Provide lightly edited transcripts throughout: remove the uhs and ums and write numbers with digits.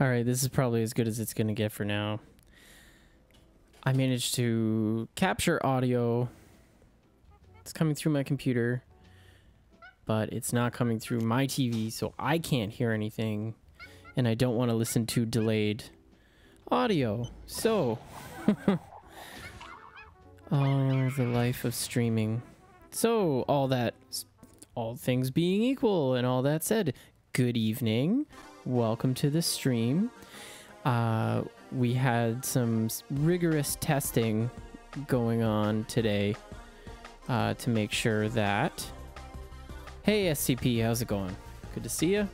Alright, this is probably as good as it's going to get for now. I managed to capture audio. It's coming through my computer, but it's not coming through my TV, so I can't hear anything, and I don't want to listen to delayed audio. So, oh, the life of streaming. So, all that, all things being equal and all that said, good evening. Welcome to the stream. We had some rigorous testing going on today to make sure that... Hey SCP, how's it going? Good to see you.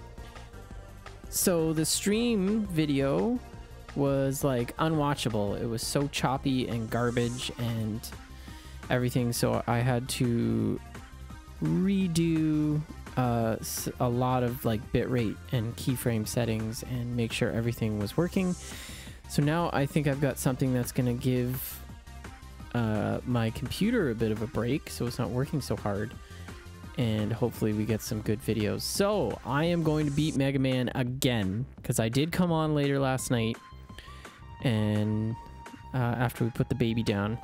So the stream video was like unwatchable. It was so choppy and garbage and everything, so I had to redo a lot of like bitrate and keyframe settings and make sure everything was working. So now I think I've got something that's gonna give my computer a bit of a break, so it's not working so hard, and hopefully we get some good videos. So I am going to beat Mega Man again, because I did come on later last night, and after we put the baby down,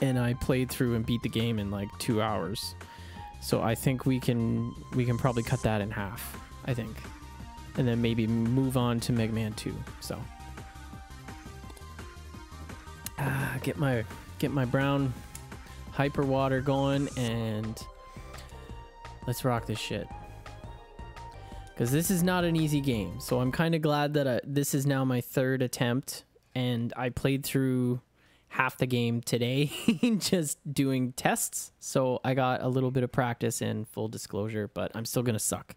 and I played through and beat the game in like 2 hours. So I think we can probably cut that in half, I think. And then maybe move on to Mega Man 2. So get my brown hyper water going and let's rock this shit. Cuz this is not an easy game. So I'm kind of glad that this is now my third attempt, and I played through half the game today just doing tests, so I got a little bit of practice in, full disclosure, but I'm still gonna suck.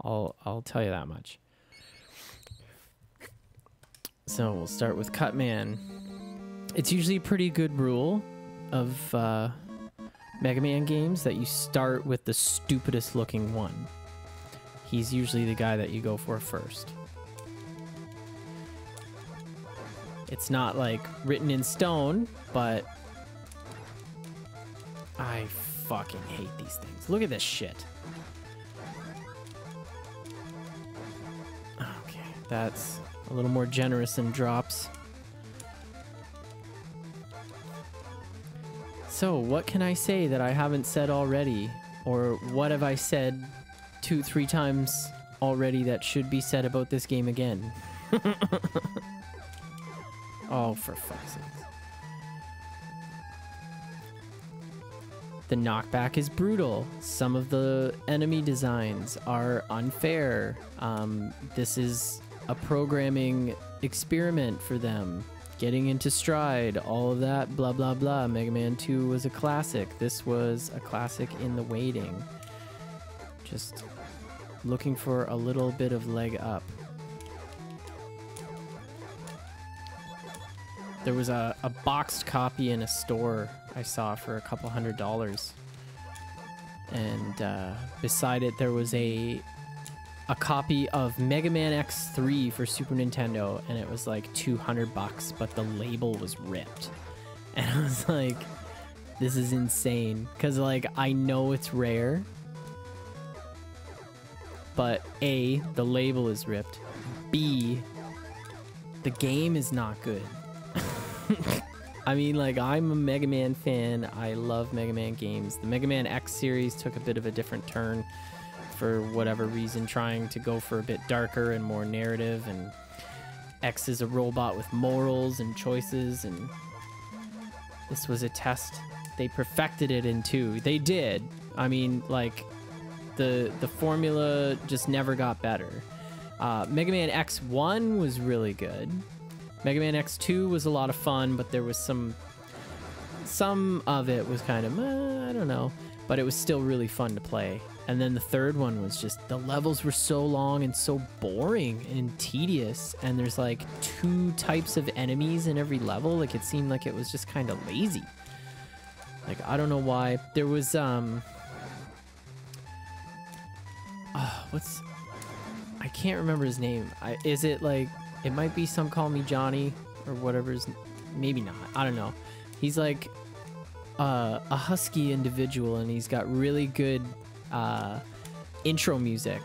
I'll tell you that much. So we'll start with Cutman. It's usually a pretty good rule of Mega Man games that you start with the stupidest looking one. He's usually the guy that you go for first. It's not like written in stone, but I fucking hate these things. Look at this shit. Okay, that's a little more generous in drops. So what can I say that I haven't said already? Or what have I said 2-3 times already that should be said about this game again? Oh, for fuck's sake. The knockback is brutal. Some of the enemy designs are unfair. This is a programming experiment for them. Getting into stride, all of that, blah, blah, blah. Mega Man 2 was a classic. This was a classic in the waiting. Just looking for a little bit of leg up. There was a boxed copy in a store I saw for $200, and beside it there was a copy of Mega Man X3 for Super Nintendo, and it was like $200, but the label was ripped, and I was like, this is insane, because like I know it's rare, but A, the label is ripped, B, the game is not good. I mean, like, I'm a Mega Man fan. I love Mega Man games. The Mega Man X series took a bit of a different turn for whatever reason, trying to go for a bit darker and more narrative, and X is a robot with morals and choices, and this was a test. They perfected it in 2. They did. I mean, like, the formula just never got better. Mega Man X1 was really good. Mega Man X2 was a lot of fun, but there was some of it was kind of, I don't know, but it was still really fun to play. And then the third one was just, the levels were so long and so boring and tedious, and there's like 2 types of enemies in every level. Like, it seemed like it was just kind of lazy. Like, I don't know why. There was, I can't remember his name. Is it like... It might be Some Call Me Johnny or whatever's, maybe not. I don't know. He's like a husky individual, and he's got really good intro music.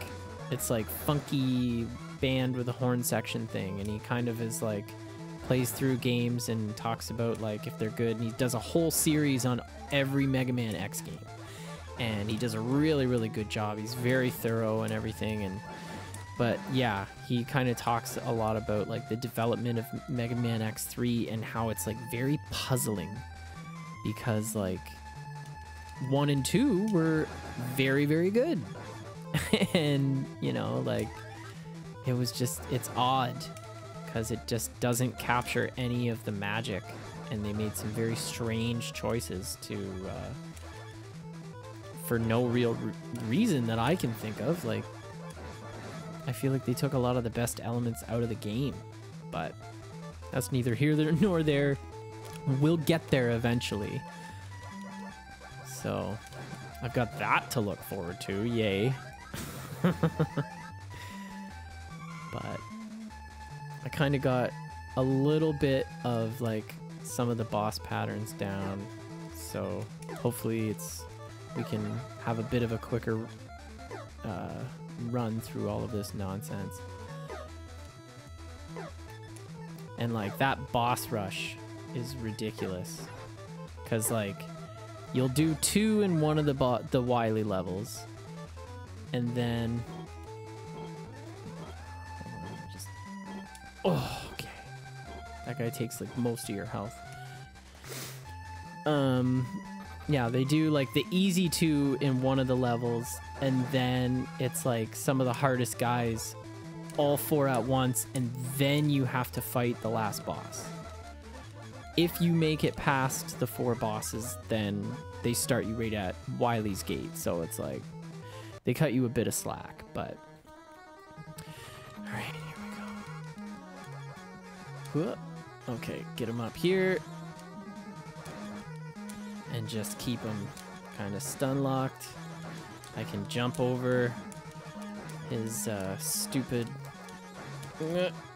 It's like funky band with a horn section thing, and he kind of is like plays through games and talks about like if they're good, and he does a whole series on every Mega Man X game, and he does a really good job. He's very thorough and everything. And but yeah, he kind of talks a lot about like the development of Mega Man X3 and how it's like very puzzling, because like 1 and 2 were very good. And you know, like it was just, it's odd because it just doesn't capture any of the magic, and they made some very strange choices to for no real reason that I can think of. Like I feel like they took a lot of the best elements out of the game, but that's neither here nor there. We'll get there eventually. So I've got that to look forward to, yay. But I kind of got a little bit of like some of the boss patterns down, so hopefully it's, we can have a bit of a quicker run through all of this nonsense. And like that boss rush is ridiculous, because like you'll do 2 in one of the Wily levels, and then just, oh, okay, that guy takes like most of your health. Yeah, they do like the easy 2 in one of the levels, and then it's like some of the hardest guys, all 4 at once, and then you have to fight the last boss. If you make it past the 4 bosses, then they start you right at Wily's gate. So it's like they cut you a bit of slack, but all right, here we go. Okay, get him up here and just keep him kind of stun locked. I can jump over his stupid,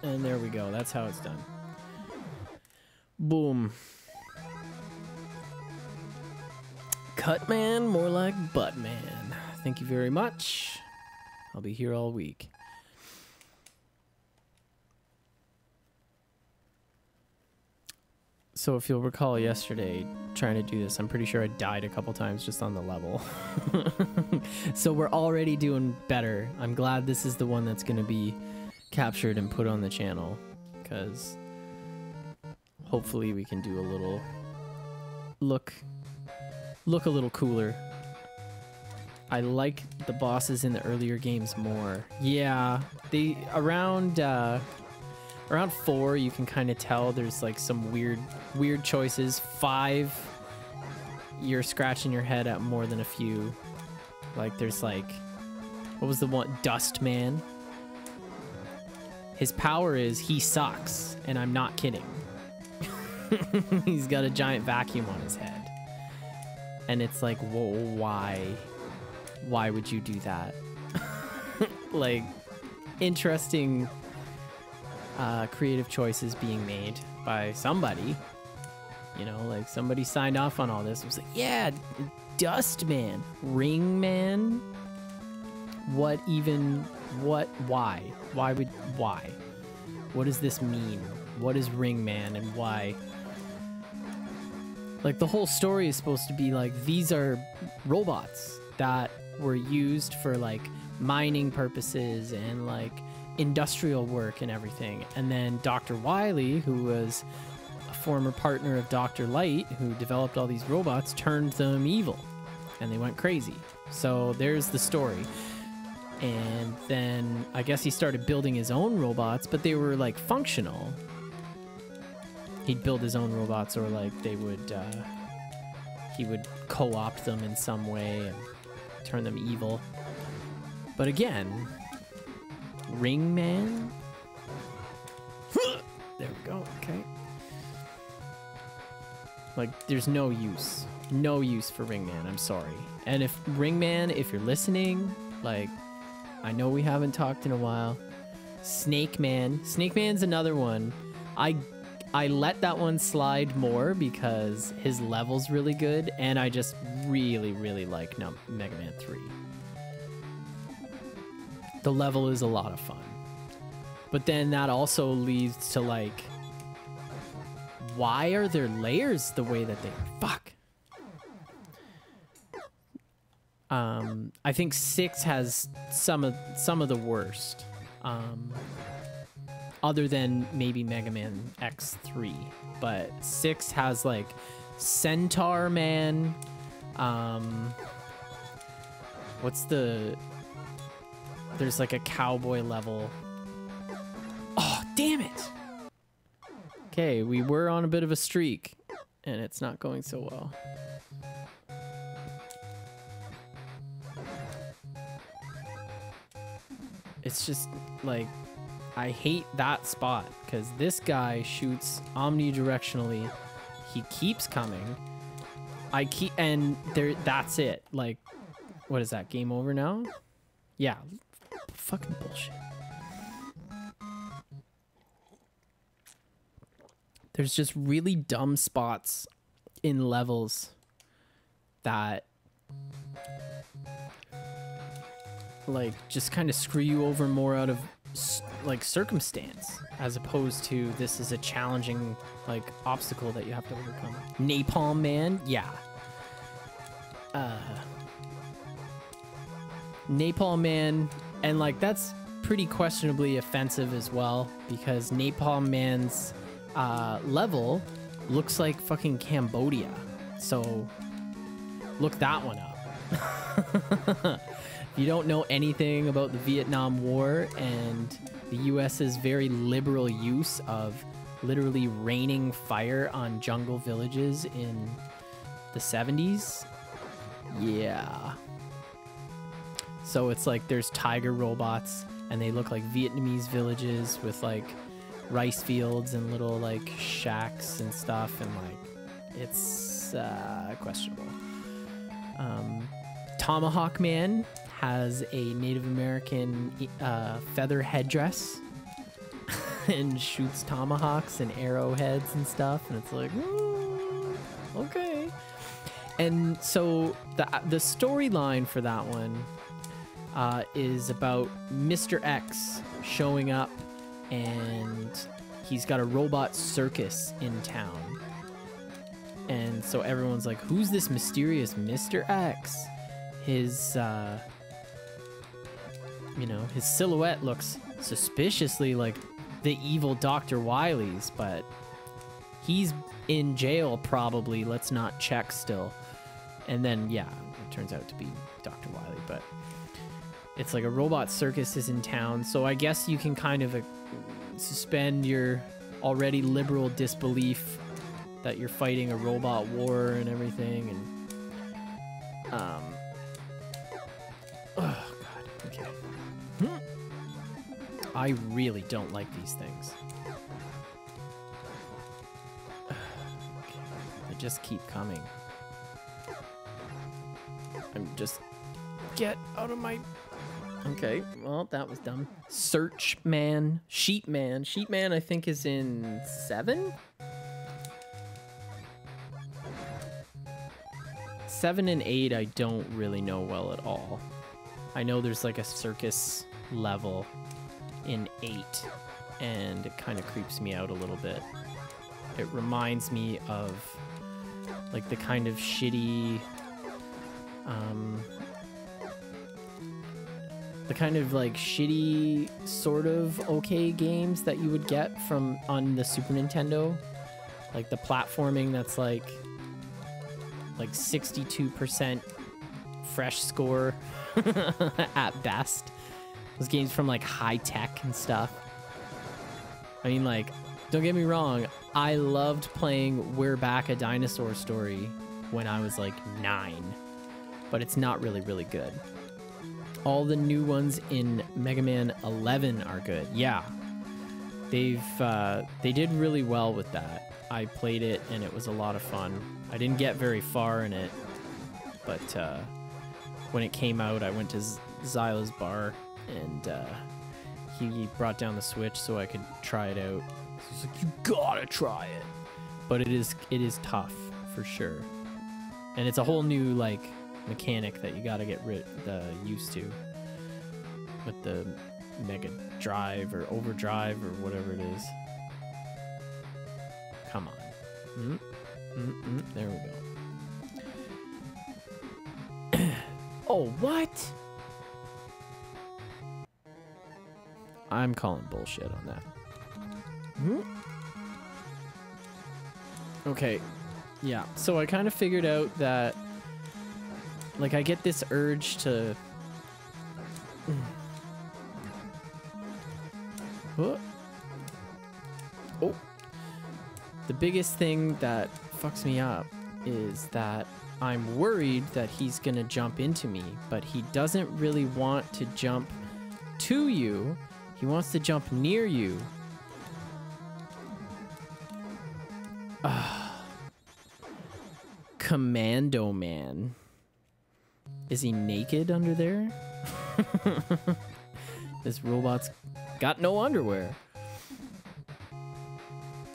and there we go. That's how it's done. Boom. Cut man, more like butt man. Thank you very much. I'll be here all week. So if you'll recall yesterday, trying to do this, I'm pretty sure I died a couple times just on the level. So we're already doing better. I'm glad this is the one that's going to be captured and put on the channel, because hopefully we can do a little look a little cooler. I like the bosses in the earlier games more. Yeah, they around 4 you can kind of tell there's like some weird choices. 5 you're scratching your head at more than a few. Like there's like, what was the one, Dust Man? His power is he sucks, and I'm not kidding. He's got a giant vacuum on his head, and it's like, whoa, why would you do that? Like interesting creative choices being made by somebody, you know, like somebody signed off on all this. It was like, yeah, Dust Man, Ring Man, what even, what, why what does this mean? What is Ring Man and why? Like the whole story is supposed to be like, these are robots that were used for like mining purposes and like industrial work and everything. And then Dr. Wily, who was a former partner of Dr. Light, who developed all these robots, turned them evil and they went crazy. So there's the story. And then I guess he started building his own robots, but they were like functional. He'd build his own robots, or like they would, he would co-opt them in some way and turn them evil. But again, Ring Man. There we go. Okay. Like there's no use, for Ring Man. I'm sorry. And if Ring Man, if you're listening, like I know we haven't talked in a while. Snake Man. Snake Man's another one. I let that one slide more because his level's really good, and I just really like Mega Man 3. The level is a lot of fun. But then that also leads to like, why are there layers the way that they are? Fuck. I think 6 has some of the worst, other than maybe Mega Man X3, but 6 has like Centaur Man. What's the? There's like a cowboy level. Oh, damn it! Okay, we were on a bit of a streak, and it's not going so well. It's just like, I hate that spot because this guy shoots omnidirectionally. He keeps coming. And there, that's it. Like, what is that, game over now? Yeah, fucking bullshit. There's just really dumb spots in levels that like just kind of screw you over more out of like circumstance, as opposed to this is a challenging like obstacle that you have to overcome. Napalm Man, yeah. Napalm Man, and like that's pretty questionably offensive as well, because Napalm Man's level looks like fucking Cambodia. So look that one up. If you don't know anything about the Vietnam War and the US's very liberal use of literally raining fire on jungle villages in the 70s. Yeah. So it's like there's tiger robots and they look like Vietnamese villages with like rice fields and little like shacks and stuff, and like it's questionable. Tomahawk Man has a Native American feather headdress and shoots tomahawks and arrowheads and stuff, and it's like, okay. And so the storyline for that one is about Mr. X showing up, and he's got a robot circus in town, and so everyone's like, who's this mysterious Mr. X? His you know, his silhouette looks suspiciously like the evil Dr. Wily's, but he's in jail probably, let's not check still. And then yeah, it turns out to be Dr. Wily, but it's like a robot circus is in town, so I guess you can kind of suspend your already liberal disbelief that you're fighting a robot war and everything, and oh god, okay. I really don't like these things. They just keep coming. I'm just... Get out of my... Okay, well, that was dumb. Search Man. Sheep Man. Sheep Man, I think, is in 7? 7 and 8, I don't really know well at all. I know there's like a circus level in 8, and it kind of creeps me out a little bit. It reminds me of like the kind of shitty... the kind of like shitty sort of okay games that you would get from on the Super Nintendo, like the platforming that's like 62% fresh score at best. Those games from like High Tech and stuff. I mean, like, don't get me wrong, I loved playing We're Back: A Dinosaur Story when I was like 9, but it's not really good. All the new ones in Mega Man 11 are good. Yeah, they've they did really well with that. I played it and it was a lot of fun. I didn't get very far in it, but when it came out, I went to Zyla's bar, and he brought down the Switch so I could try it out. He's like, "You gotta try it," but it is tough for sure, and it's a whole new like mechanic that you gotta get used to with the Mega Drive or Overdrive or whatever it is. Come on. There we go. Oh, what? I'm calling bullshit on that. Okay. Yeah. So I kind of figured out that, like, I get this urge to... Oh. The biggest thing that fucks me up is that I'm worried that he's gonna jump into me, but he doesn't really want to jump to you. He wants to jump near you. Commando Man. Is he naked under there? This robot's got no underwear.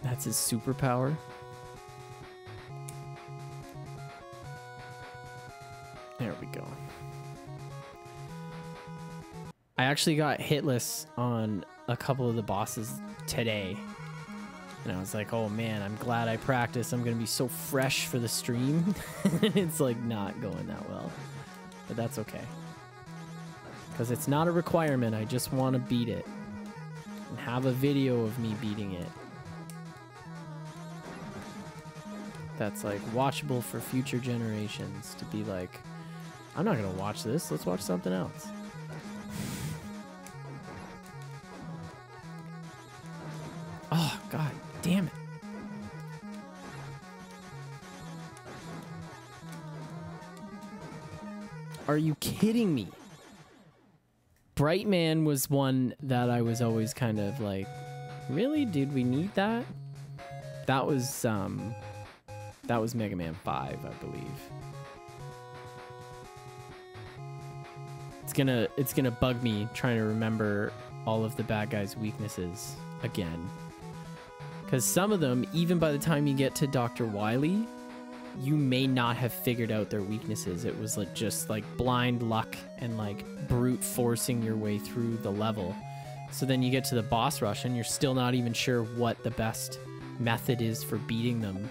That's his superpower. There we go. I actually got hitless on a couple of the bosses today. And I was like, oh man, I'm glad I practiced. I'm gonna be so fresh for the stream. It's like not going that well. But that's okay. Because it's not a requirement, I just want to beat it. And have a video of me beating it. That's like watchable for future generations to be like, I'm not gonna watch this, let's watch something else. Oh, God damn it. Are you kidding me? Brightman was one that I was always kind of like, really? Did we need that? That was Mega Man 5, I believe. It's gonna bug me trying to remember all of the bad guys' weaknesses again. Because some of them, even by the time you get to Dr. Wily, you may not have figured out their weaknesses. It was like just like blind luck and like brute forcing your way through the level. So then you get to the boss rush and you're still not even sure what the best method is for beating them.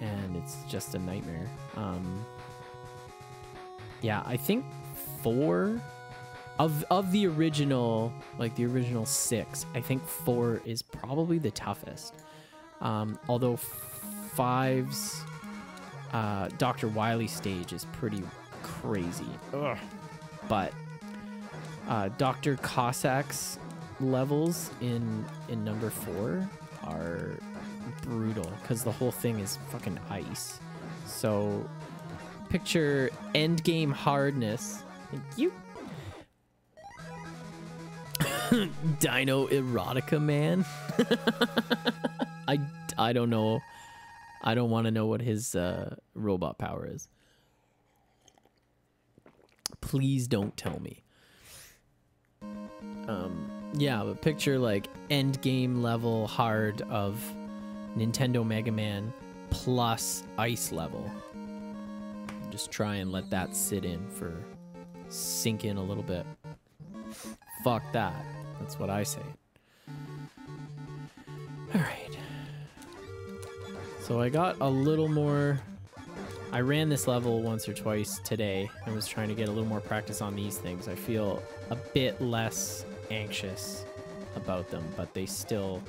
And it's just a nightmare. Yeah, I think 4 of the original, like the original 6, I think 4 is probably the toughest. Although 5's Dr. Wily stage is pretty crazy. Ugh. But Dr. Cossack's levels in number 4 are brutal, because the whole thing is fucking ice. So picture end game hardness. Thank you. Dino Erotica Man. I don't know. I don't want to know what his robot power is. Please don't tell me. Yeah, but picture like end game level hard of Nintendo Mega Man plus ice level. Just try and let that sit in for sink in a little bit. Fuck that. That's what I say. Alright. So I got a little more... I ran this level once or twice today. I was trying to get a little more practice on these things. I feel a bit less anxious about them, but they still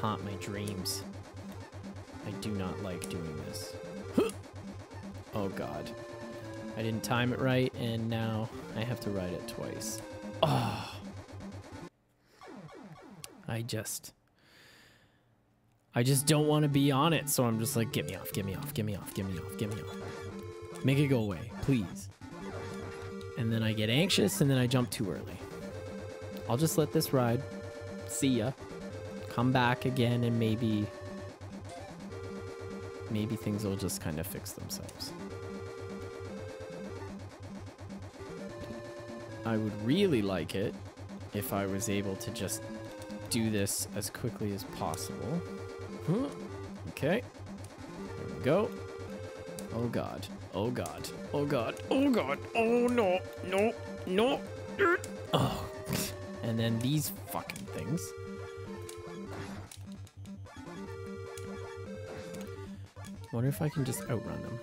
haunt my dreams. I do not like doing this. Oh god. I didn't time it right, and now I have to ride it twice. Oh. I just don't want to be on it, so I'm just like, get me off, get me off, get me off, get me off, get me off. Make it go away, please. And then I get anxious, and then I jump too early. I'll just let this ride. See ya. Come back again, and maybe things will just kind of fix themselves. I would really like it if I was able to just do this as quickly as possible. Okay. There we go. Oh god. Oh god. Oh god. Oh god. Oh no. No. No. Oh. And then these fucking things. Wonder if I can just outrun them.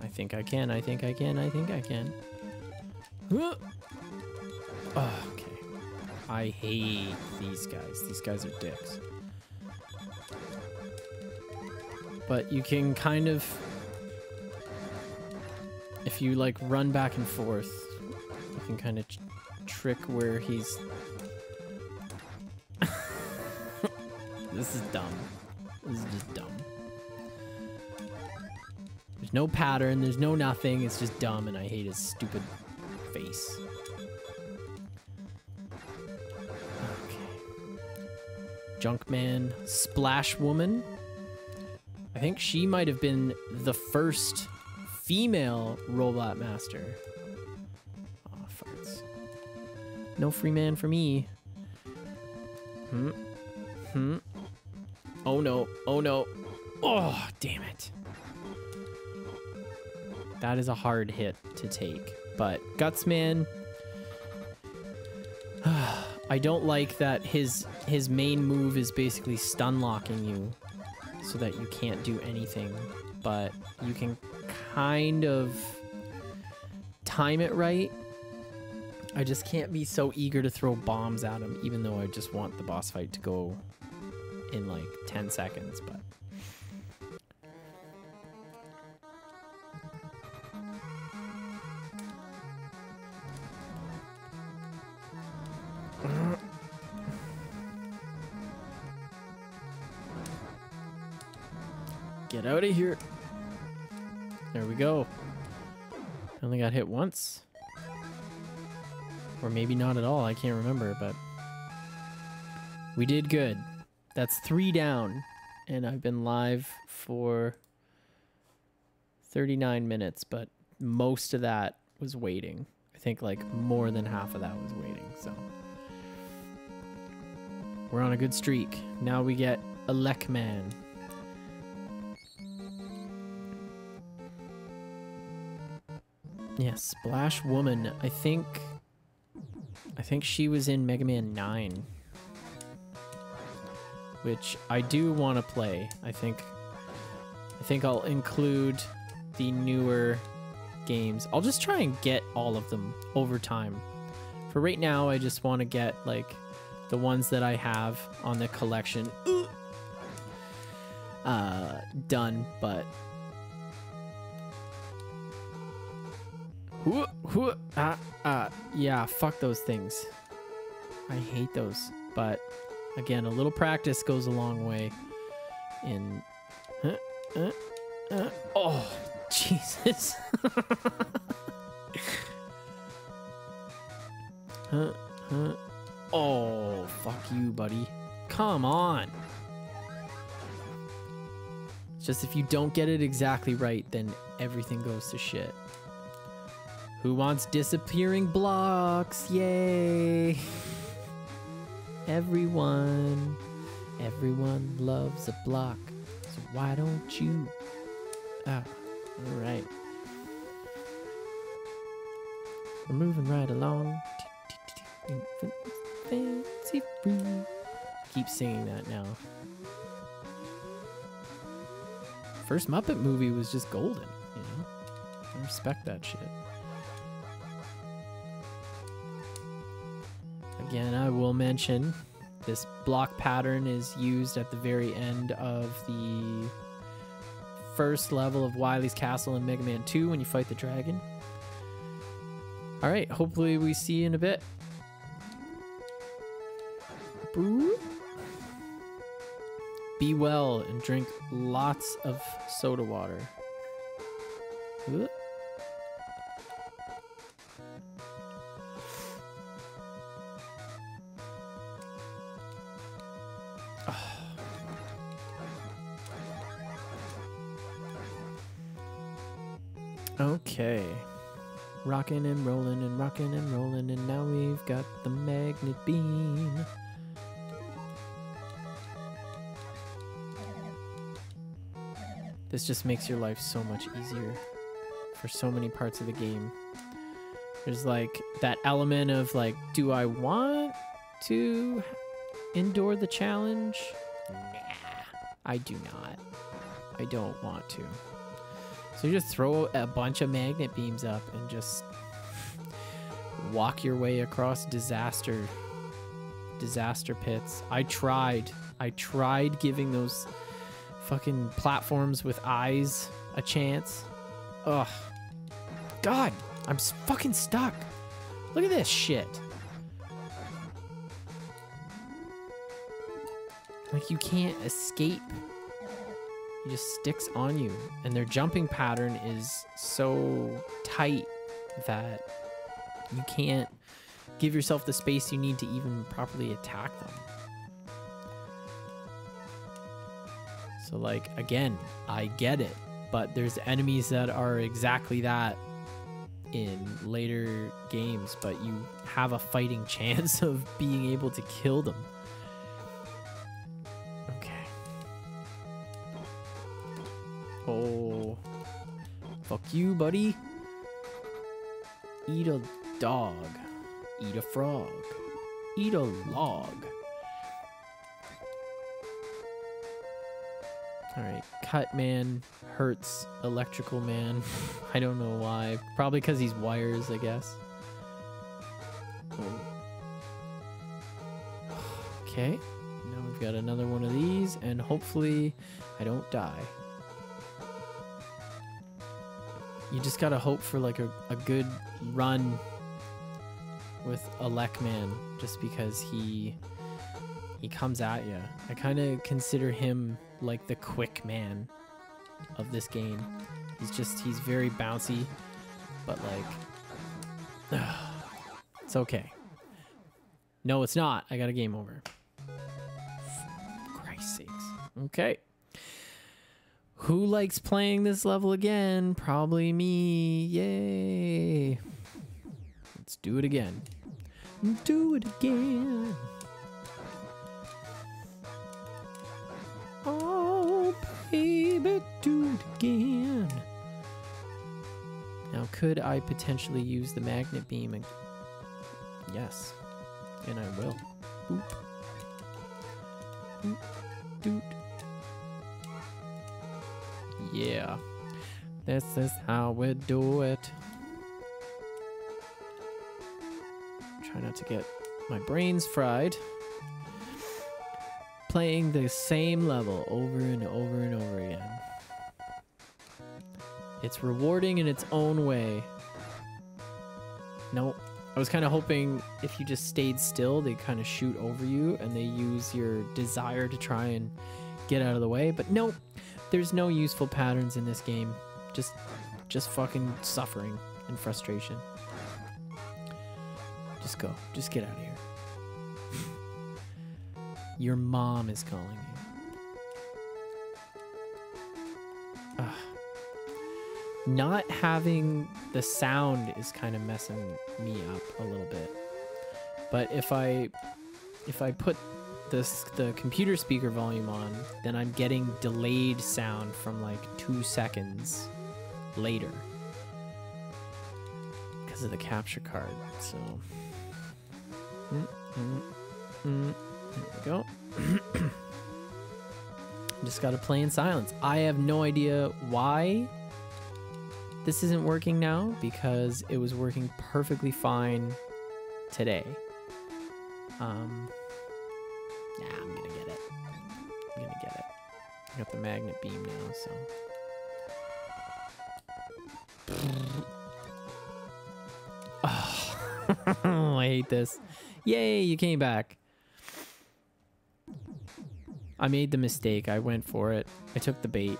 I think I can, I think I can, I think I can. Oh, okay. I hate these guys. These guys are dicks. But you can kind of... if you, like, run back and forth, you can kind of trick where he's... This is dumb. This is just dumb. There's no pattern, there's no nothing, it's just dumb, and I hate his stupid face. Okay. Junkman, Splash Woman. I think she might have been the first female Robot Master. Aw, farts. No free man for me. Oh no, oh no. Oh, damn it. That is a hard hit to take. But Gutsman, I don't like that his main move is basically stun locking you so that you can't do anything, but you can kind of time it right. I just can't be so eager to throw bombs at him, even though I just want the boss fight to go in like 10 seconds, but... Get out of here. There we go. I only got hit once. Or maybe not at all, I can't remember, but... we did good. That's 3 down. And I've been live for 39 minutes, but most of that was waiting. I think like more than half of that was waiting, so... we're on a good streak. Now we get Elekman. Yeah, Splash Woman. I think she was in Mega Man 9. Which I do want to play. I think I'll include the newer games. I'll just try and get all of them over time. For right now, I just want to get like the ones that I have on the collection done, but yeah, fuck those things. I hate those. But again, a little practice goes a long way. In oh, Jesus. Oh, fuck you, buddy. Come on. It's just if you don't get it exactly right, then everything goes to shit. Who wants disappearing blocks? Yay! Everyone loves a block. So why don't you? Ah, all right. We're moving right along. Fancy food. Keep singing that now. First Muppet movie was just golden, you know? I respect that shit. Again, I will mention this block pattern is used at the very end of the first level of Wily's Castle in Mega Man 2 when you fight the dragon. All right, hopefully we see you in a bit. Boop. Be well and drink lots of soda water. Boop. Okay, rockin' and rollin' and rockin' and rollin', and now we've got the magnet beam. This just makes your life so much easier for so many parts of the game. There's like that element of like, do I want to endure the challenge? Nah, I do not. I don't want to. So you just throw a bunch of magnet beams up and just walk your way across disaster pits. I tried giving those fucking platforms with eyes a chance. Ugh. God, I'm fucking stuck. Look at this shit. Like, you can't escape. It just sticks on you. And their jumping pattern is so tight that you can't give yourself the space you need to even properly attack them. So, like, again, I get it. But there's enemies that are exactly that in later games, but you have a fighting chance of being able to kill them. Okay. Oh, fuck you, buddy. Eat a dog. Eat a frog. Eat a log. Alright, Cut Man hurts Electrical Man. I don't know why. Probably because he's wires, I guess. Oh. Okay, now we've got another one of these, and hopefully I don't die. You just gotta hope for like a good run with Elec Man, just because he comes at you. I kind of consider him like the Quick Man of this game. He's very bouncy, but like, it's okay. No, it's not. I got a game over. For Christ's sakes. Okay. Who likes playing this level again? Probably me. Yay. Let's do it again. Do it again. Oh, baby, do it again. Now, could I potentially use the magnet beam? And yes, and I will. Boop. Boop. Doot. Yeah. This is how we do it. Try not to get my brains fried. Playing the same level over and over and over again. It's rewarding in its own way. Nope. I was kind of hoping if you just stayed still, they kind of shoot over you and they use your desire to try and get out of the way. But nope. There's no useful patterns in this game. Just fucking suffering and frustration. Just go. Just get out of here. Your mom is calling you. Ugh. Not having the sound is kind of messing me up a little bit. But if I put the computer speaker volume on, then I'm getting delayed sound from like 2 seconds later because of the capture card. So. There we go. Just gotta play in silence. I have no idea why this isn't working now, because it was working perfectly fine today. Yeah, I'm gonna get it. I'm gonna get it. I got the magnet beam now, so. Oh, I hate this. Yay, you came back. I made the mistake. I went for it. I took the bait.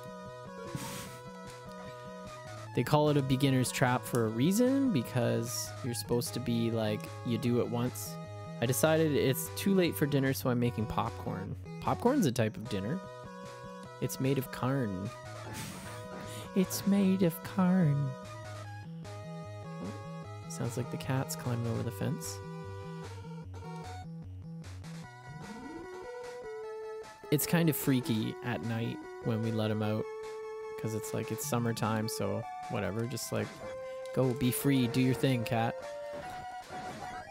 They call it a beginner's trap for a reason, because you're supposed to be like, you do it once. I decided it's too late for dinner, so I'm making popcorn. Popcorn's a type of dinner. It's made of carn. It's made of carn. Sounds like the cat's climbing over the fence. It's kind of freaky at night when we let him out, because it's like, it's summertime, so whatever, just like Go, be free, do your thing, cat.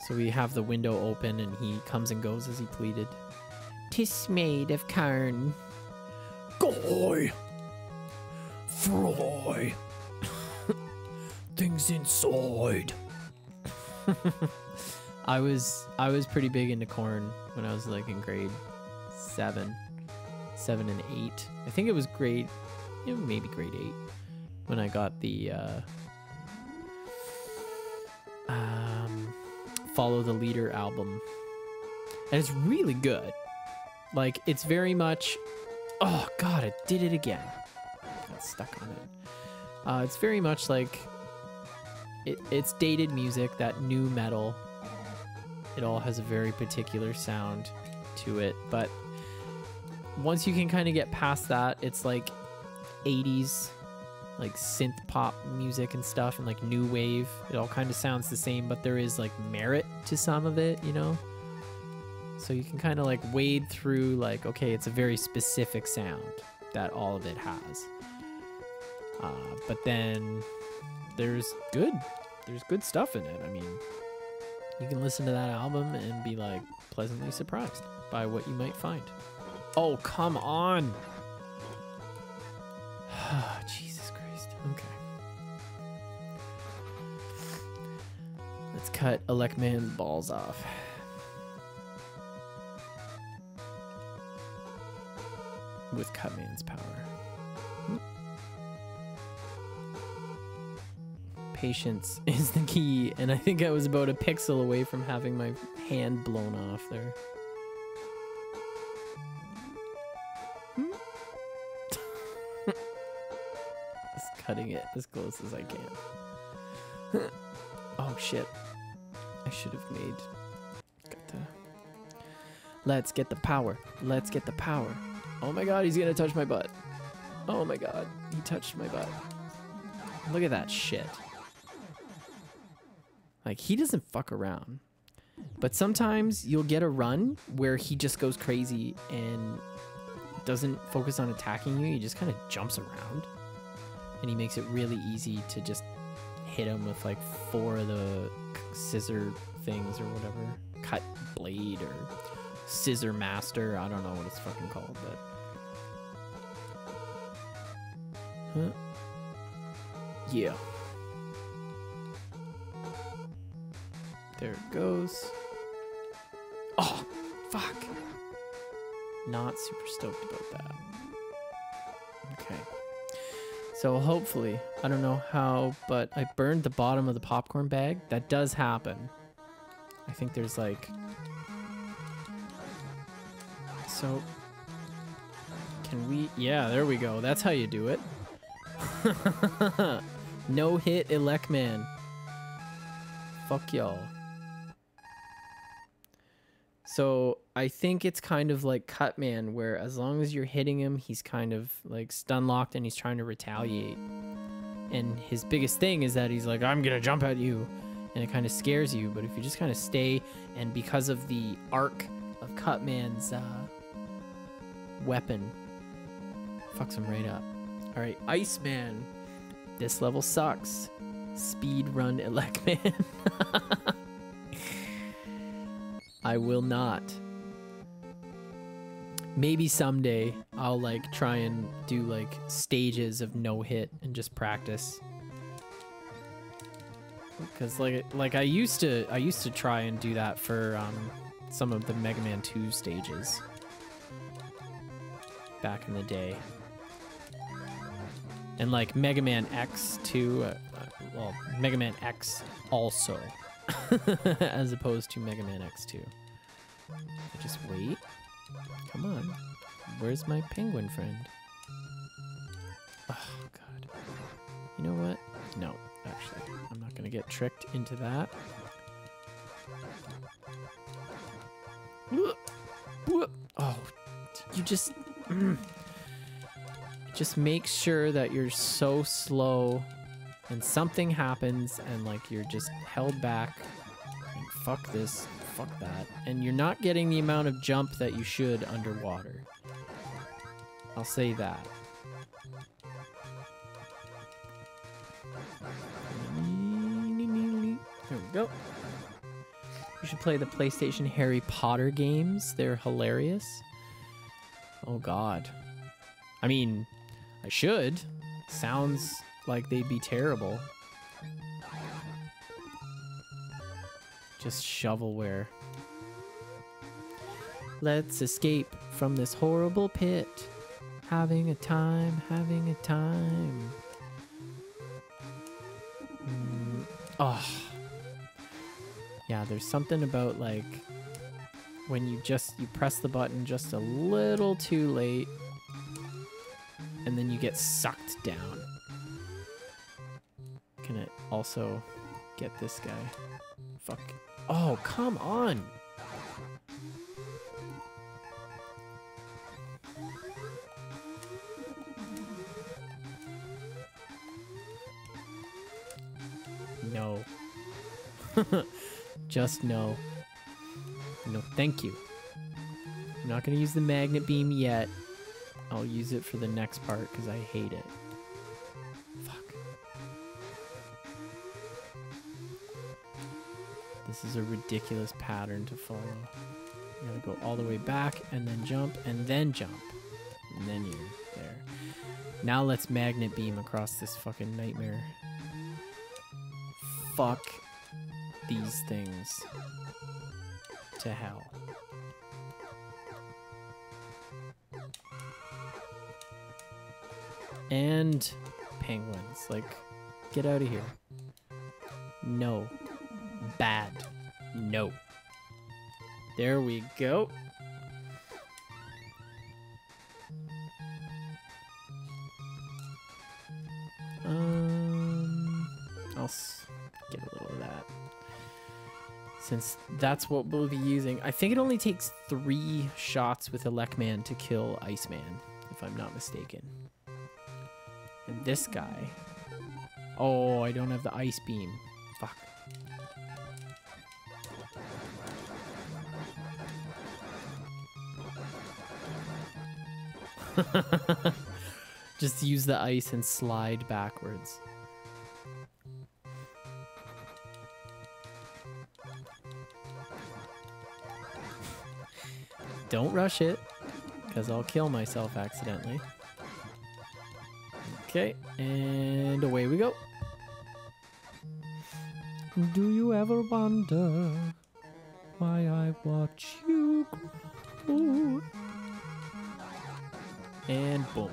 So we have the window open and he comes and goes as he pleaded. 'Tis made of carn. Goy! Fry! Things inside! I was pretty big into corn when I was like in grade 7 and 8. I think it was grade, you know, maybe grade 8 when I got the Follow the Leader album, and it's really good. Like, it's very much, oh god, I did it again, got stuck on it. It's very much like it's dated music, that new metal. It all has a very particular sound to it, but once you can kind of get past that, it's like 80s like synth pop music and stuff, and like new wave. It all kind of sounds the same, but there is like merit to some of it, you know? So you can kind of like wade through like, okay, it's a very specific sound that all of it has. But then there's good stuff in it. I mean, you can listen to that album and be like pleasantly surprised by what you might find. Oh, come on. Jesus Christ. Okay. Let's cut Elecman's balls off. With Cutman's power. Patience is the key, and I think I was about a pixel away from having my hand blown off there. Just cutting it as close as I can. Oh shit. I should have made... Let's get the power. Let's get the power. Oh my god, he's gonna touch my butt. Oh my god, he touched my butt. Look at that shit. Like, he doesn't fuck around. But sometimes you'll get a run where he just goes crazy and doesn't focus on attacking you. He just kind of jumps around. And he makes it really easy to just hit him with, like, 4 of the scissor things or whatever. Cut blade or scissor master. I don't know what it's fucking called, but... Huh? Yeah. There it goes. Oh, fuck. Not super stoked about that. Okay. So hopefully, I don't know how, but I burned the bottom of the popcorn bag. That does happen. I think there's like... So, can we... Yeah, there we go. That's how you do it. No hit, Elecman. Fuck y'all. So I think it's kind of like Cutman, where as long as you're hitting him, he's kind of like stun locked and he's trying to retaliate. And his biggest thing is that he's like, I'm gonna jump at you, and it kind of scares you. But if you just kind of stay, and because of the arc of Cutman's weapon, fucks him right up. All right, Iceman. This level sucks. Speed run Elecman. I will not. Maybe someday I'll like try and do like stages of no hit and just practice. Cause like I used to try and do that for some of the Mega Man 2 stages back in the day. And like Mega Man X 2, well, Mega Man X also, as opposed to Mega Man X 2. Just wait. Come on. Where's my penguin friend? Oh, God. You know what? No, actually, I'm not going to get tricked into that. Oh, you just... Just make sure that you're so slow and something happens and like you're just held back and fuck this, fuck that. And you're not getting the amount of jump that you should underwater. I'll say that. There we go. You should play the PlayStation Harry Potter games. They're hilarious. Oh, God. I mean, I should. Sounds like they'd be terrible. Just shovelware. Let's escape from this horrible pit. Having a time, having a time. Oh. Yeah, there's something about like when you press the button just a little too late and then you get sucked down. Can I also get this guy? Fuck. Oh, come on. No. Just no. No, thank you. I'm not going to use the magnet beam yet. I'll use it for the next part because I hate it. Fuck. This is a ridiculous pattern to follow. You gotta go all the way back and then jump. And then you're there. Now let's magnet beam across this fucking nightmare. Fuck these things to hell. And penguins, like, get out of here. No. Bad. No. There we go. I'll get a little of that, since that's what we'll be using. I think it only takes 3 shots with Elecman to kill Iceman, if I'm not mistaken. And this guy. Oh, I don't have the ice beam. Fuck. Just use the ice and slide backwards. Don't rush it, because I'll kill myself accidentally. Okay, and away we go. Do you ever wonder why I watch you grow? And boom.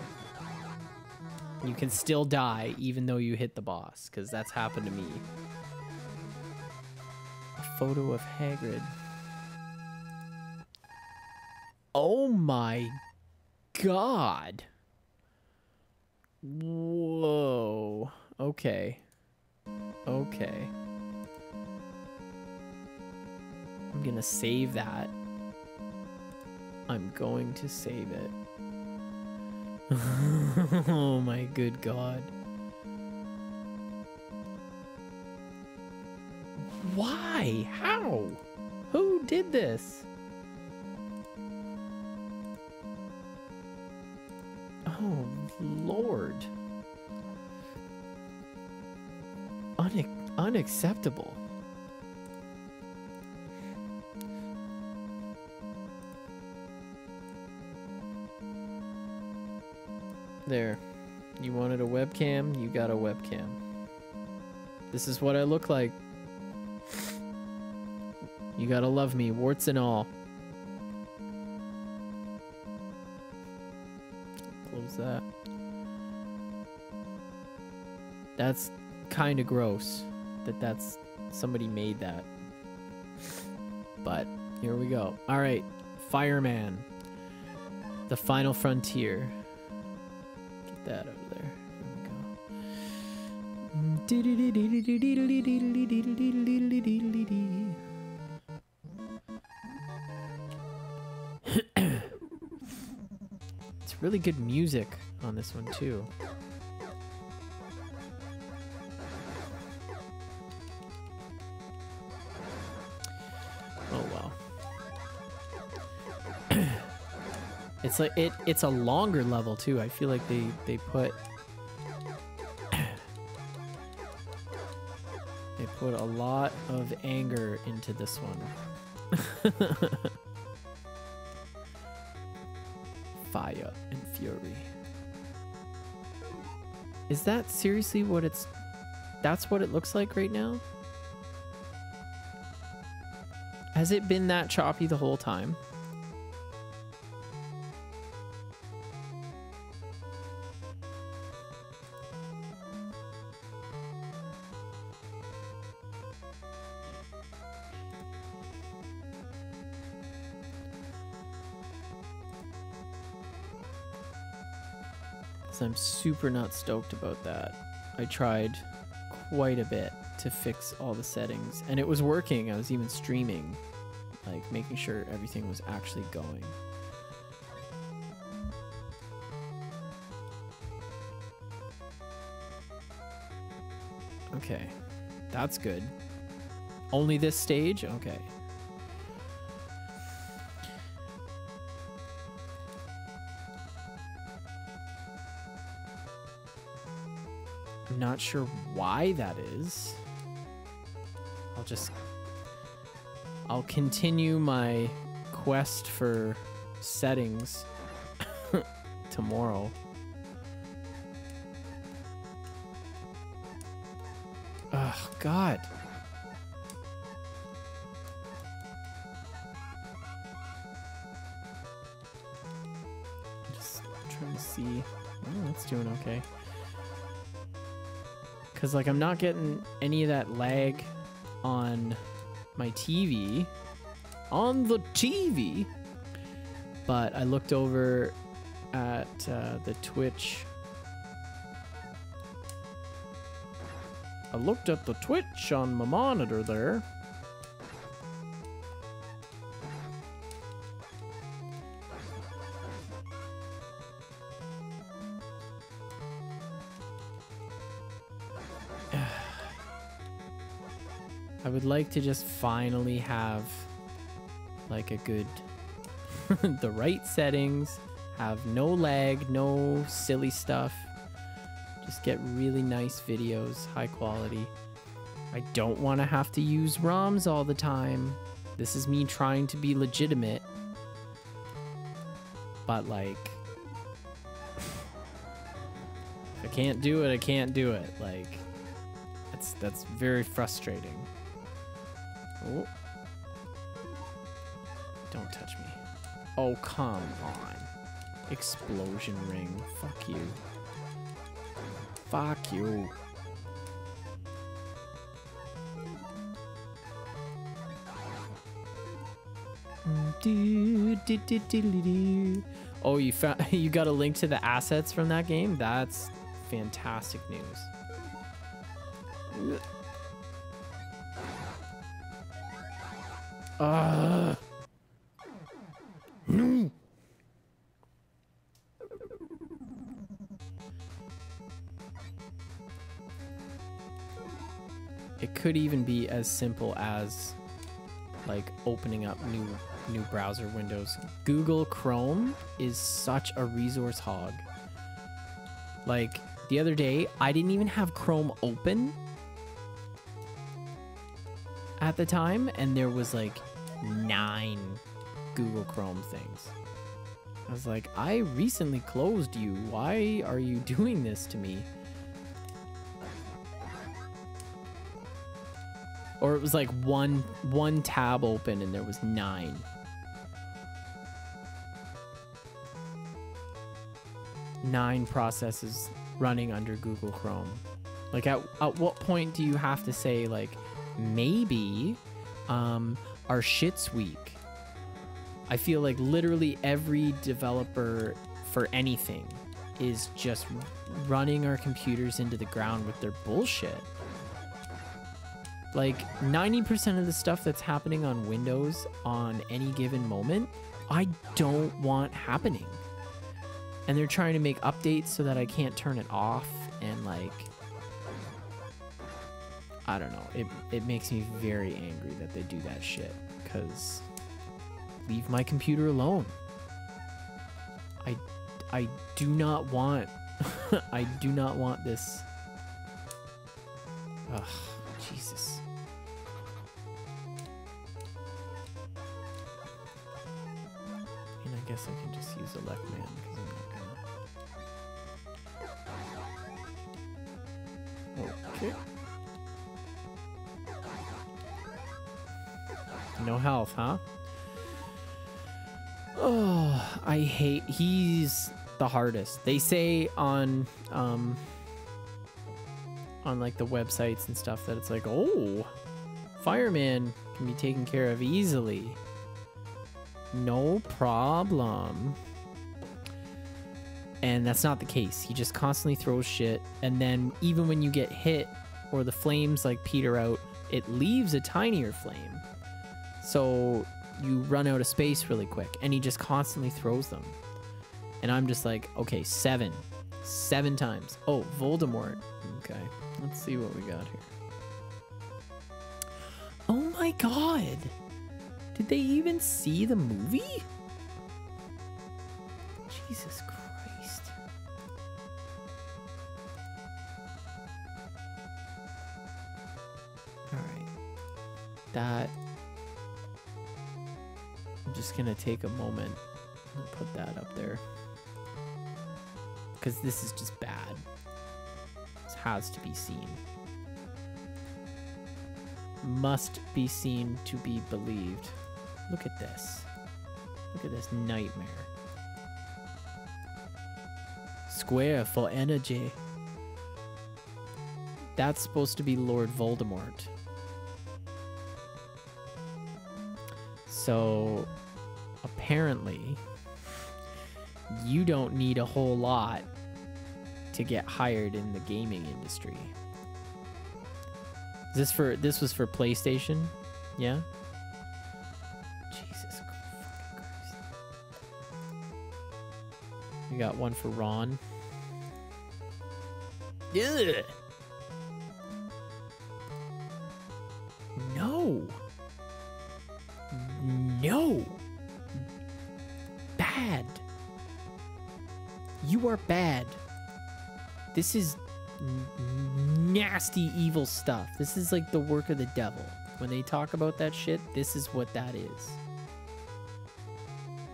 You can still die even though you hit the boss, because that's happened to me. A photo of Hagrid. Oh my God. Whoa. Okay. Okay. I'm gonna save that. I'm going to save it. Oh my good God. Why? How? Who did this? Oh, Lord. Unacceptable. There. You wanted a webcam? You got a webcam. This is what I look like. You gotta love me, warts and all. That. That's kind of gross that somebody made that. But here we go. All right, Fireman. The Final Frontier. Get that over there. Here we go. Really good music on this one too. Oh wow. It's like it's a longer level too. I feel like they put They put a lot of anger into this one. Fire and fury. Is that seriously what it's... That's what it looks like right now? Has it been that choppy the whole time? I'm super not stoked about that. I tried quite a bit to fix all the settings and it was working. I was even streaming, like making sure everything was actually going. Okay, that's good. Only this stage? Okay. Not sure why that is. I'll continue my quest for settings tomorrow. Oh God. I'm just trying to see. Oh, that's doing okay. Because, like, I'm not getting any of that lag on my TV. On the TV! But I looked over at the Twitch. I looked at the Twitch on my monitor there. I would like to just finally have like a good, the right settings, have no lag, no silly stuff, just get really nice videos, high quality. I don't want to have to use ROMs all the time. This is me trying to be legitimate, but like, if I can't do it, I can't do it. Like, that's very frustrating. Oh. Don't touch me. Oh, come on. Explosion ring. Fuck you. Fuck you. Oh, you got a link to the assets from that game? That's fantastic news. No. It could even be as simple as like opening up new browser windows. Google Chrome is such a resource hog. Like the other day, I didn't even have Chrome open at the time, and there was like 9 Google Chrome things. I was like, I recently closed you. Why are you doing this to me? Or it was like one tab open and there was 9. Processes running under Google Chrome. Like at what point do you have to say like, maybe our shit's weak? I feel like literally every developer for anything is just running our computers into the ground with their bullshit. Like 90% of the stuff that's happening on Windows on any given moment, I don't want happening. And they're trying to make updates so that I can't turn it off, and like, I don't know. It makes me very angry that they do that shit, because leave my computer alone. I do not want I do not want this. Ugh, Jesus. And I guess I can just use a left man because I'm not gonna. Okay. No health, huh? Oh, I hate... He's the hardest. They say on like the websites and stuff that it's like, oh, fireman can be taken care of easily. No problem. And that's not the case. He just constantly throws shit. And then even when you get hit or the flames like peter out, it leaves a tinier flame. So you run out of space really quick, and he just constantly throws them. And I'm just like, okay, seven times. Oh, Voldemort. Okay, let's see what we got here. Oh my God. Did they even see the movie? Jesus Christ. All right, that, I'm just gonna take a moment and put that up there, because this is just bad. This has to be seen. Must be seen to be believed. Look at this. Look at this nightmare. Square for energy. That's supposed to be Lord Voldemort. So apparently you don't need a whole lot to get hired in the gaming industry. This was for PlayStation, yeah? Jesus Christ. We got one for Ron. Ugh. No. No. Bad. You are bad. This is nasty, evil stuff. This is like the work of the devil. When they talk about that shit, this is what that is.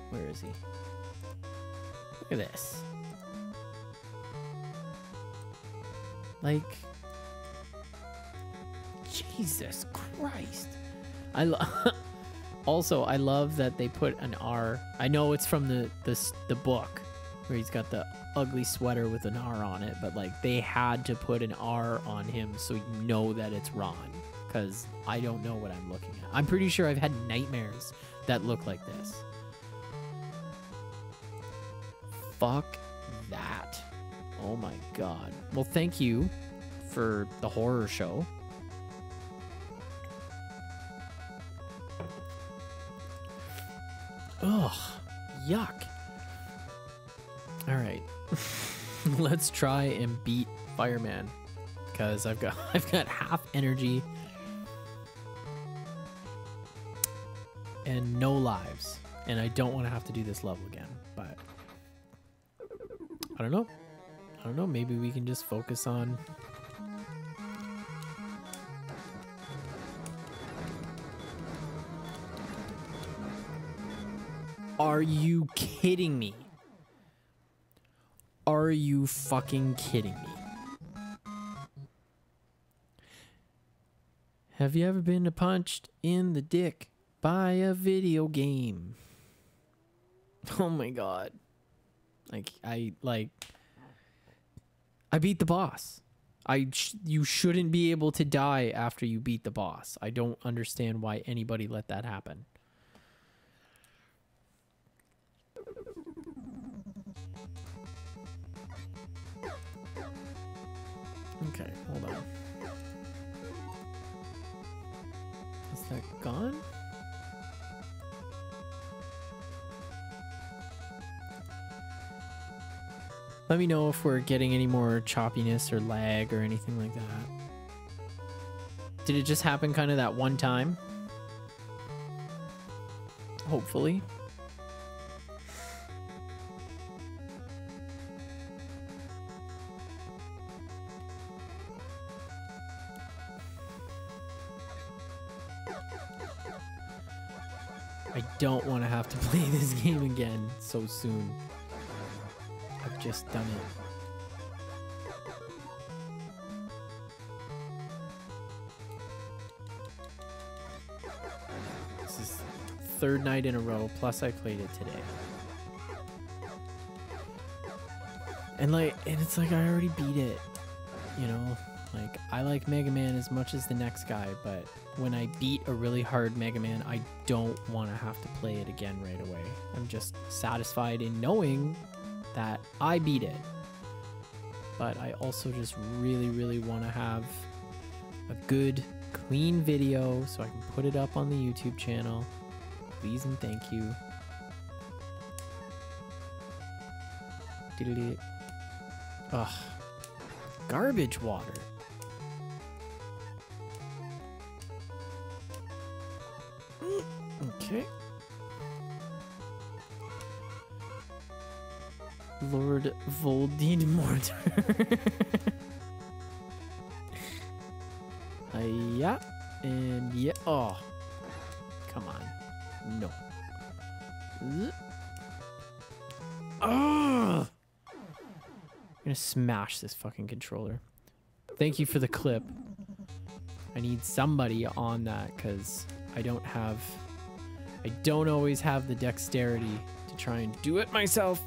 Where is he? Look at this. Like, Jesus Christ. I love... Also, I love that they put an R. I know it's from the book where he's got the ugly sweater with an R on it, but like they had to put an R on him so you know that it's Ron, because I don't know what I'm looking at. I'm pretty sure I've had nightmares that look like this. Fuck that. Oh my God. Well, thank you for the horror show. Ugh, yuck. All right, let's try and beat Fireman, because I've got half energy and no lives, and I don't want to have to do this level again. But I don't know. Maybe we can just focus on. Are you kidding me? Are you fucking kidding me? Have you ever been punched in the dick by a video game? Oh my God. Like, I beat the boss. You shouldn't be able to die after you beat the boss. I don't understand why anybody let that happen. Okay, hold on. Is that gone? Let me know if we're getting any more choppiness or lag or anything like that. Did it just happen kind of that one time? Hopefully. I don't want to have to play this game again so soon. I've just done it. Third night in a row, plus I played it today. And it's like I already beat it. You know? Like, I like Mega Man as much as the next guy, but when I beat a really hard Mega Man, I don't want to have to play it again right away. I'm just satisfied in knowing that I beat it. But I also just really, really want to have a good, clean video so I can put it up on the YouTube channel. Please and thank you. Ugh. Garbage water. Okay. Lord Voldemort Mortar. Yeah. And yeah. Oh. Come on. No. Ugh! I'm gonna smash this fucking controller. Thank you for the clip. I need somebody on that because I don't always have the dexterity to try and do it myself.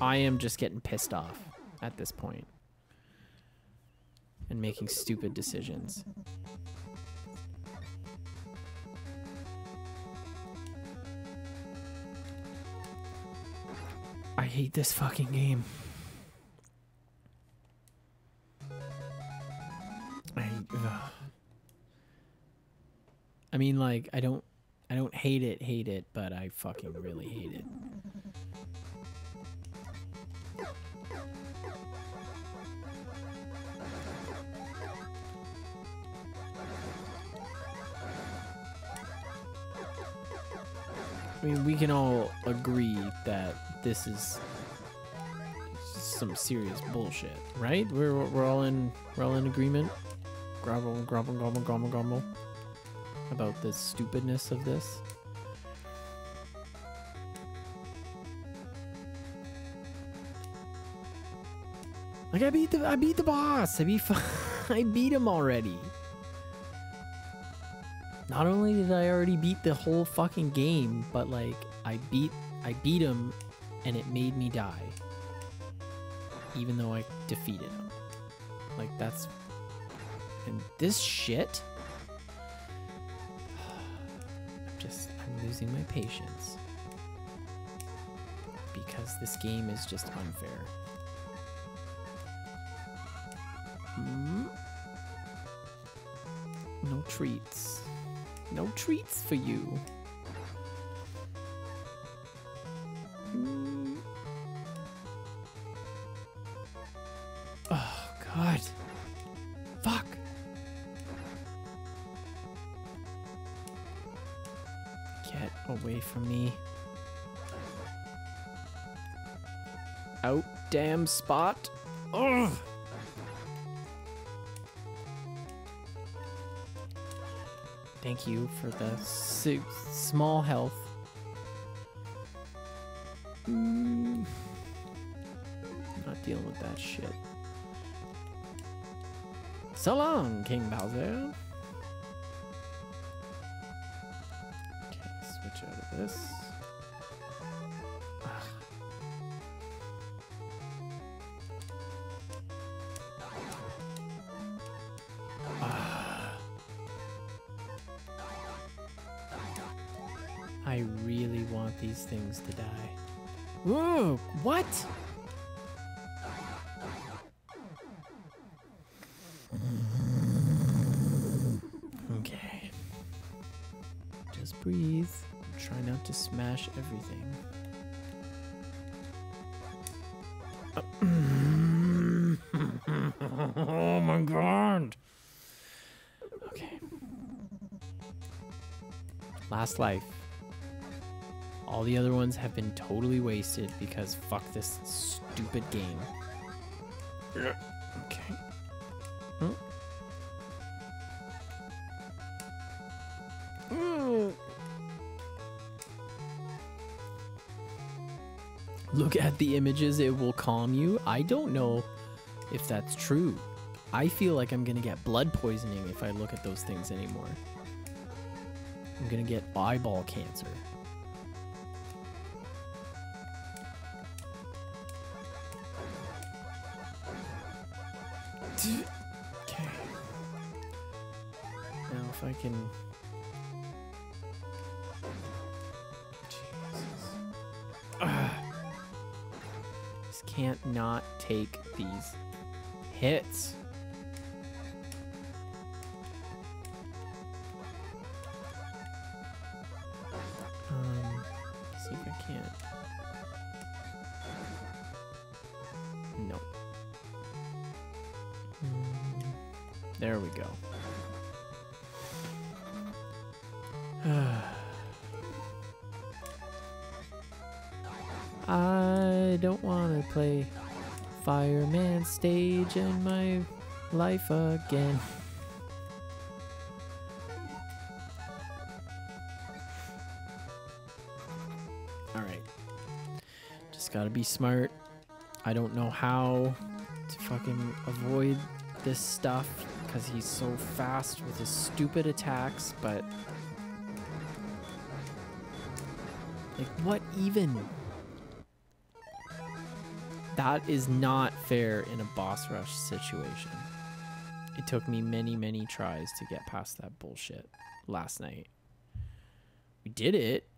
I am just getting pissed off at this point and making stupid decisions. I hate this fucking game. I mean, like, I don't hate it, but I fucking really hate it. I mean, we can all agree that this is some serious bullshit, right? We're all in agreement. Grumble about the stupidness of this. Like I beat the boss. I beat him already. Not only did I already beat the whole fucking game, but like I beat him and it made me die. Even though I defeated him. Like that's... And this shit... I'm losing my patience. Because this game is just unfair. No treats. No treats for you. Oh, God. Fuck. Get away from me. Out, damn spot. Ugh. Thank you for the small health. Not dealing with that shit. So long, King Bowser. Okay, switch out of this. I really want these things to die. Whoa, what? Okay. Just breathe. Try not to smash everything. Oh my God. Okay. Last life. All the other ones have been totally wasted because fuck this stupid game. Yeah. Okay. look at the images, it will calm you. I don't know if that's true. I feel like I'm gonna get blood poisoning if I look at those things anymore. I'm gonna get eyeball cancer. Okay. Now if I can... Jesus. Just can't not take these hits. See if I can't. No. There we go. I don't want to play Fireman stage in my life again. Gotta be smart. I don't know how to fucking avoid this stuff because he's so fast with his stupid attacks, but like what even? That is not fair in a boss rush situation. It took me many tries to get past that bullshit last night. We did it.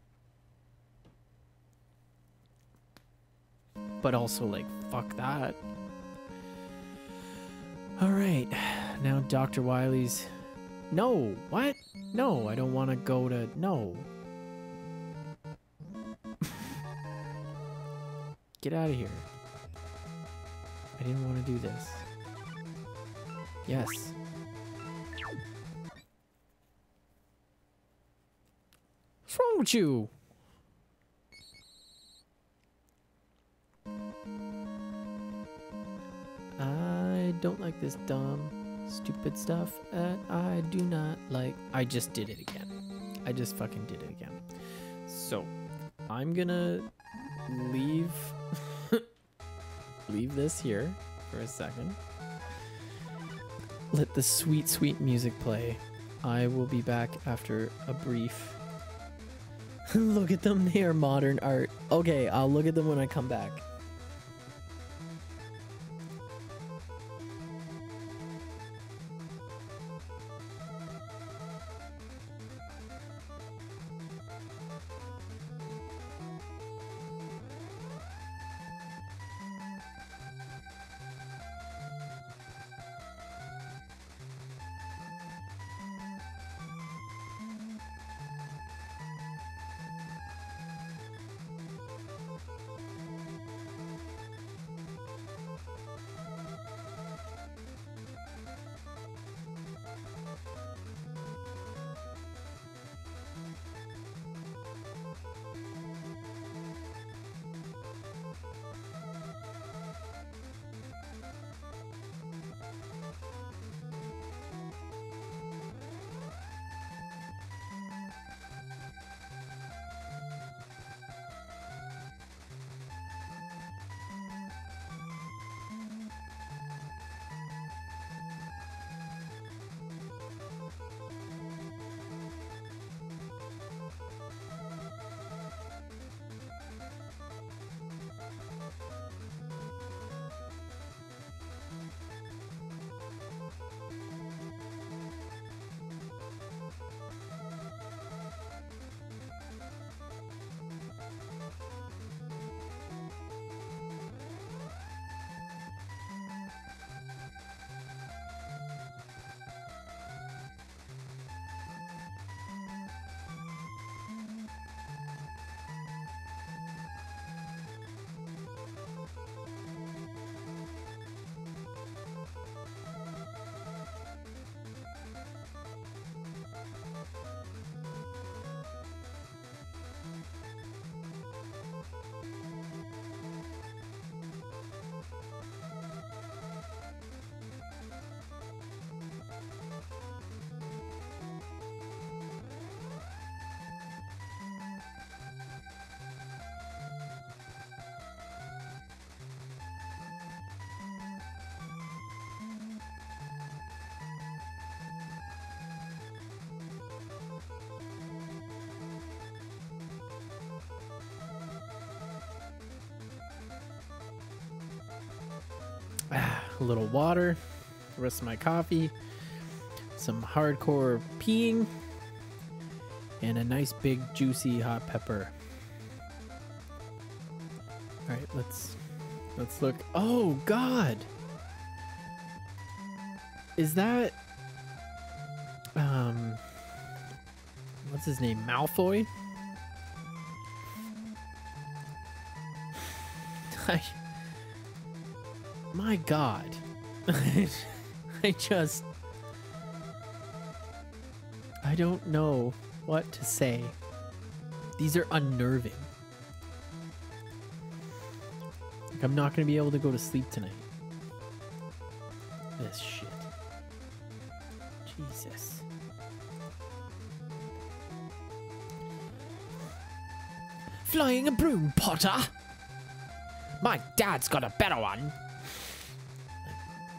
But also, like, fuck that. Alright. Now Dr. Wily's... No! What? No, I don't want to go to... No. Get out of here. I didn't want to do this. Yes. What's wrong with you? Don't like this dumb, stupid stuff that I do not like. I just did it again. I just fucking did it again. So, I'm gonna leave this here for a second. Let the sweet, sweet music play. I will be back after a brief... Look at them, they are modern art. Okay, I'll look at them when I come back. a little water, the rest of my coffee, some hardcore peeing, and a nice big juicy hot pepper. All right, let's look. Oh God, is that what's his name, Malfoy? My God. I don't know what to say. These are unnerving. Like, I'm not going to be able to go to sleep tonight. This shit. Jesus. Flying a broom, Potter! My dad's got a better one.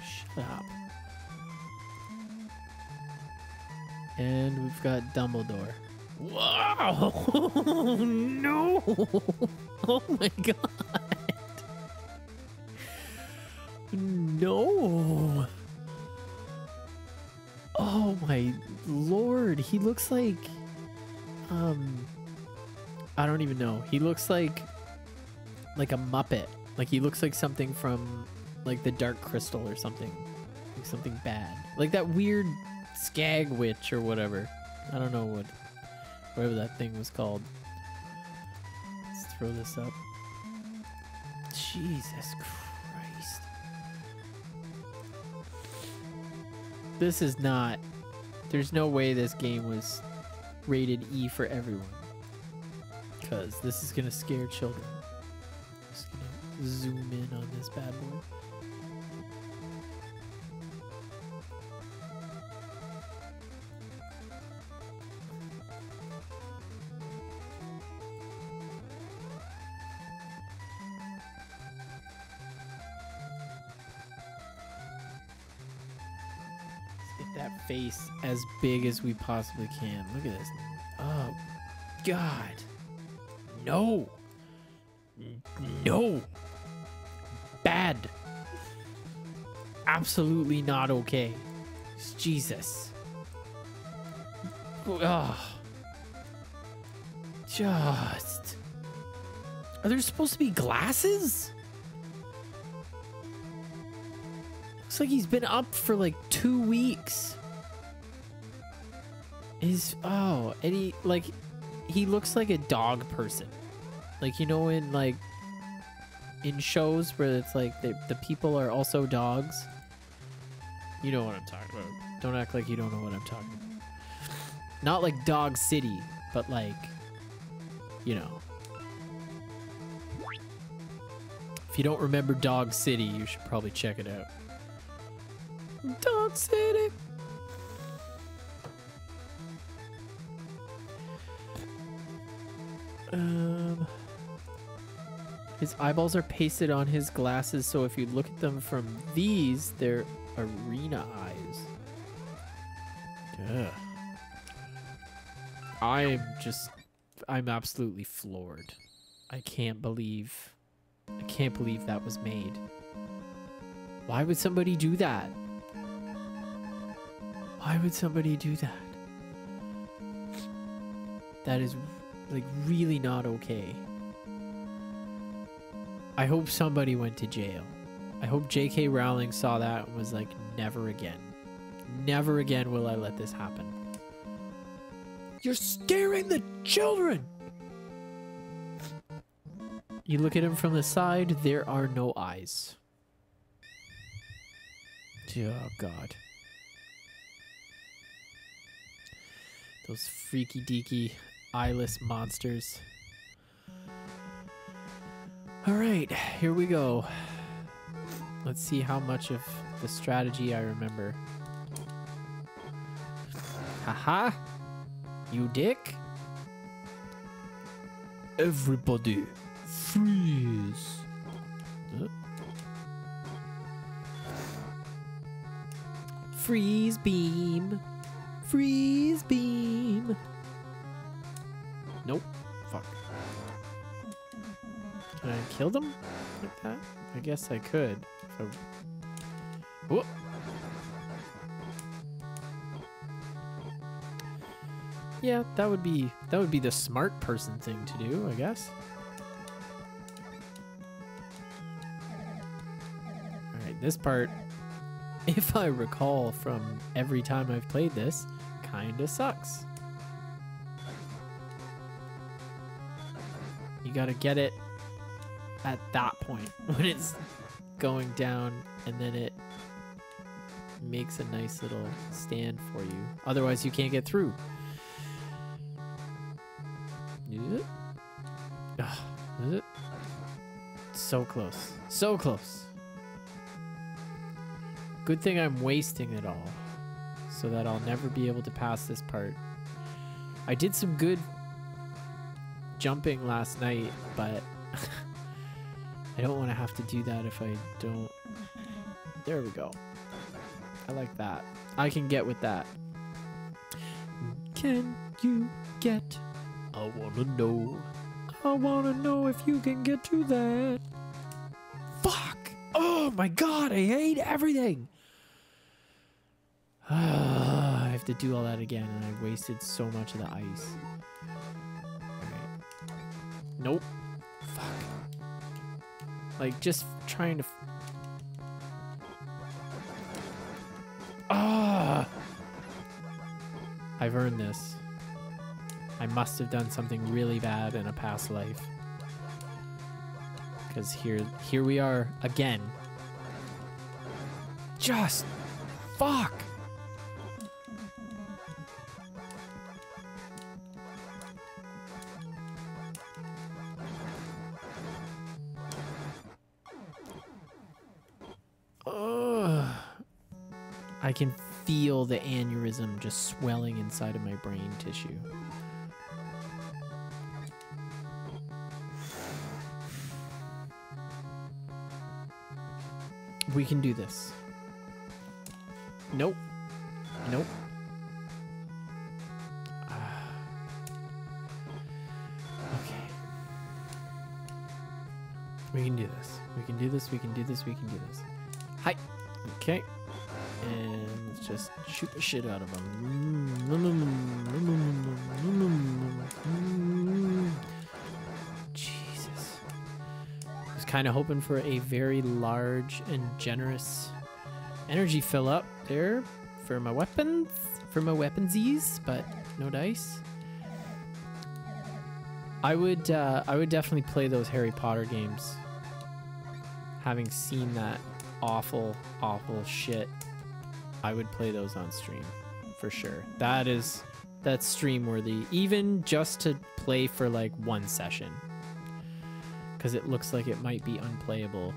Shut up. And we've got Dumbledore. Wow! No! Oh my God! No! Oh my Lord! He looks like... I don't even know. He looks like... like a Muppet. Like, he looks like something from, like, the Dark Crystal or something. Like, something bad. Like that weird Skag Witch or whatever. I don't know what... whatever that thing was called. Let's throw this up. Jesus Christ. This is not... there's no way this game was rated E for everyone. Because this is going to scare children. Zoom in on this bad boy. Let's get that face as big as we possibly can. Look at this. Oh, God. No. No. Bad. Absolutely not okay. Jesus. Ugh. Just. Are there supposed to be glasses? Looks like he's been up for like 2 weeks. Is oh, and he looks like a dog person. Like, you know, in like in shows where it's like the people are also dogs. You know what I'm talking about. Don't act like you don't know what I'm talking about. Not like Dog City, but like, you know. If you don't remember Dog City, you should probably check it out. Dog City. His eyeballs are pasted on his glasses, so if you look at them from these, they're arena eyes. Ugh. I'm absolutely floored. I can't believe that was made. Why would somebody do that? Why would somebody do that? That is, like, really not okay. I hope somebody went to jail. I hope J.K. Rowling saw that and was like, never again. Never again will I let this happen. You're scaring the children! You look at him from the side, there are no eyes. Oh, God. Those freaky-deaky, eyeless monsters. All right, here we go. Let's see how much of the strategy I remember. Haha, you dick. Everybody freeze. Freeze beam. Freeze beam. Nope. Fuck. Can I kill them like that? I guess I could. So Whoop. Yeah, that would be the smart person thing to do, I guess. All right, this part, if I recall from every time I've played this, kind of sucks. You got to get it at that point when it's going down, and then it makes a nice little stand for you. Otherwise, you can't get through. So close. So close. Good thing I'm wasting it all so that I'll never be able to pass this part. I did some good jumping last night, but I don't want to have to do that if I don't. There we go. I like that. I can get with that. Can you get? I want to know. I want to know if you can get to that. Fuck. Oh my God. I hate everything. I have to do all that again. And I wasted so much of the ice. Right. Nope. Fuck. Like just trying to. Ah! I've earned this. I must have done something really bad in a past life. Because here we are again. Just fuck! Ugh. I can feel the aneurysm just swelling inside of my brain tissue. We can do this. Nope. Nope. Okay. We can do this. We can do this. We can do this. We can do this. Hi. Okay. And let's just shoot the shit out of him. Kind of hoping for a very large and generous energy fill up there for my weapons, for my weaponsies, but no dice. I would definitely play those Harry Potter games. Having seen that awful, awful shit, I would play those on stream for sure. That's stream worthy, even just to play for like one session. Because it looks like it might be unplayable.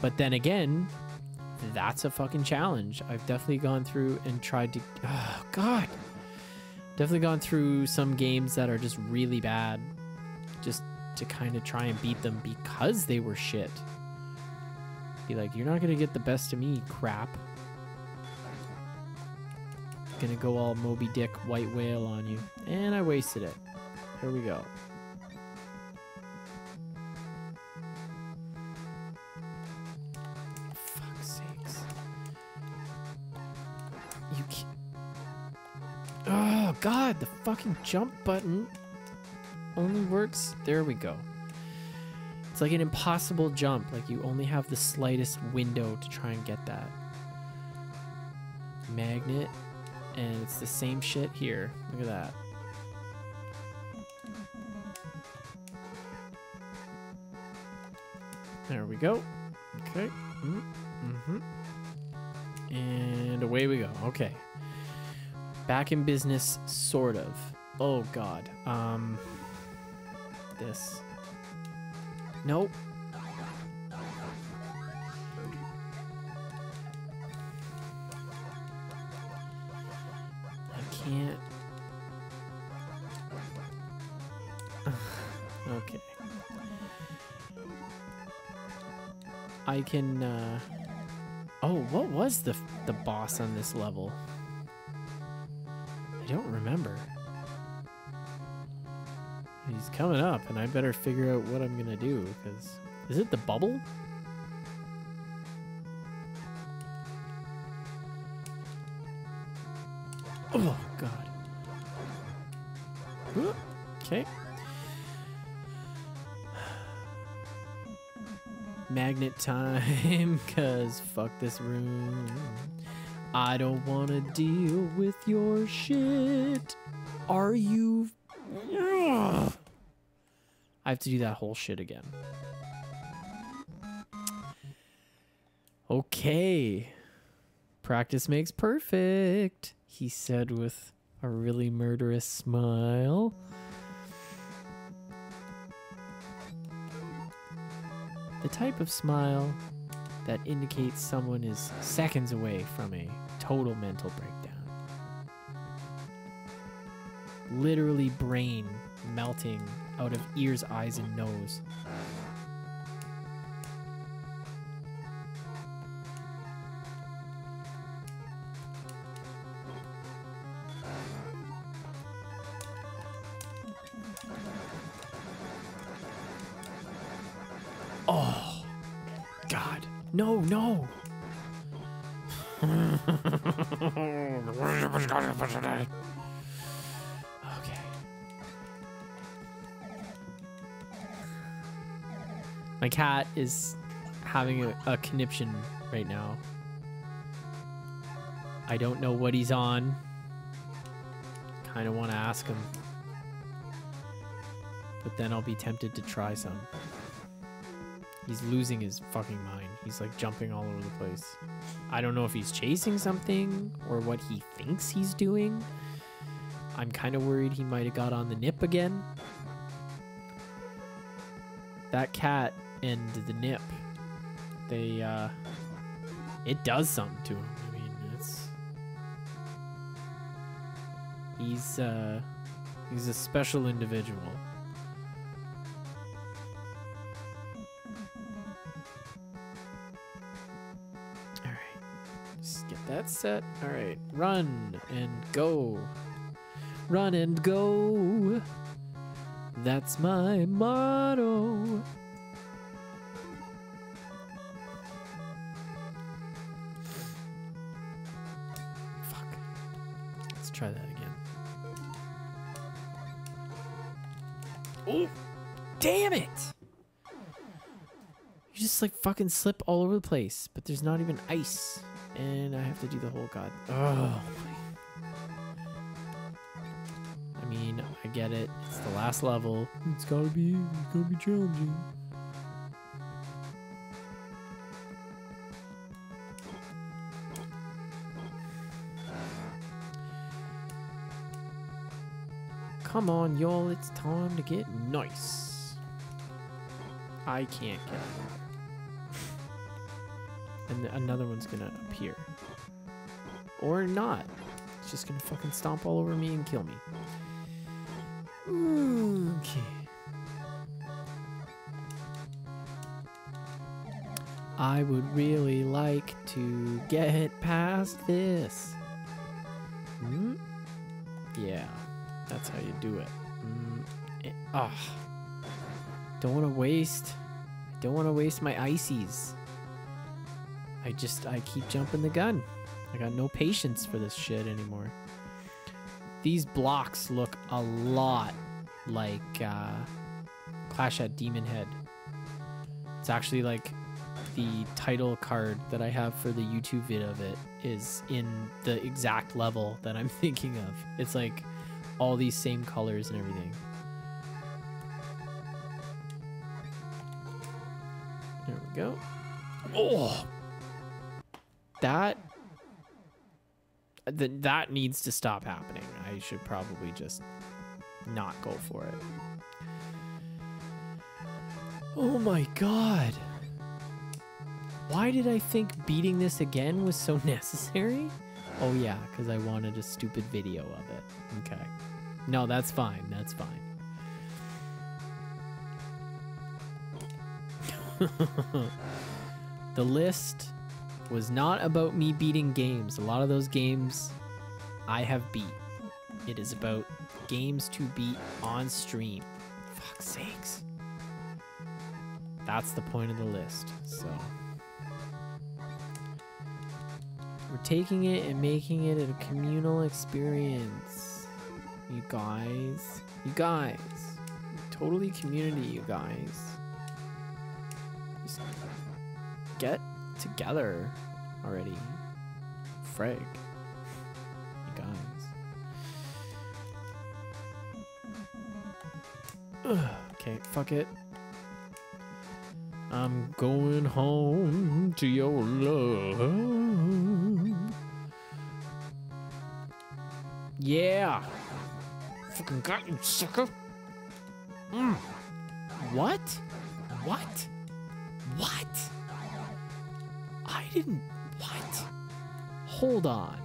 But then again, that's a fucking challenge. I've definitely gone through and tried to... Oh, God. Definitely gone through some games that are just really bad. Just to kind of try and beat them because they were shit. Be like, you're not going to get the best of me, crap. Gonna go all Moby Dick white whale on you. And I wasted it. Here we go. God, the fucking jump button only works. There we go. It's like an impossible jump. Like you only have the slightest window to try and get that. Magnet. And it's the same shit here. Look at that. There we go. Okay. Mm-hmm. And away we go. Okay. Back in business, sort of. Oh God. This. Nope. I can't. Okay. I can. Oh, what was the boss on this level? I don't remember. He's coming up, and I better figure out what I'm gonna do. Cause is it the bubble? Oh, God. Okay. Magnet time, because fuck this room. I don't want to deal with your shit. Are you... Ugh. I have to do that whole shit again. Okay. Practice makes perfect, he said with a really murderous smile. The type of smile that indicates someone is seconds away from a total mental breakdown. Literally brain melting out of ears, eyes, and nose. Oh, God. No, no. Okay. My cat is having a conniption right now. I don't know what he's on. Kind of want to ask him. But then I'll be tempted to try some. He's losing his fucking mind. He's like jumping all over the place. I don't know if he's chasing something or what he thinks he's doing. I'm kind of worried he might have got on the nip again. That cat and the nip, they, it does something to him. I mean, it's... He's a special individual. That's set. All right, run and go. Run and go. That's my motto. Fuck. Let's try that again. Oh, damn it. You just like fucking slip all over the place, but there's not even ice. And I have to do the whole god. Oh. I mean, I get it. It's the last level. It's gotta be challenging. Come on, y'all. It's time to get nice. I can't get it. And another one's gonna appear. Or not. It's just gonna fucking stomp all over me and kill me. Okay. I would really like to get past this. Hmm? Yeah. That's how you do it. Don't wanna waste. I don't wanna waste my icies. I keep jumping the gun. I got no patience for this shit anymore. These blocks look a lot like Clash at Demon Head. It's actually like the title card that I have for the YouTube vid of it is in the exact level that I'm thinking of. It's like all these same colors and everything. There we go. Oh! That needs to stop happening. I should probably just not go for it. Oh my God. Why did I think beating this again was so necessary? Oh yeah, because I wanted a stupid video of it. Okay. No, that's fine. That's fine. The list was not about me beating games. A lot of those games I have beat. It is about games to beat on stream. Fuck's sakes. That's the point of the list, so. We're taking it and making it a communal experience. You guys. Totally community, you guys. Just get together already. Frig. You guys. Okay, fuck it. I'm going home to your love. Yeah. Fucking got you, sucker. Mm. What? I didn't... What? Hold on.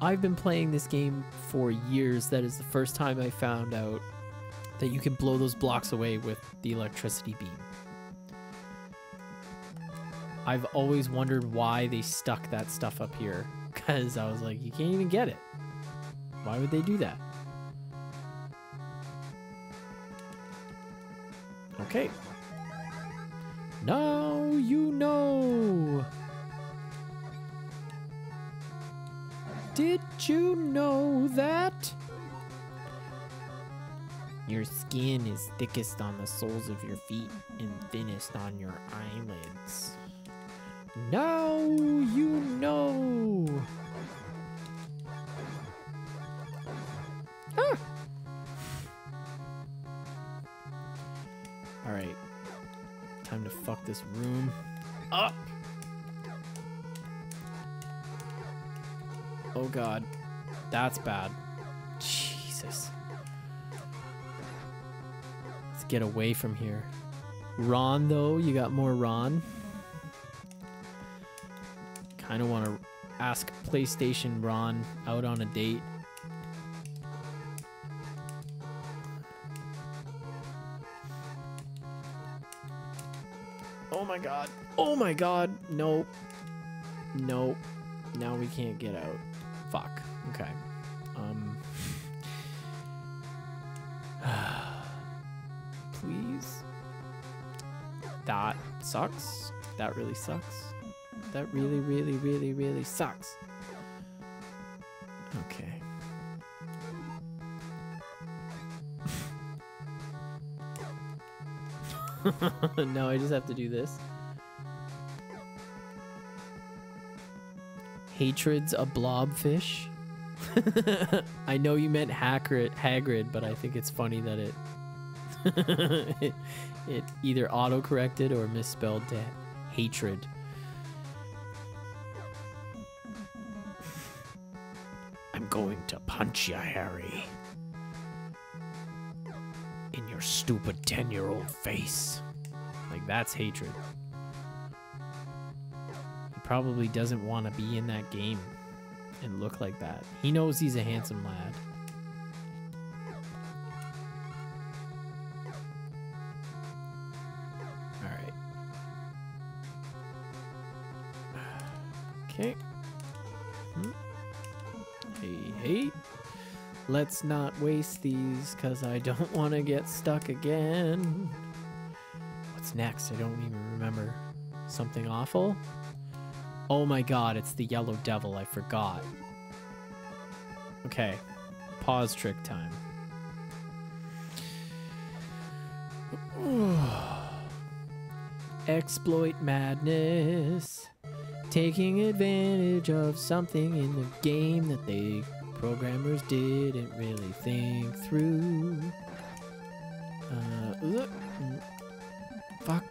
I've been playing this game for years. That is the first time I found out that you can blow those blocks away with the electricity beam. I've always wondered why they stuck that stuff up here, because I was like, you can't even get it. Why would they do that? Okay. Now you know. Did you know that? Your skin is thickest on the soles of your feet and thinnest on your eyelids. Now you know. Ah. All right, time to fuck this room up. Oh God, that's bad. Jesus. Let's get away from here. Ron though, you got more Ron? I don't want to ask PlayStation Ron out on a date. Oh my god, nope, now we can't get out, fuck, okay, please, that sucks, that really sucks. That really, really, really, really sucks. Okay. No, I just have to do this. Hatred's a blobfish. I know you meant Hagrid, but I think it's funny that it either auto-corrected or misspelled to hatred. Going to punch you, Harry. In your stupid 10-year-old face. Like, that's hatred. He probably doesn't want to be in that game and look like that. He knows he's a handsome lad. All right. Okay. Hey, let's not waste these because I don't want to get stuck again. What's next? I don't even remember. Something awful? Oh my god, it's the yellow devil. I forgot. Okay, pause trick time. Exploit madness. Taking advantage of something in the game that they programmers didn't really think through. Fuck.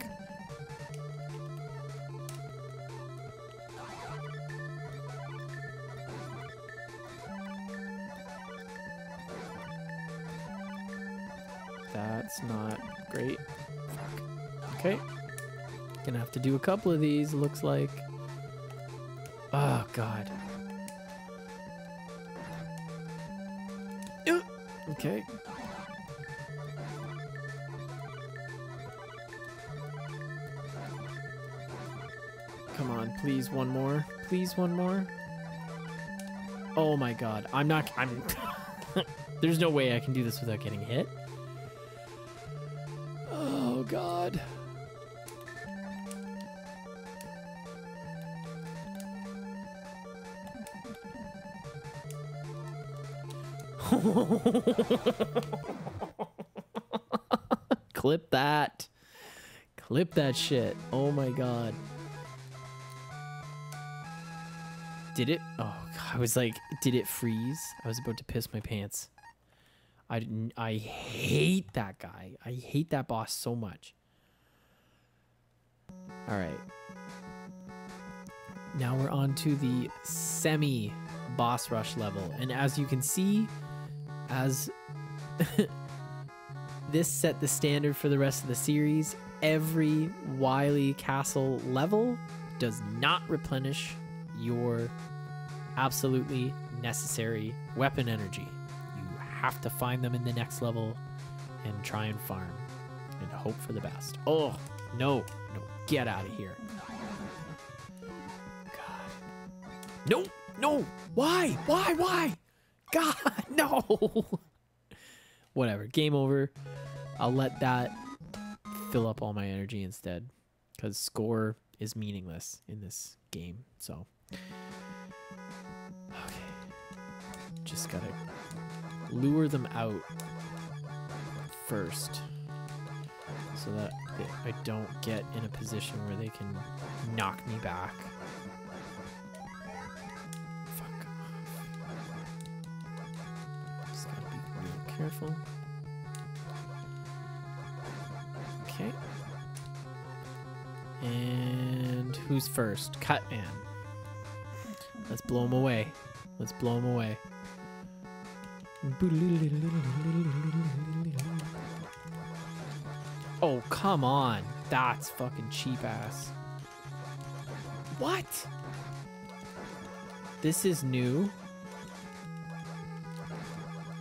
That's not great. Fuck. Okay. Gonna have to do a couple of these, looks like. Oh god. Okay. Come on, please one more. Please one more. Oh my god. I'm There's no way I can do this without getting hit. Oh god. Clip that. Clip that shit. Oh my god. Did it? Oh, I was like, did it freeze? I was about to piss my pants. I didn't. I hate that guy. I hate that boss so much. All right. Now we're on to the semi-boss rush level. And as you can see, as this set the standard for the rest of the series, every Wily Castle level does not replenish your absolutely necessary weapon energy. You have to find them in the next level and try and farm and hope for the best. Oh, no, no, get out of here. No, no, why? God, no. Whatever, game over. I'll let that fill up all my energy instead, because score is meaningless in this game, so. Okay, just gotta lure them out first so that I don't get in a position where they can knock me back. Careful. Okay. And who's first? Cutman. Let's blow him away. Let's blow him away. Oh, come on. That's fucking cheap ass. What? This is new.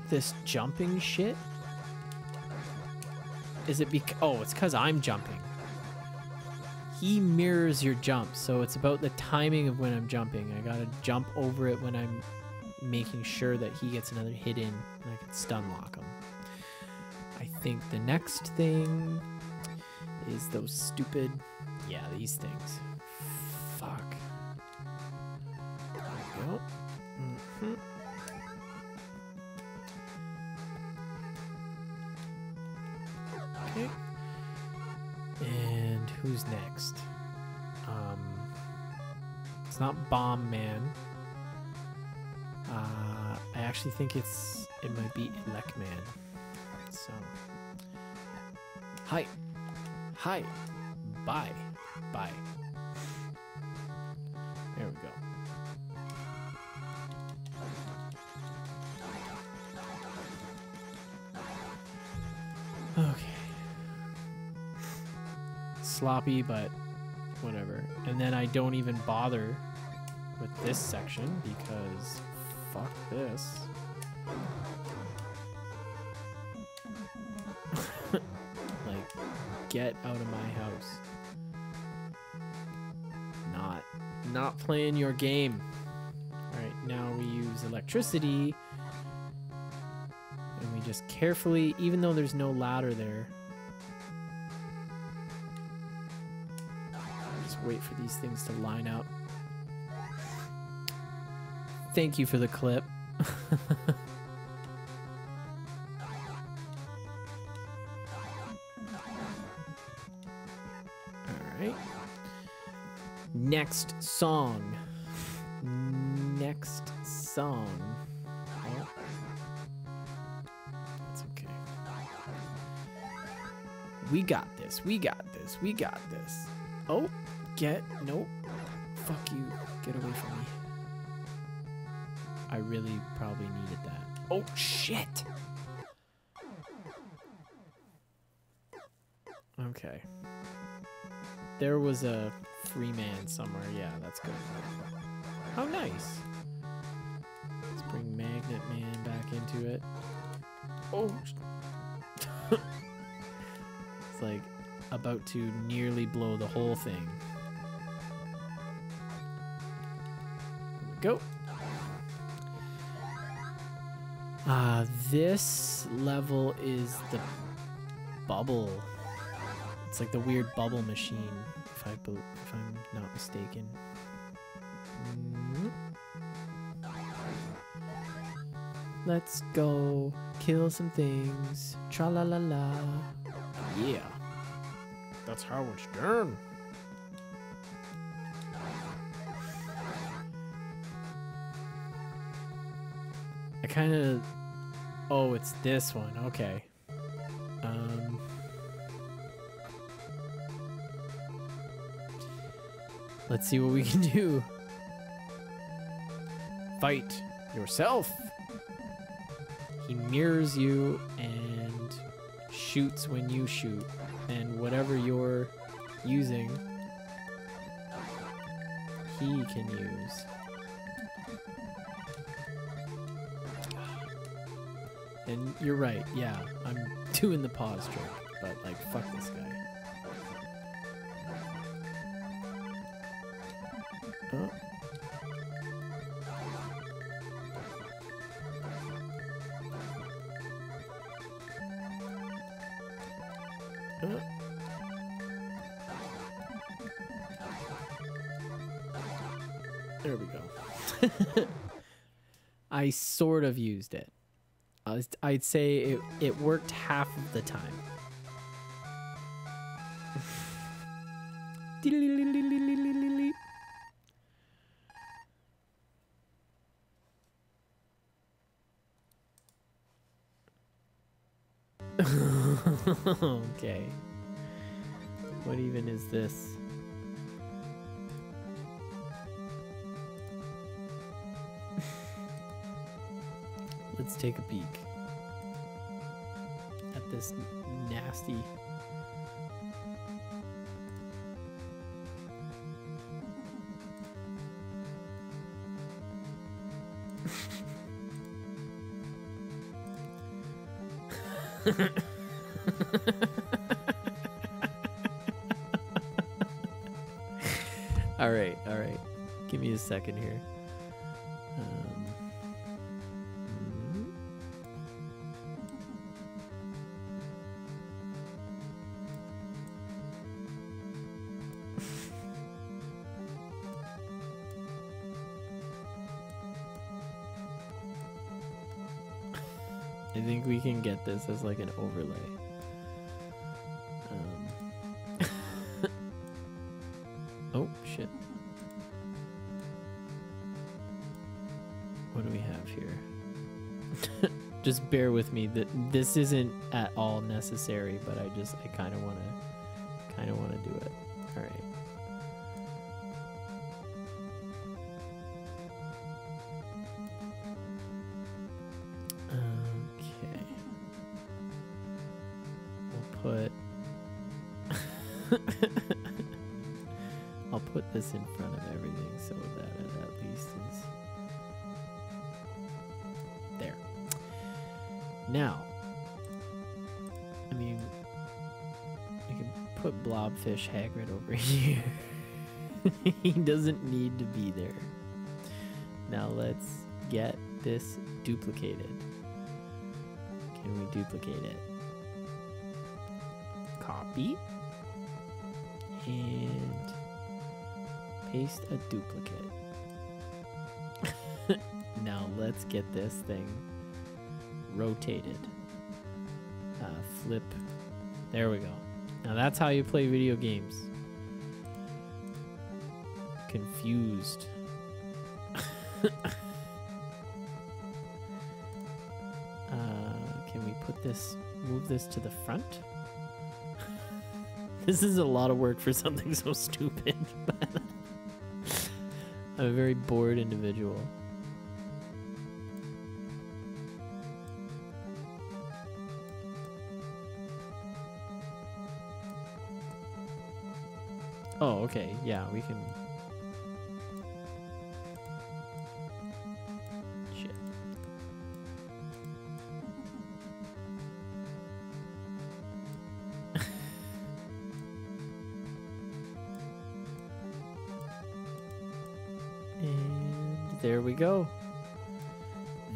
This jumping shit? Is it because... Oh, it's because I'm jumping. He mirrors your jump, so it's about the timing of when I'm jumping. I gotta jump over it when I'm making sure that he gets another hit in and I can stun lock him. I think the next thing is those stupid... Yeah, these things. Fuck. There we go. Mm-hmm. Okay. And who's next? It's not Bomb Man. I actually think it might be Elec Man. So hi, bye. There we go. Sloppy, but whatever. And then I don't even bother with this section because fuck this. Like, get out of my house. Not playing your game. All right, now we use electricity and we just carefully, even though there's no ladder there, wait for these things to line up. Thank you for the clip. Alright. Next song. Next song. Oh. That's okay. We got this. Oh. Nope. Fuck you. Get away from me. I really probably needed that. Oh, shit! Okay. There was a free man somewhere. Yeah, that's good. How nice. Let's bring Magnet Man back into it. Oh. It's like about to nearly blow the whole thing. Go. This level is the bubble. It's like the weird bubble machine, if I'm not mistaken. Mm-hmm. Let's go kill some things. Tra la la la. Yeah. That's how it's done. I kind of... Oh, it's this one. Okay. Let's see what we can do. Fight yourself. He mirrors you and shoots when you shoot. And whatever you're using, he can use. And you're right, yeah, I'm doing the pause trick, but like, fuck this guy. Oh. Oh. There we go. I sort of used it. I'd say it worked half of the time. Okay. What even is this? Let's take a peek at this nasty. Alright, alright. Give me a second here. I think we can get this as like an overlay. Oh, shit. What do we have here? Just bear with me. This isn't at all necessary, but I kind of want to do it. All right. I'll put this in front of everything so that it at least is there. Now, I mean, I can put Blobfish Hagrid over here. He doesn't need to be there. Now let's get this duplicated. Can we duplicate it? Copy. And paste a duplicate. Now let's get this thing rotated. Flip. There we go. Now that's how you play video games. Confused. Can we put this, move this to the front? This is a lot of work for something so stupid, but I'm a very bored individual. Oh, okay. Yeah, we can... There we go.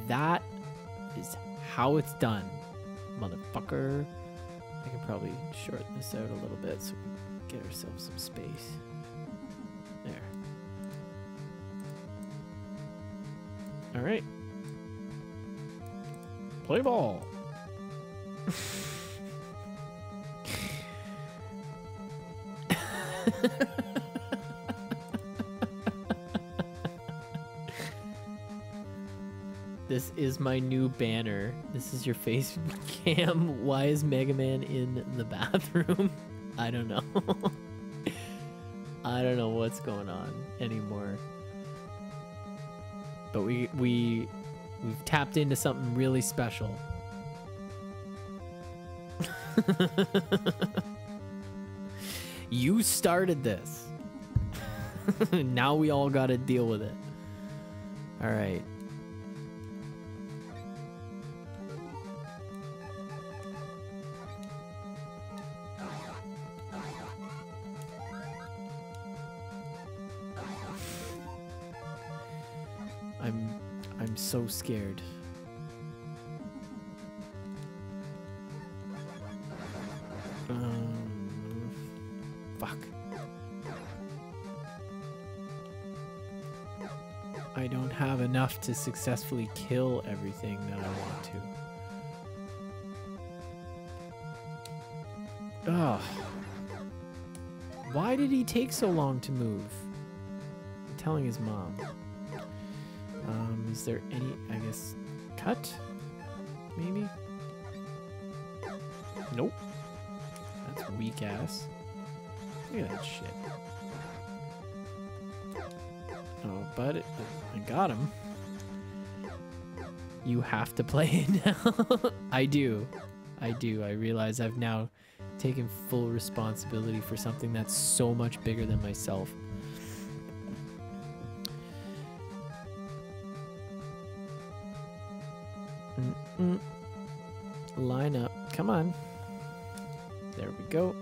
That is how it's done, motherfucker. I can probably shorten this out a little bit so we can get ourselves some space. There. All right. Play ball. This is my new banner. This is your face cam. Why is Mega Man in the bathroom? I don't know. I don't know what's going on anymore. But we've tapped into something really special. You started this. Now we all got to deal with it. All right. I'm so scared. Fuck. I don't have enough to successfully kill everything that I want to. Ugh. Why did he take so long to move? I'm telling his mom. Is there any, I guess, cut? Maybe? Nope. That's weak ass. Look at that shit. Oh, but I got him. You have to play it now. I do. I realize I've now taken full responsibility for something that's so much bigger than myself. Line up. Come on. There we go.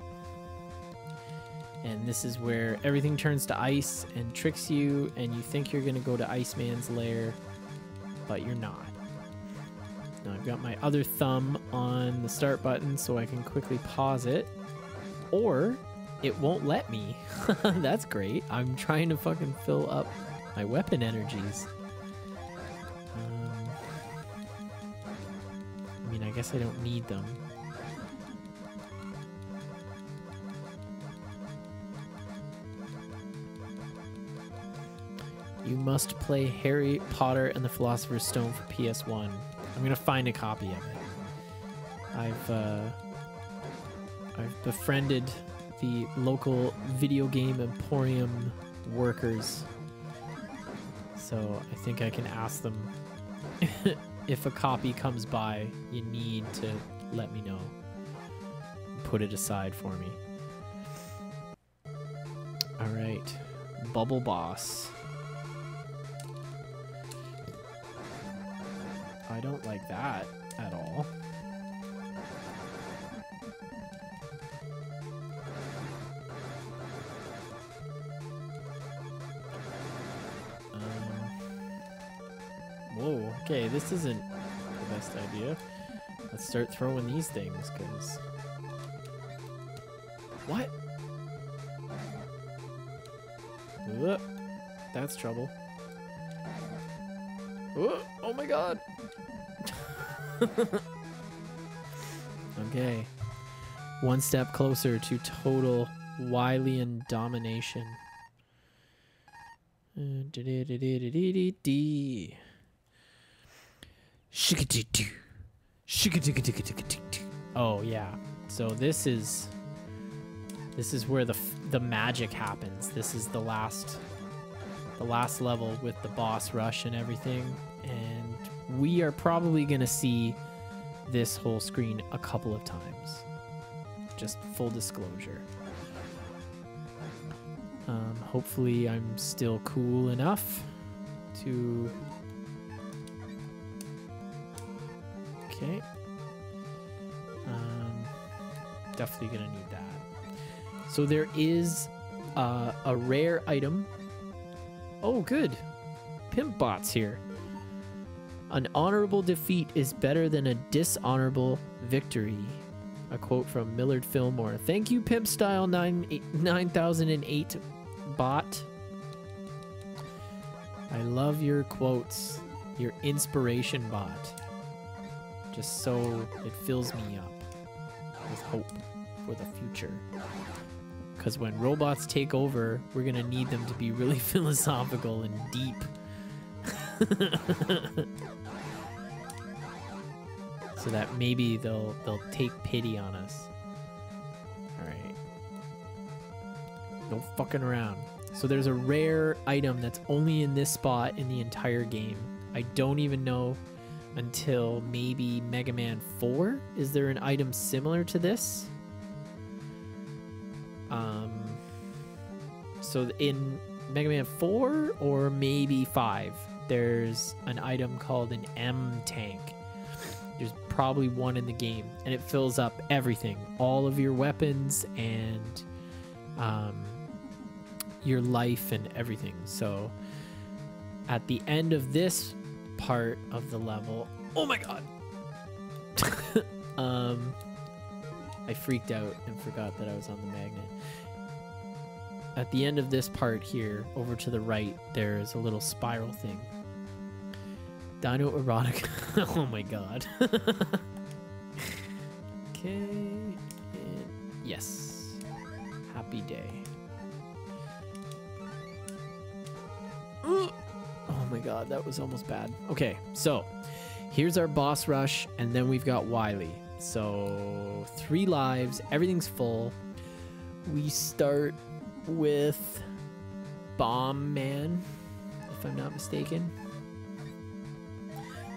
And this is where everything turns to ice and tricks you, and you think you're going to go to Iceman's lair, but you're not. Now I've got my other thumb on the start button so I can quickly pause it, or it won't let me. That's great. I'm trying to fucking fill up my weapon energies. I guess I don't need them. You must play Harry Potter and the Philosopher's Stone for PS1. I'm gonna find a copy of it. I've befriended the local video game emporium workers, so I think I can ask them. If a copy comes by, you need to let me know. Put it aside for me. All right, Bubble Boss. I don't like that at all. Okay, this isn't the best idea. Let's start throwing these things, because... What? Ugh, that's trouble. Ugh, oh my god! Okay. One step closer to total Wylian domination. Oh yeah, so this is where the magic happens. This is the last level with the boss rush and everything, and we are probably gonna see this whole screen a couple of times, just full disclosure. Hopefully I'm still cool enough to... Okay. Definitely gonna need that. So there is a rare item. Oh, good. Pimp Bot's here. An honorable defeat is better than a dishonorable victory. A quote from Millard Fillmore. Thank you, Pimp Style 9008 Bot. I love your quotes. Your inspiration, Bot. just so it fills me up with hope for the future. Because when robots take over, we're gonna need them to be really philosophical and deep. So that maybe they'll take pity on us. Alright. No fucking around. So there's a rare item that's only in this spot in the entire game. I don't even know until maybe Mega Man 4. Is there an item similar to this? So in Mega Man 4 or maybe 5, there's an item called an M tank. There's probably one in the game, and it fills up everything, all of your weapons and your life and everything. So at the end of this part of the level, oh my god, I freaked out and forgot that I was on the magnet. At the end of this part here, over to the right, there is a little spiral thing. Dino Erotica. Oh my god. Okay. And yes. Happy day. Oh my god, that was almost bad. Okay, so here's our boss rush, and then we've got Wily. So 3 lives, everything's full. We start with Bomb Man, if I'm not mistaken.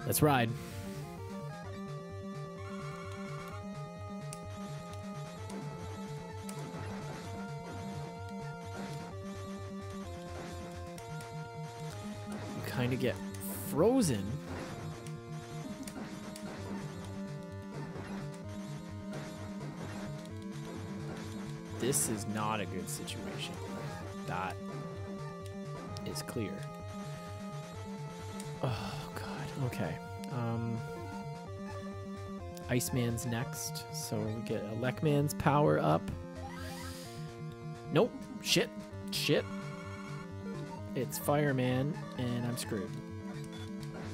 Let's ride. You kind of get frozen. This is not a good situation. That is clear. Oh, God. Okay. Iceman's next. So we get Elecman's power up. Nope. Shit. Shit. It's Fireman, and I'm screwed.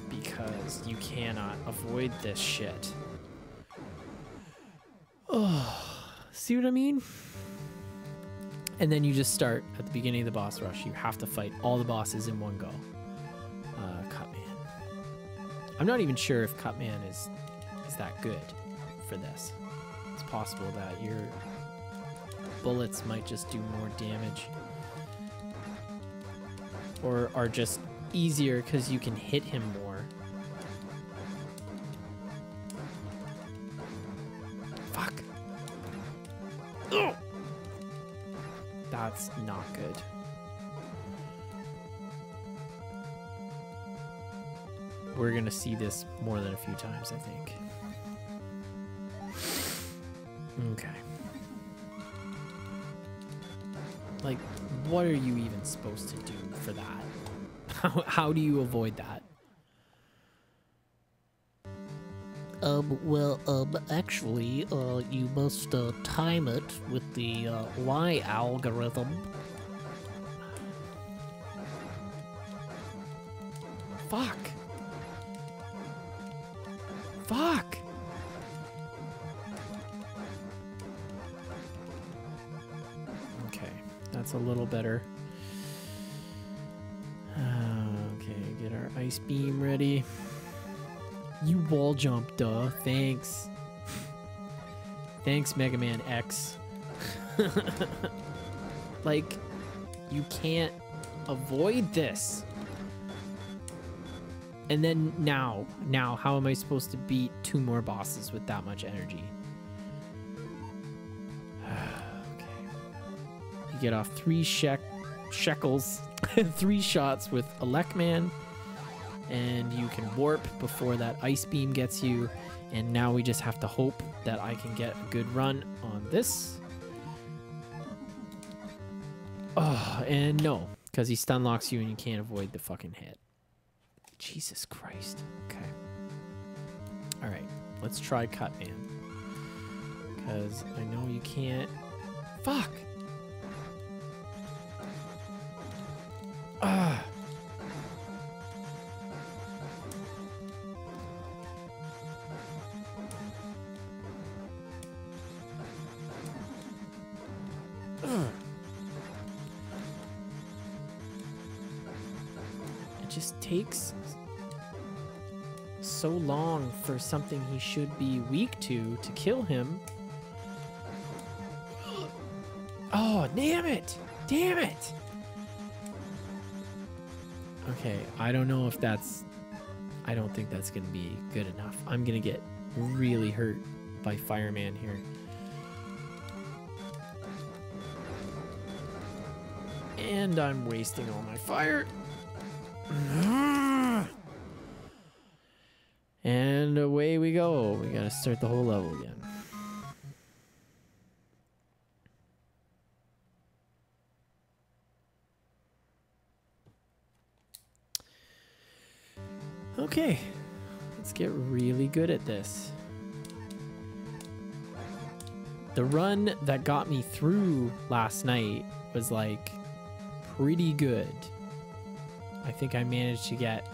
Because you cannot avoid this shit. Oh, see what I mean? And then you just start at the beginning of the boss rush. You have to fight all the bosses in one go. Cutman. I'm not even sure if Cutman is that good for this. It's possible that your bullets might just do more damage. Or are just easier because you can hit him more. Fuck. Ugh. That's not good. We're gonna see this more than a few times, I think. Okay. Like, what are you even supposed to do for that? How do you avoid that? Actually, you must, time it with the, Y algorithm. Fuck! Fuck! Okay, that's a little better. Okay, get our ice beam ready. You wall jump, duh. Thanks. Thanks, Mega Man X. Like, you can't avoid this. And then now, how am I supposed to beat 2 more bosses with that much energy? Okay. You get off 3 shekels, 3 shots with Elecman. And you can warp before that ice beam gets you. And now we just have to hope that I can get a good run on this. Oh, and no, because he stun locks you and you can't avoid the fucking hit. Jesus Christ. Okay. All right, let's try Cutman. Because I know you can't. Fuck. Ah. just takes so long for something he should be weak to kill him. Oh, damn it! Damn it! Okay, I don't know if that's... I don't think that's gonna be good enough. I'm gonna get really hurt by Fireman here. And I'm wasting all my fire. And away we go. We gotta start the whole level again. Okay, let's get really good at this. The run that got me through last night was like pretty good. I think I managed to get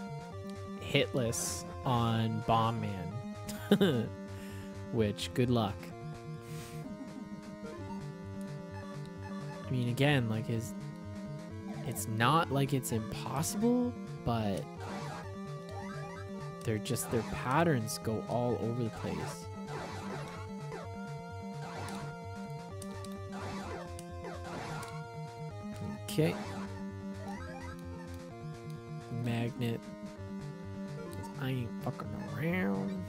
hitless on Bomb Man, which good luck. I mean, again, like it's not like it's impossible, but they're just, their patterns go all over the place. Okay. Magnet. I ain't fucking around.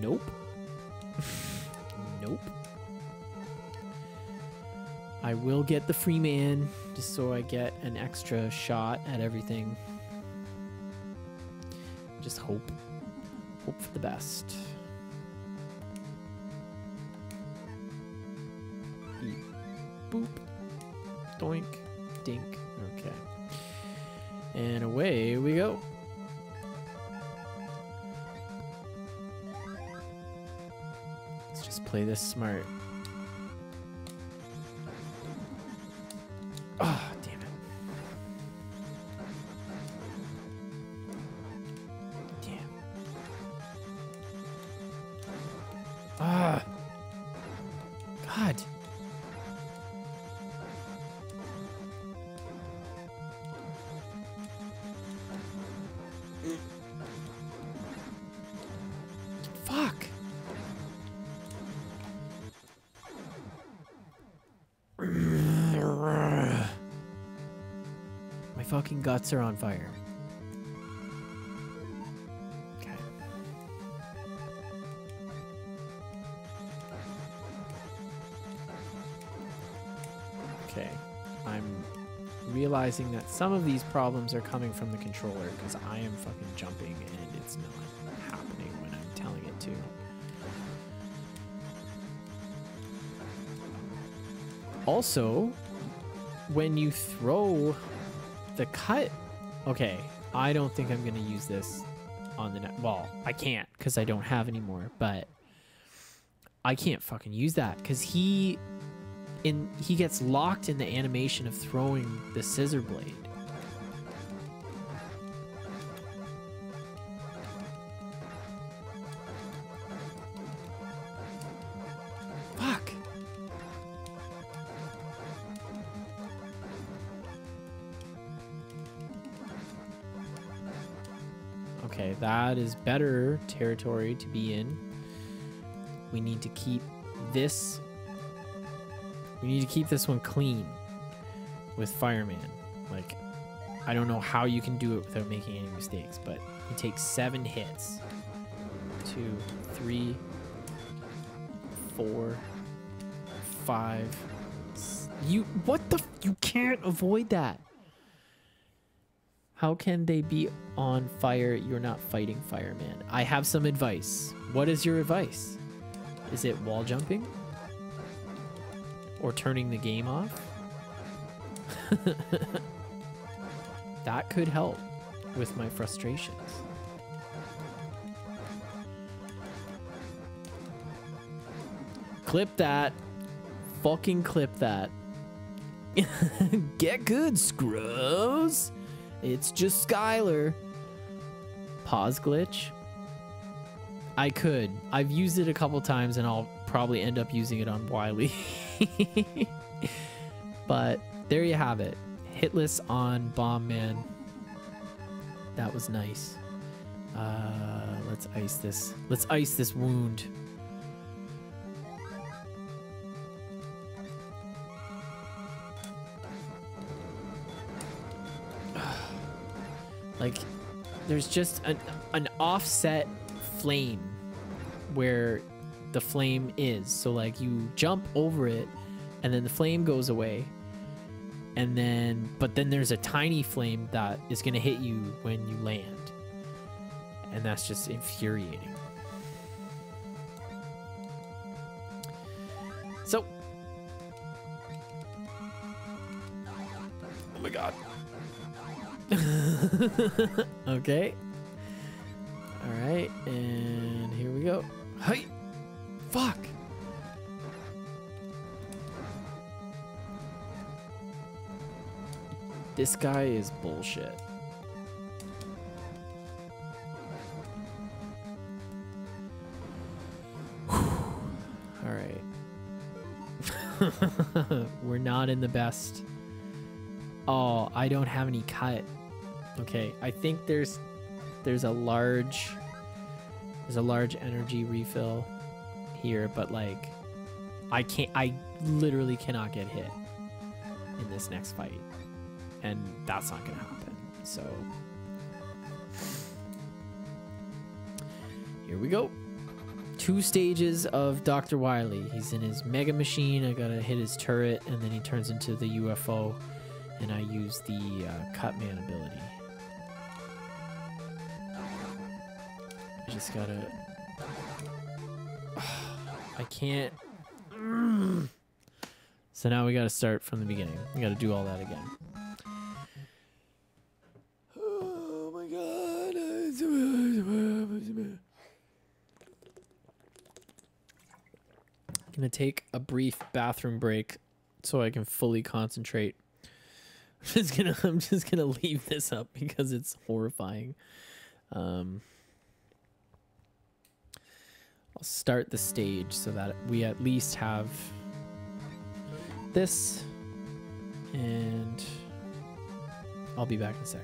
Nope. Nope. I will get the free man just so I get an extra shot at everything. Just hope. Hope for the best. Eep. Boop. Doink. Dink. Okay. And away we go. Let's just play this smart. Ah, oh, damn it. Damn. Ah. God. Fuck. Fucking guts are on fire. Okay. Okay. I'm realizing that some of these problems are coming from the controller because I am fucking jumping and it's not happening when I'm telling it to. Also, when you throw the cut. Okay, I don't think I'm gonna use this on the net. Well, I can't because I don't have any more, but I can't fucking use that because he gets locked in the animation of throwing the scissor blade. Okay, that is better territory to be in. We need to keep this. We need to keep this one clean with Fireman. Like, I don't know how you can do it without making any mistakes, but he takes 7 hits. 2, 3, 4, 5. You, what the? You can't avoid that. How can they be on fire? You're not fighting Fireman. I have some advice. What is your advice? Is it wall jumping? Or turning the game off? That could help with my frustrations. Clip that. Fucking clip that. Get good, Scrubs. It's just Skylar. Pause glitch. I could. I've used it a couple times and I'll probably end up using it on Wily. But there you have it. Hitless on Bomb Man. That was nice. Let's ice this. Let's ice this wound. Like, there's just an offset flame where the flame is. So, like, you jump over it, and then the flame goes away. And then, but then there's a tiny flame that is going to hit you when you land. And that's just infuriating. So. Oh my god. Okay. All right. And here we go. Hey. Fuck. This guy is bullshit. Alright. We're not in the best. Oh, I don't have any cut. Okay, I think there's a large energy refill here, but like I literally cannot get hit in this next fight. And that's not gonna happen. So here we go. 2 stages of Dr. Wily. He's in his mega machine. I gotta hit his turret, and then he turns into the UFO, and I use the Cutman ability. I just gotta. I can't. So now we gotta start from the beginning. We gotta do all that again. I'm gonna take a brief bathroom break so I can fully concentrate. I'm just gonna leave this up because it's horrifying. I'll start the stage so that we at least have this, and I'll be back in a sec.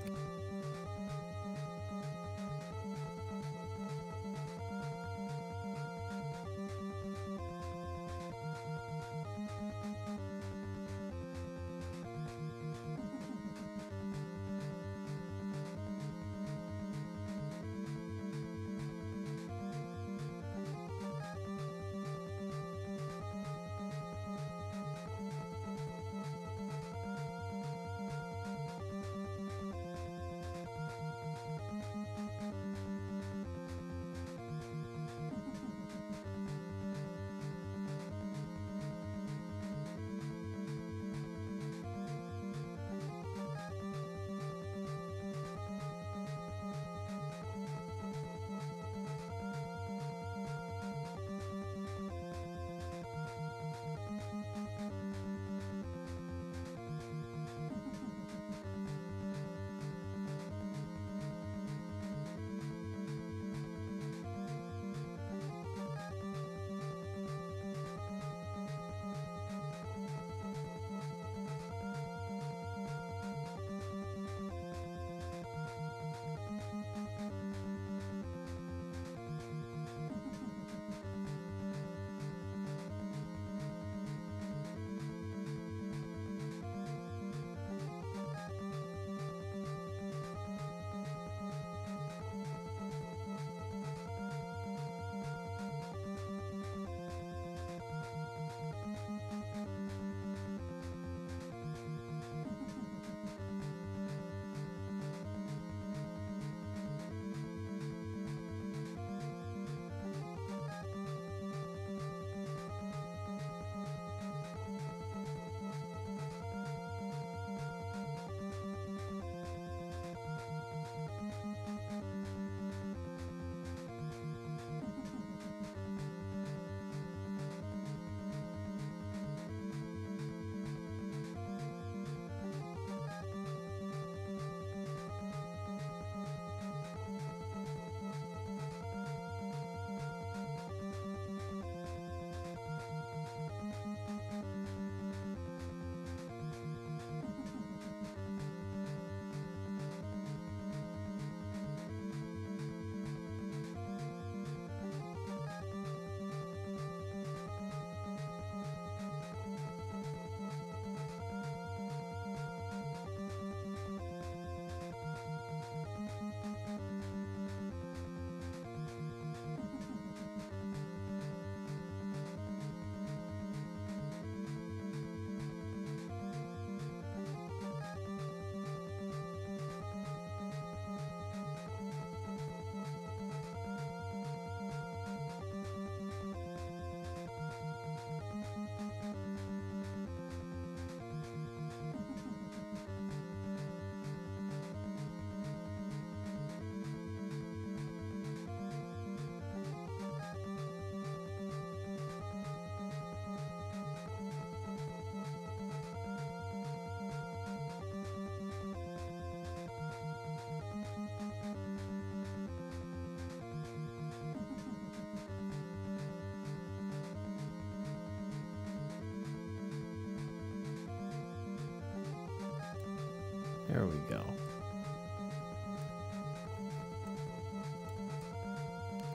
There we go.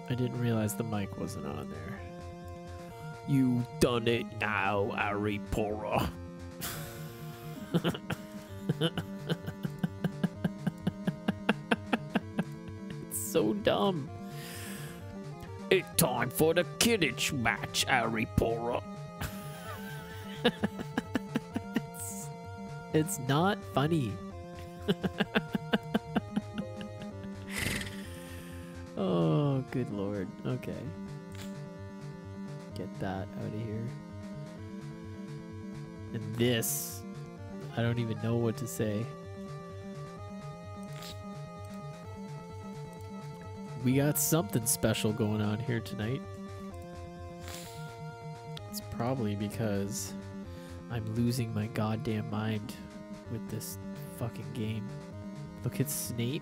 I didn't realize the mic wasn't on there. You done it now, Aripora. It's so dumb. It's time for the Kidditch match, Aripora. It's not funny. Oh, good lord. Okay. Get that out of here. And this, I don't even know what to say. We got something special going on here tonight. It's probably because I'm losing my goddamn mind with this fucking game. Look at Snape.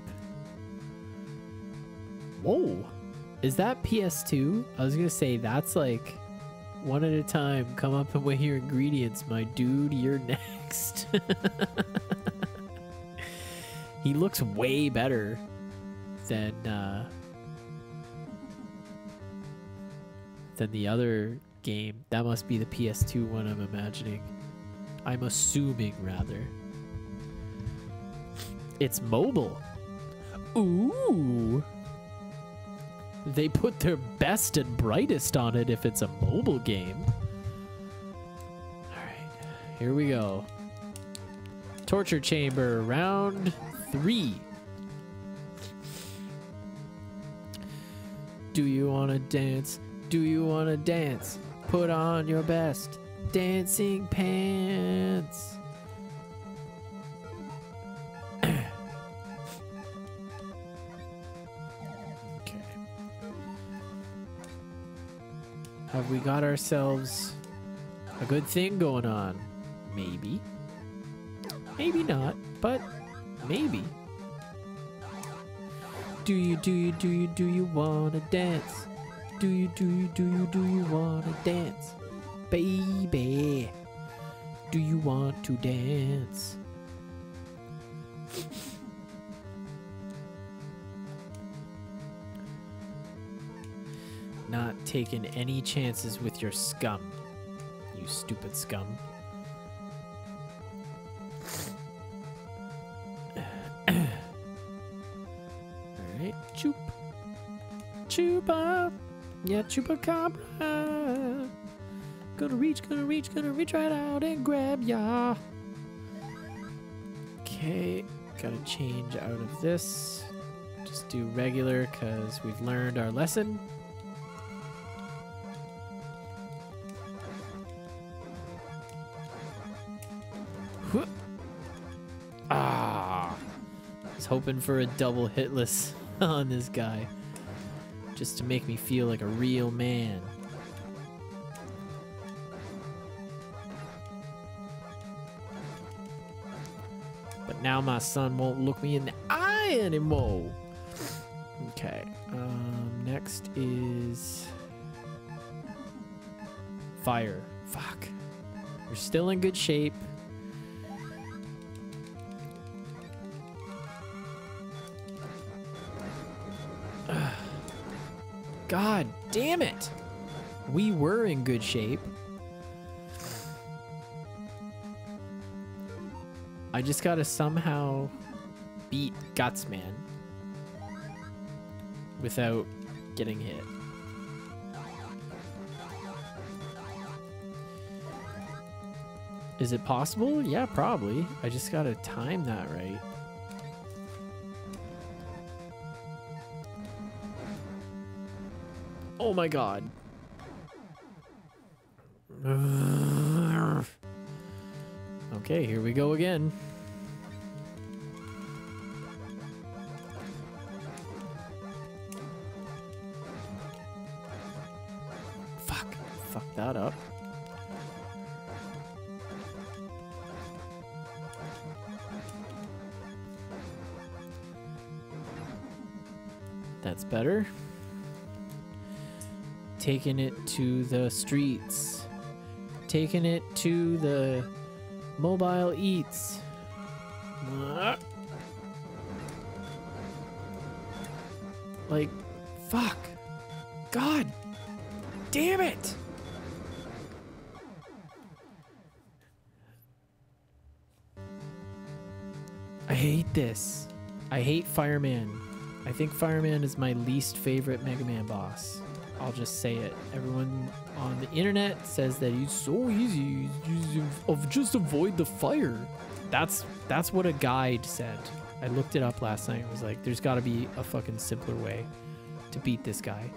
Whoa. Is that PS2? I was gonna say, that's like one at a time. Come up and weigh your ingredients, my dude. You're next. He looks way better than the other game. That must be the PS2 one, I'm imagining. I'm assuming, rather. It's mobile. Ooh. They put their best and brightest on it if it's a mobile game. All right, here we go. Torture Chamber, round 3. Do you wanna dance? Do you wanna dance? Put on your best dancing pants. Have we got ourselves a good thing going on? Maybe. Maybe not, but maybe. Do you wanna dance? Do you wanna dance? Baby, do you want to dance? Not taking any chances with your scum, you stupid scum. Alright, Chup. Chupa! Yeah, Chupacabra! Gonna reach right out and grab ya! Okay, gotta change out of this. Just do regular, cause we've learned our lesson. Hoping for a double hitless on this guy just to make me feel like a real man. But now my son won't look me in the eye anymore. Okay, next is fire. Fuck. We're still in good shape. God damn it! We were in good shape. I just gotta somehow beat Gutsman without getting hit. Is it possible? Yeah, probably. I just gotta time that right. Oh my god. Okay, here we go again. Fuck. Fuck that up. That's better. Taking it to the streets. Taking it to the mobile eats. Like, fuck. God damn it. I hate this. I hate Fireman. I think Fireman is my least favorite Mega Man boss. I'll just say it. Everyone on the internet says that he's so easy. Just avoid the fire. That's what a guide said. I looked it up last night. It was like, there's got to be a fucking simpler way to beat this guy.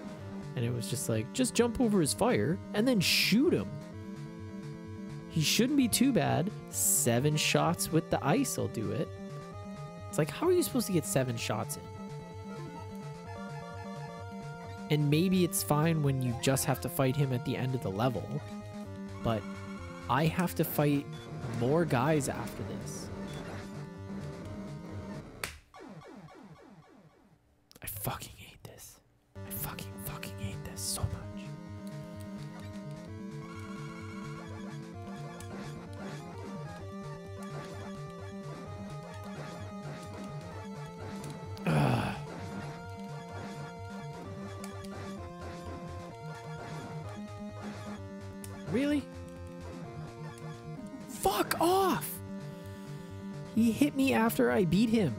And it was just like, just jump over his fire and then shoot him. He shouldn't be too bad. 7 shots with the ice will do it. It's like, how are you supposed to get 7 shots in? And maybe it's fine when you just have to fight him at the end of the level, but I have to fight more guys after this. I fucking hate this. I fucking hate this so much. Really? Fuck off! He hit me after I beat him.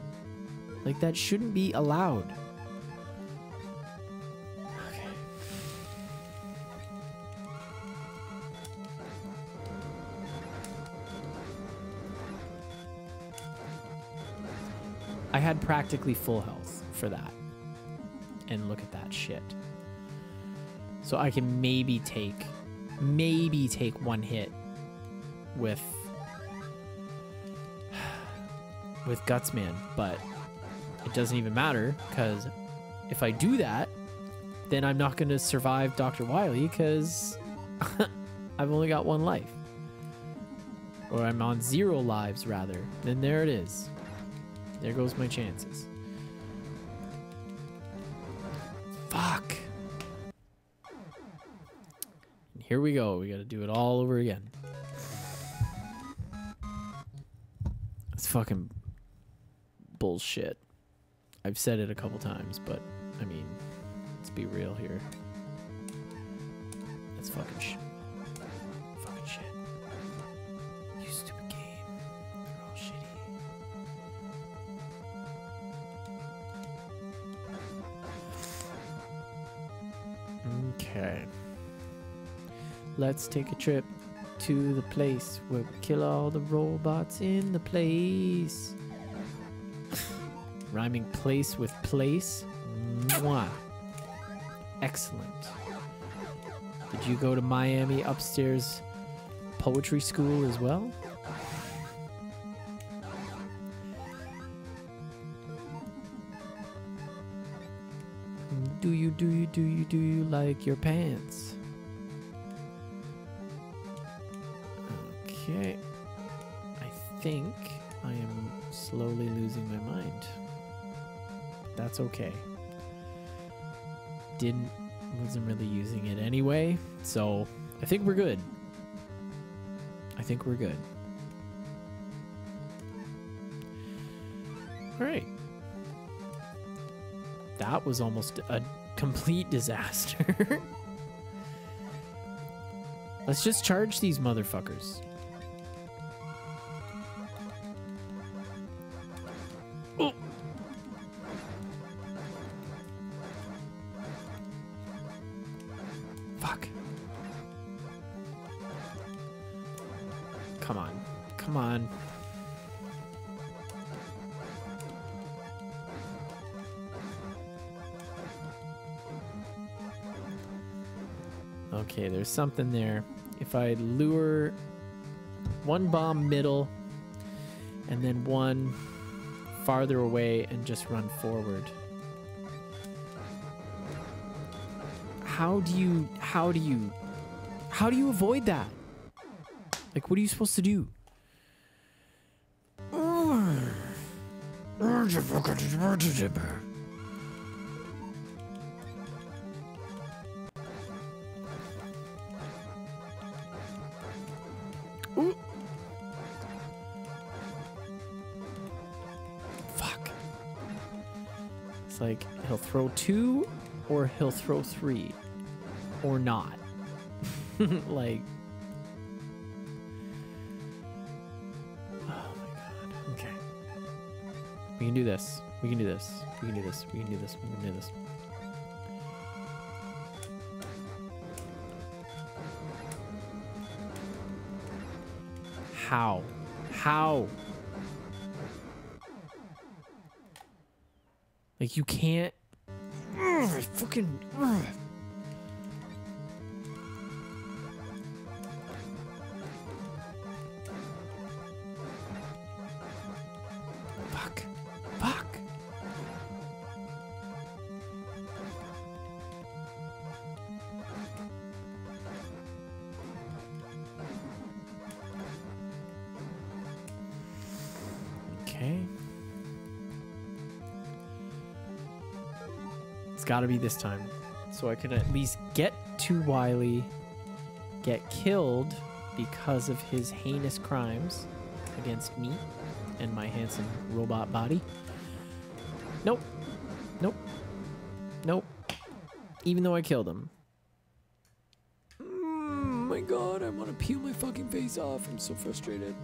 Like, that shouldn't be allowed. Okay. I had practically full health for that. And look at that shit. So I can maybe take one hit with Gutsman, but it doesn't even matter, because if I do that, then I'm not going to survive Dr. Wily, because I've only got 1 life, or I'm on 0 lives rather. Then there it is. There goes my chances. Fuck. Here we go. We got to do it all over again. It's fucking bullshit. I've said it a couple times, but I mean, let's be real here. That's fucking shit. Fucking shit. You stupid game. You're all shitty. Okay. Let's take a trip to the place where we kill all the robots in the place. Rhyming place with place. Mwah. Excellent. Did you go to Miami upstairs poetry school as well? Do you like your pants? Okay, I think I am slowly losing my mind. That's okay. Wasn't really using it anyway, so I think we're good. I think we're good. All right. That was almost a complete disaster. Let's just charge these motherfuckers. Come on. Okay, there's something there. If I lure one bomb middle and then one farther away and just run forward. How do you avoid that? Like, what are you supposed to do? Ooh. Fuck. It's It's like he'll throw two or he'll throw three or not. Like, oh my god. Okay, we can do this. We can do this. We can do this. We can do this. We can do this. How? How? Like, you can't. I fucking. Gotta be this time, so I can at least get to Wily, get killed because of his heinous crimes against me and my handsome robot body. Nope, nope, nope. Even though I killed him. My god, I want to peel my fucking face off. I'm so frustrated.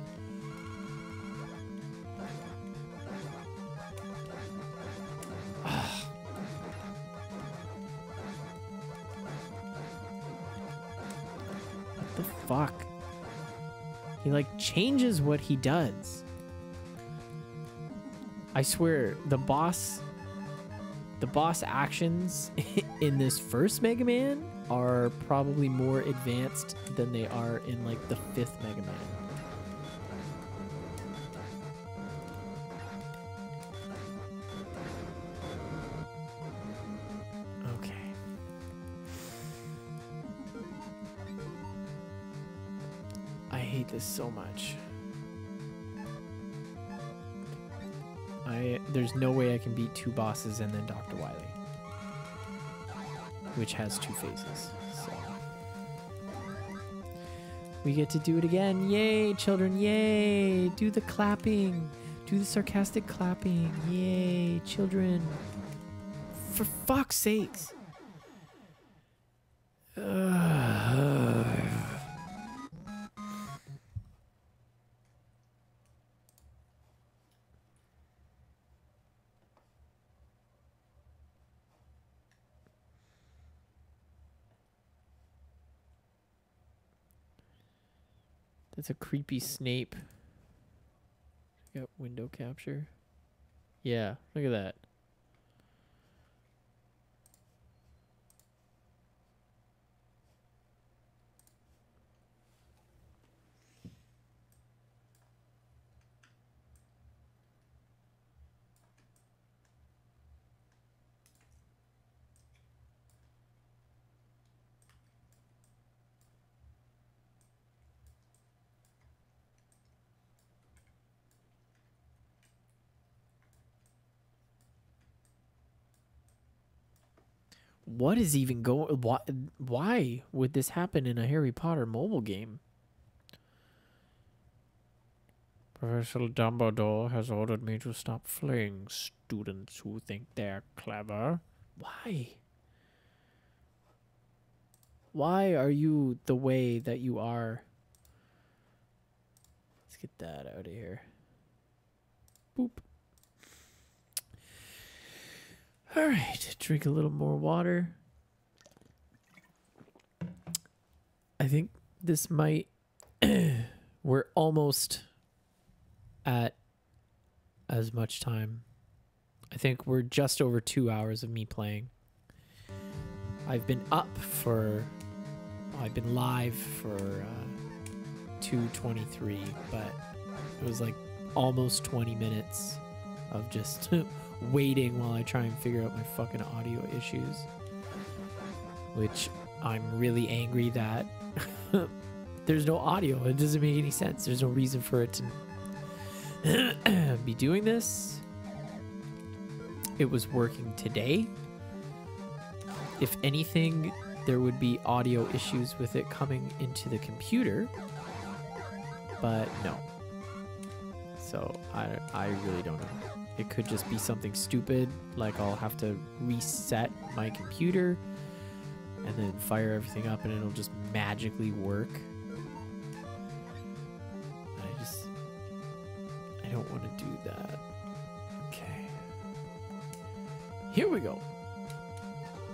He, like, changes what he does. I swear, the boss actions in this first Mega Man are probably more advanced than they are in, like, the fifth Mega Man. So much. There's no way I can beat two bosses and then Dr. Wily, which has two phases. So we get to do it again. Yay, children, yay. Do the clapping. Do the sarcastic clapping. Yay, children. For fuck's sakes. It's a creepy Snape. Got window capture. Yeah, look at that. What is even going? Why would this happen in a Harry Potter mobile game? Professor Dumbledore has ordered me to stop flaying students who think they're clever. Why? Why are you the way that you are? Let's get that out of here. Boop. All right, drink a little more water. I think this might... We're almost at as much time. I think we're just over 2 hours of me playing. I've been I've been live for 2:23, but it was like almost 20 minutes of just... waiting while I try and figure out my fucking audio issues, which I'm really angry that there's no audio. It doesn't make any sense. There's no reason for it to be doing this. It was working today. If anything, there would be audio issues with it coming into the computer, but no. So I really don't know. It could just be something stupid, like I'll have to reset my computer and then fire everything up and it'll just magically work. I don't want to do that. Okay. Here we go.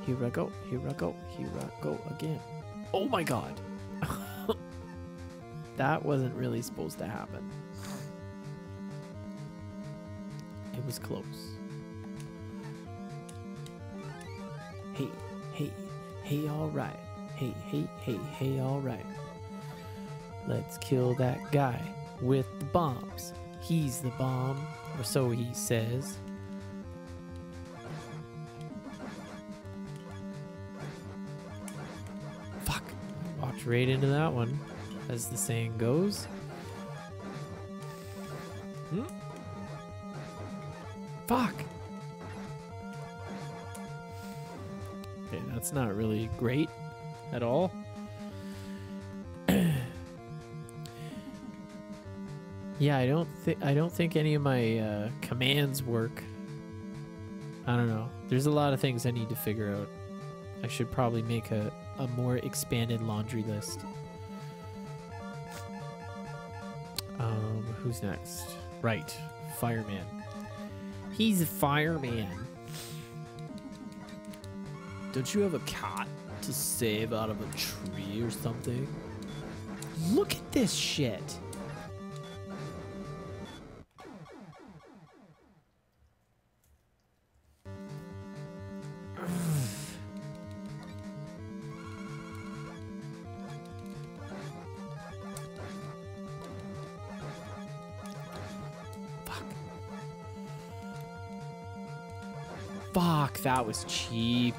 Here I go, here I go, here I go again. Oh my god. That wasn't really supposed to happen. It was close. Hey, hey, hey, alright. Hey, hey, hey, hey, alright. Let's kill that guy with the bombs. He's the bomb, or so he says. Fuck. Walked right into that one, as the saying goes. Hmm? Fuck! Okay, that's not really great at all. Yeah, I don't think any of my commands work. I don't know. There's a lot of things I need to figure out. I should probably make a more expanded laundry list. Who's next? Right, fireman. He's a fireman. Don't you have a cat to save out of a tree or something? Look at this shit. Fuck, that was cheap.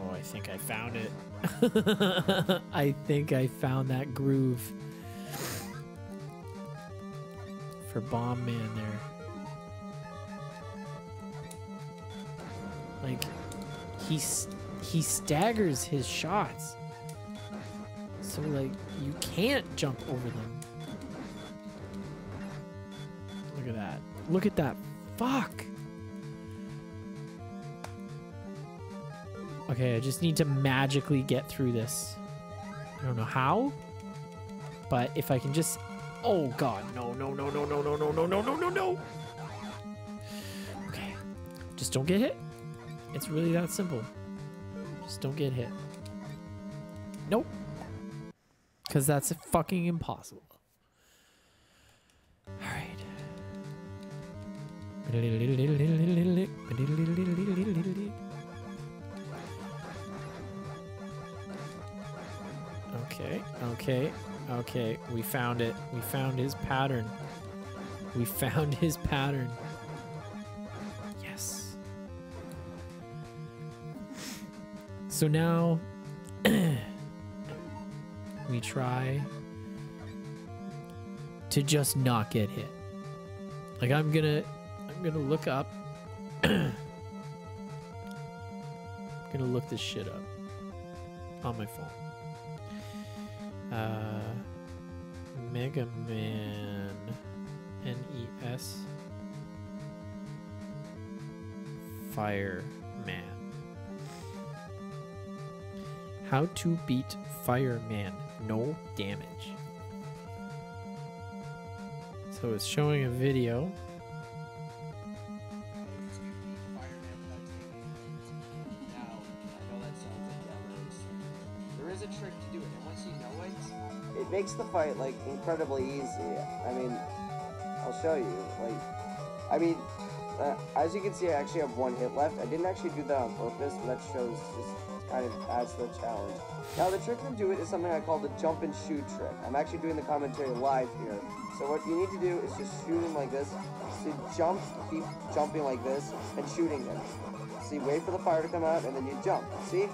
Oh, I think I found it. I think I found that groove for Bomb Man there. Like, he staggers his shots. So, like, you can't jump over them. Look at that. Look at that. Fuck. Okay, I just need to magically get through this. I don't know how, but if I can just... Oh, God. No, no, no, no, no, no, no, no, no, no, no, no. Okay. Just don't get hit. It's really that simple. Just don't get hit. Nope. Because that's fucking impossible. All right. Okay, okay, okay. We found it. We found his pattern. We found his pattern. Yes. So now we try to just not get hit. Like, I'm gonna look up. I'm gonna look this shit up on my phone. Mega Man NES Fireman. How to beat Fireman. No damage. So it's showing a video. Makes the fight like incredibly easy. I mean, I'll show you. Like, I mean, as you can see, I actually have one hit left. I didn't actually do that on purpose, but that shows just kind of as the challenge. Now, the trick to do it is something I call the jump and shoot trick. I'm actually doing the commentary live here. So what you need to do is just shoot him like this. So jump, keep jumping like this, and shooting him. See, wait for the fire to come out, and then you jump. See?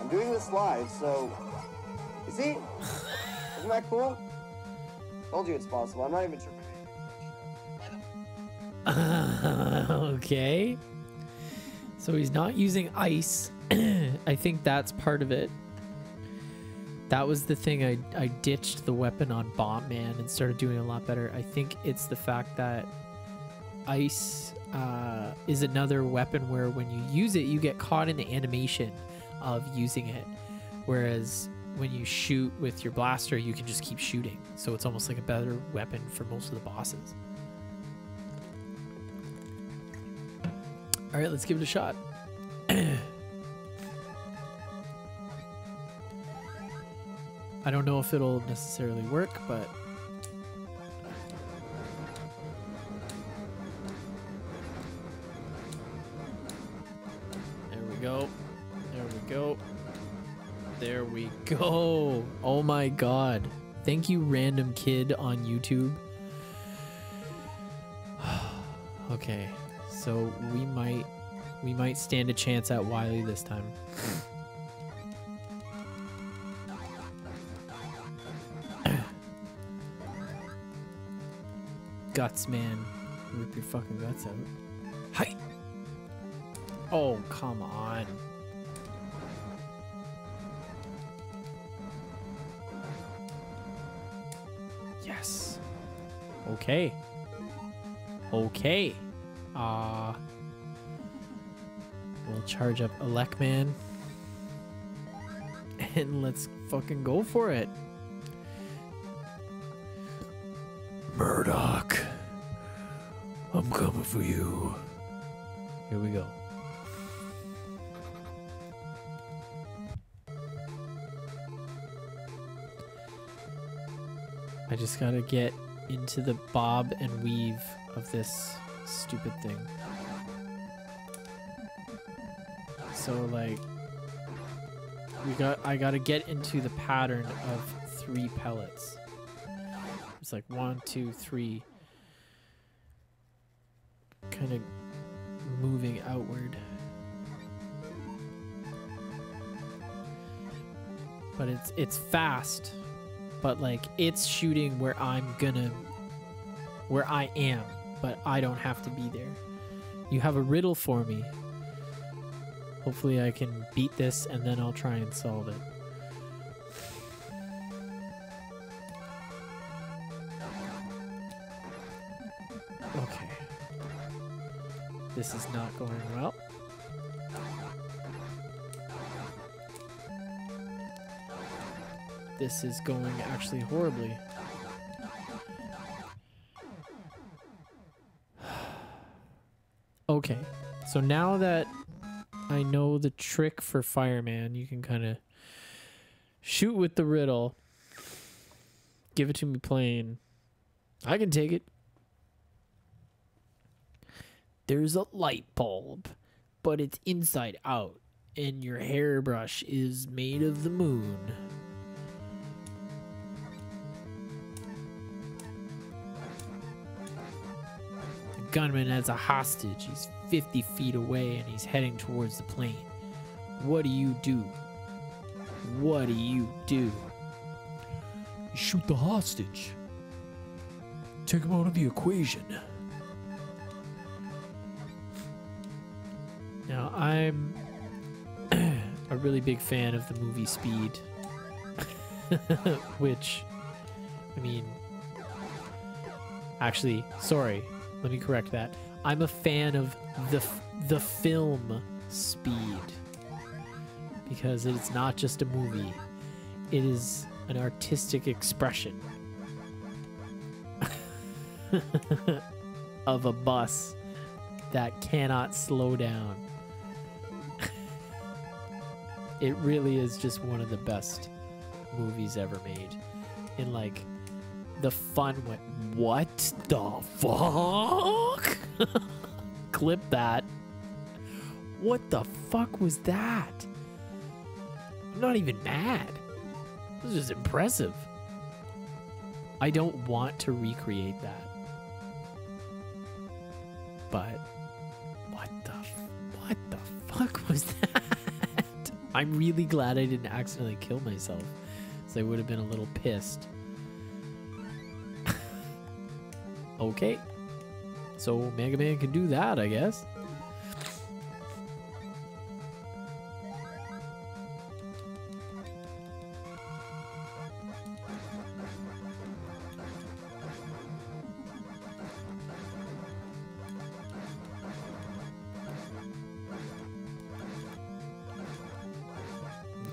I'm doing this live, so... See? Isn't that cool? Told you it's possible. I'm not even sure. Okay. So he's not using ice. I think that's part of it. That was the thing I ditched the weapon on Bomb Man and started doing a lot better. I think it's the fact that ice is another weapon where when you use it, you get caught in the animation of using it. Whereas when you shoot with your blaster, you can just keep shooting. So it's almost like a better weapon for most of the bosses. All right, let's give it a shot. I don't know if it'll necessarily work, but... There we go. There we go. There we go. Oh my god. Thank you, random kid on YouTube. Okay. So we might stand a chance at Wily this time. Guts, man. Rip your fucking guts out. Hi! Oh, come on. Yes. Okay. Okay. We'll charge up Elec Man. And let's fucking go for it. Murdoch, I'm coming for you. Here we go. I just gotta get into the bob and weave of this stupid thing. So like, I gotta get into the pattern of 3 pellets. It's like 1, 2, 3, kind of moving outward, but it's fast, but like it's shooting where I am, but I don't have to be there. You have a riddle for me. Hopefully I can beat this and then I'll try and solve it. This is not going well. This is going actually horribly. Okay, so now that I know the trick for Fireman, you can kind of shoot with the riddle. Give it to me plain. I can take it. There's a light bulb, but it's inside out, and your hairbrush is made of the moon. The gunman has a hostage. He's 50 feet away, and he's heading towards the plane. What do you do? What do you do? You shoot the hostage. Take him out of the equation. Now, I'm a really big fan of the movie Speed, which, I mean, actually, sorry, let me correct that. I'm a fan of the film Speed, because it's not just a movie. It is an artistic expression of a bus that cannot slow down. It really is just one of the best movies ever made. And like, the fun went, what the fuck? Clip that. What the fuck was that? I'm not even mad. This is impressive. I don't want to recreate that. But what the fuck was that? I'm really glad I didn't accidentally kill myself, so I would have been a little pissed. Okay. So Mega Man can do that, I guess.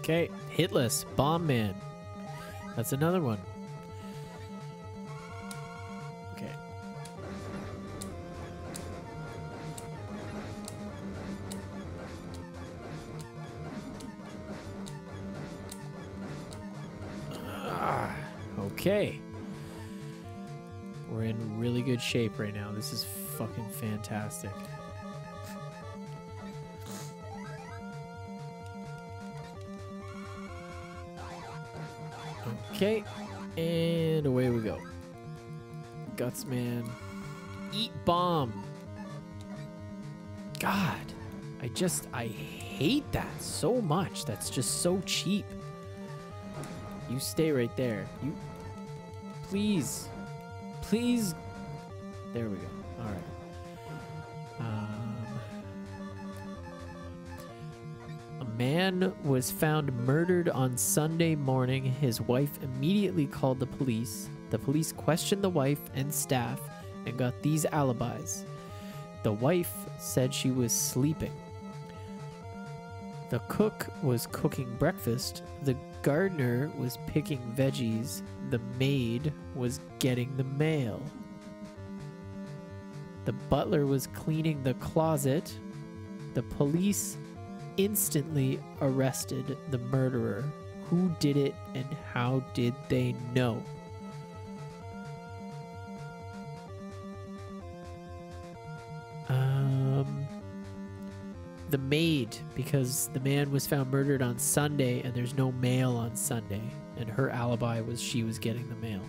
Okay, Hitless, Bomb Man. That's another one. Okay. Okay. We're in really good shape right now. This is fucking fantastic. Okay, and away we go. Guts Man. Eat Bomb. God, I hate that so much. That's just so cheap. You stay right there. You, please, please. There we go. All right. A man was found murdered on Sunday morning. His wife immediately called the police. The police questioned the wife and staff and got these alibis. The wife said she was sleeping. The cook was cooking breakfast. The gardener was picking veggies. The maid was getting the mail. The butler was cleaning the closet. The police instantly arrested the murderer. Who did it and how did they know? The maid, because the man was found murdered on Sunday and there's no mail on Sunday, and her alibi was she was getting the mail.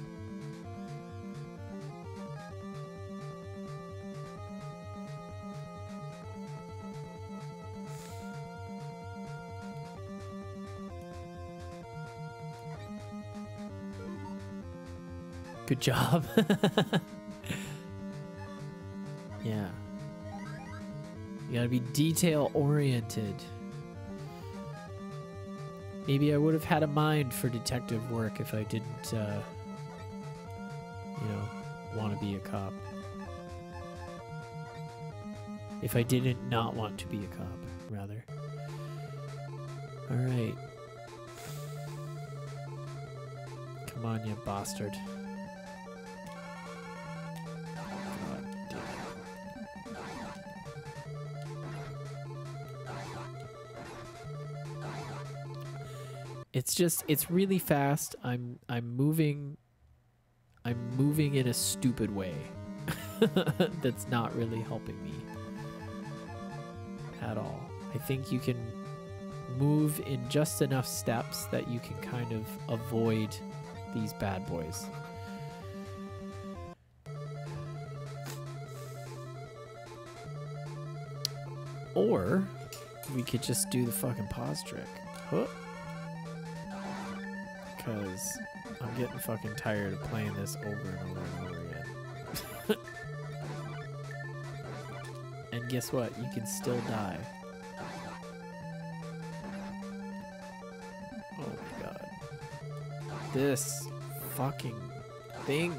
Good job. Yeah. You gotta be detail oriented. Maybe I would have had a mind for detective work if I didn't, you know, want to be a cop. If I didn't not want to be a cop, rather. All right. Come on, you bastard. It's just, it's really fast. I'm moving in a stupid way. That's not really helping me at all. I think you can move in just enough steps that you can kind of avoid these bad boys. Or we could just do the fucking pause trick. Huh. Because I'm getting fucking tired of playing this over and over and over again. And guess what? You can still die. Oh my god. This fucking thing.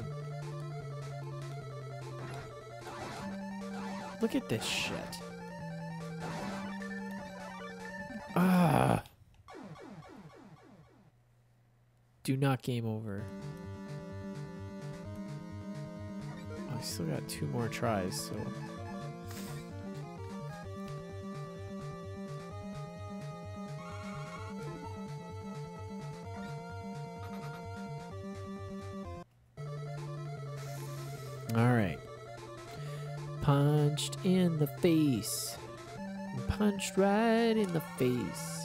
Look at this shit. Ah. Do not game over. I still got 2 more tries, so. Alright. Punched in the face. Punched right in the face.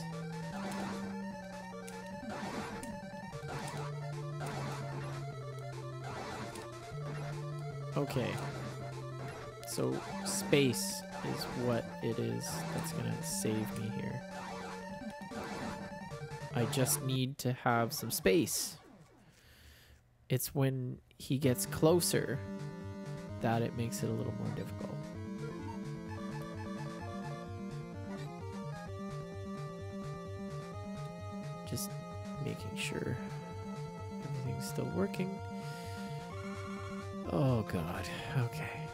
Okay, so space is what it is that's gonna save me here. I just need to have some space. It's when he gets closer that it makes it a little more difficult. Just making sure everything's still working. Oh god, okay.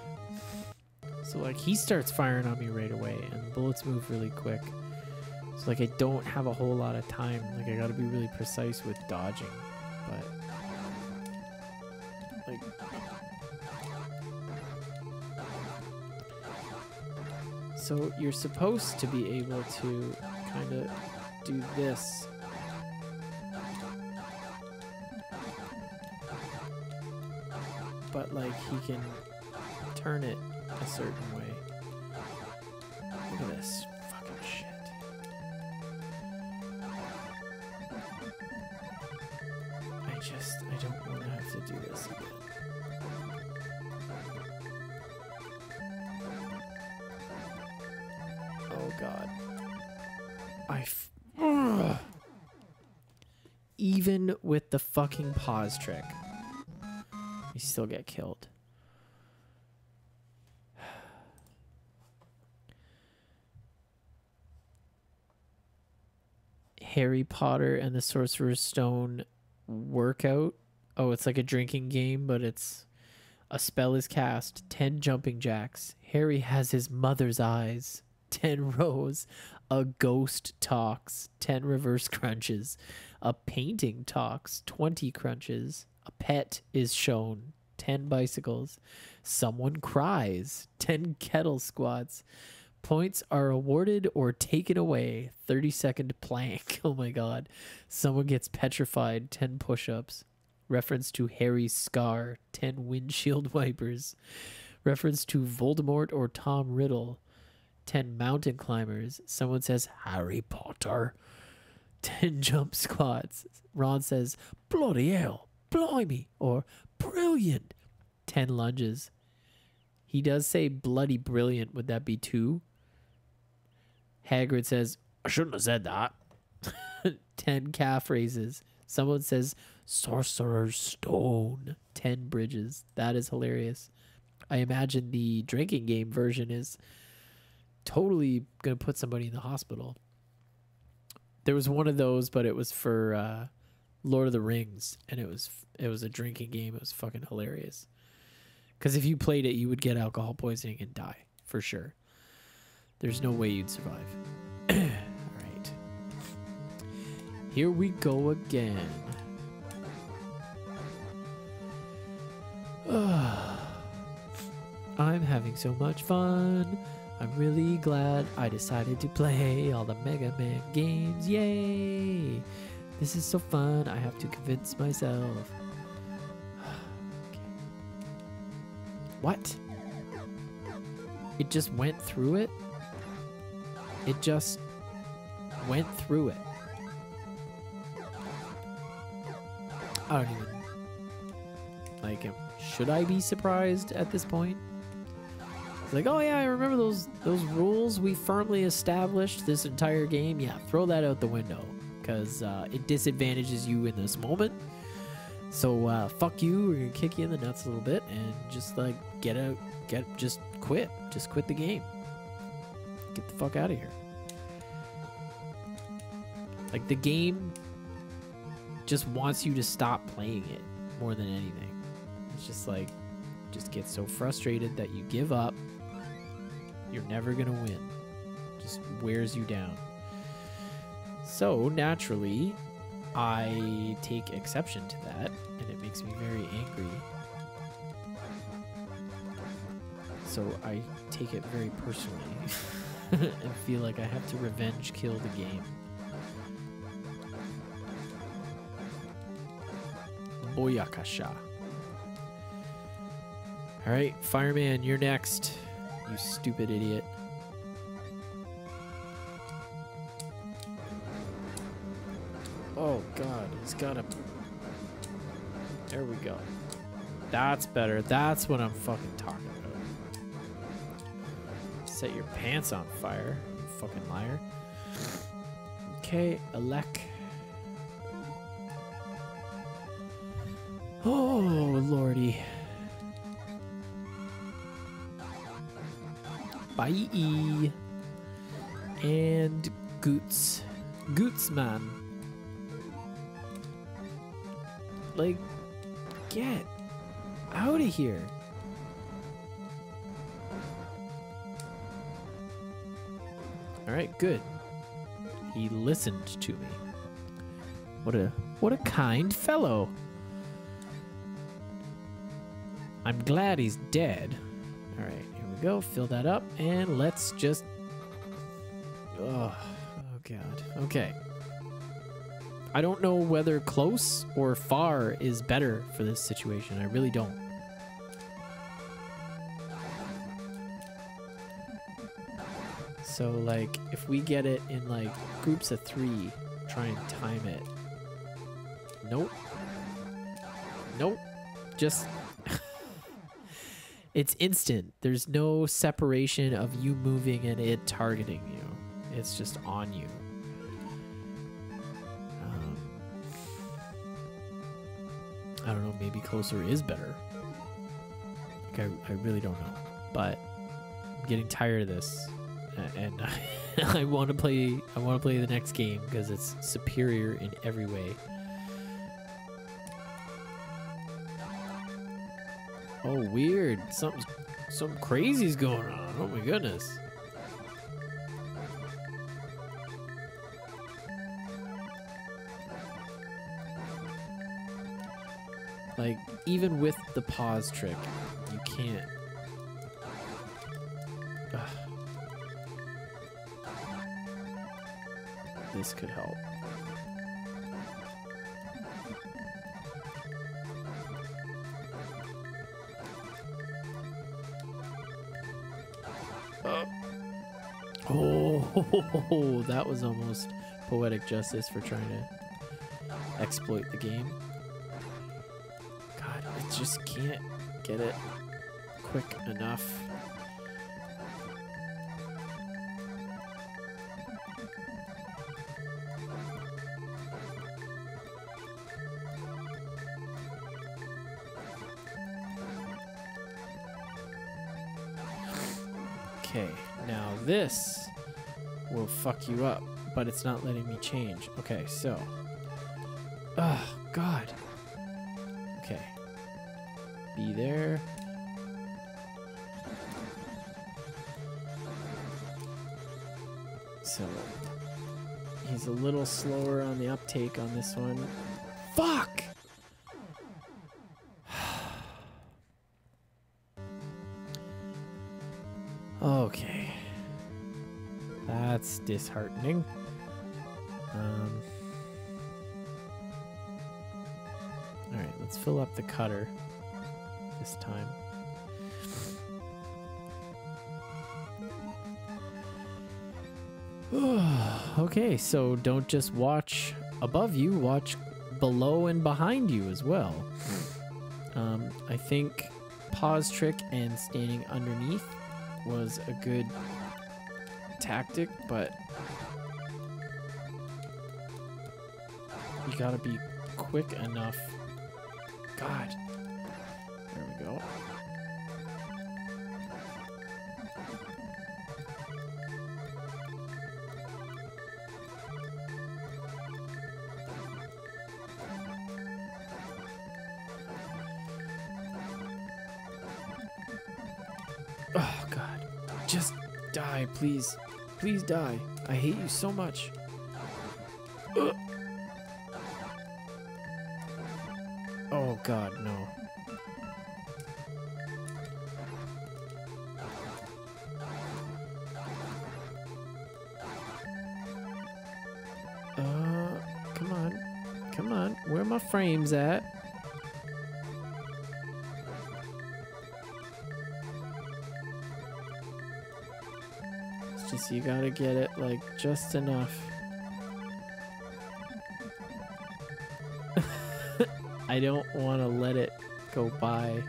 So like he starts firing on me right away and the bullets move really quick. So like I don't have a whole lot of time. Like I gotta be really precise with dodging, but like so you're supposed to be able to kind of do this. But like he can turn it a certain way. Look at this. I don't want to have to do this again. Oh god. Even with the fucking pause trick, you still get killed. Harry Potter and the Sorcerer's Stone workout. Oh, it's like a drinking game, but it's a spell is cast, 10 jumping jacks, Harry has his mother's eyes, 10 rows, a ghost talks, 10 reverse crunches, a painting talks, 20 crunches, a pet is shown, 10 bicycles, someone cries, 10 kettle squats, points are awarded or taken away, 30-second plank. Oh my god. Someone gets petrified, 10 push-ups. Reference to Harry's scar, 10 windshield wipers. Reference to Voldemort or Tom Riddle, 10 mountain climbers. Someone says, Harry Potter. 10 jump squats. Ron says, bloody hell, blimey, or brilliant. 10 lunges. He does say bloody brilliant. Would that be 2? Hagrid says, I shouldn't have said that. 10 calf raises. Someone says, Sorcerer's Stone. 10 bridges. That is hilarious. I imagine the drinking game version is totally going to put somebody in the hospital. There was one of those, but it was for Lord of the Rings, and it was a drinking game. It was fucking hilarious. Because if you played it, you would get alcohol poisoning and die, for sure. There's no way you'd survive. All right. Here we go again. I'm having so much fun. I'm really glad I decided to play all the Mega Man games. Yay! This is so fun. I have to convince myself. What? It just went through it? It just went through it. I don't even like him. Should I be surprised at this point? It's like, oh yeah, I remember those rules we firmly established this entire game. Yeah, throw that out the window, because it disadvantages you in this moment. So fuck you, we're gonna kick you in the nuts a little bit and just like get out, just quit the game. Get the fuck out of here. Like the game just wants you to stop playing it more than anything. It's just like, just get so frustrated that you give up. You're never gonna win. Just wears you down. So naturally, I take exception to that, and it makes me very angry. So I take it very personally and feel like I have to revenge kill the game. Boyakasha. Alright, Fireman, you're next, you stupid idiot. Oh god, he's got a... There we go. That's better. That's what I'm fucking talking about. Set your pants on fire, you fucking liar. Okay, Alec. Oh lordy. Bye. And Goots. Goots, man. Like, get out of here. All right, good. He listened to me. What a kind fellow. I'm glad he's dead. All right, here we go. Fill that up, and let's just... Oh God. Okay. I don't know whether close or far is better for this situation. I really don't. So, like, if we get it in, like, groups of three, try and time it. Nope. Nope. Just... It's instant. There's no separation of you moving and it targeting you. It's just on you. I don't know. Maybe closer is better. Like, I really don't know. But I'm getting tired of this, and I want to play. I want to play the next game because it's superior in every way. Oh, weird. Something crazy's going on. Oh my goodness. Like, even with the pause trick, you can't. Ugh. This could help. Oh, that was almost poetic justice for trying to exploit the game. God, I just can't get it quick enough. Okay, now this will fuck you up, but it's not letting me change. Okay, so. Oh, God. Okay. Be there. So, he's a little slower on the uptake on this one. Fuck! Okay. That's disheartening. All right, let's fill up the cutter this time. Okay, so don't just watch above you, watch below and behind you as well. I think pause trick and standing underneath was a good tactic, but you gotta be quick enough. God, there we go. Oh God, just die, please. Please die. I hate you so much. Ugh. Oh God, no. Come on. Come on. Where are my frames at? You gotta get it, like, just enough. I don't want to let it go by.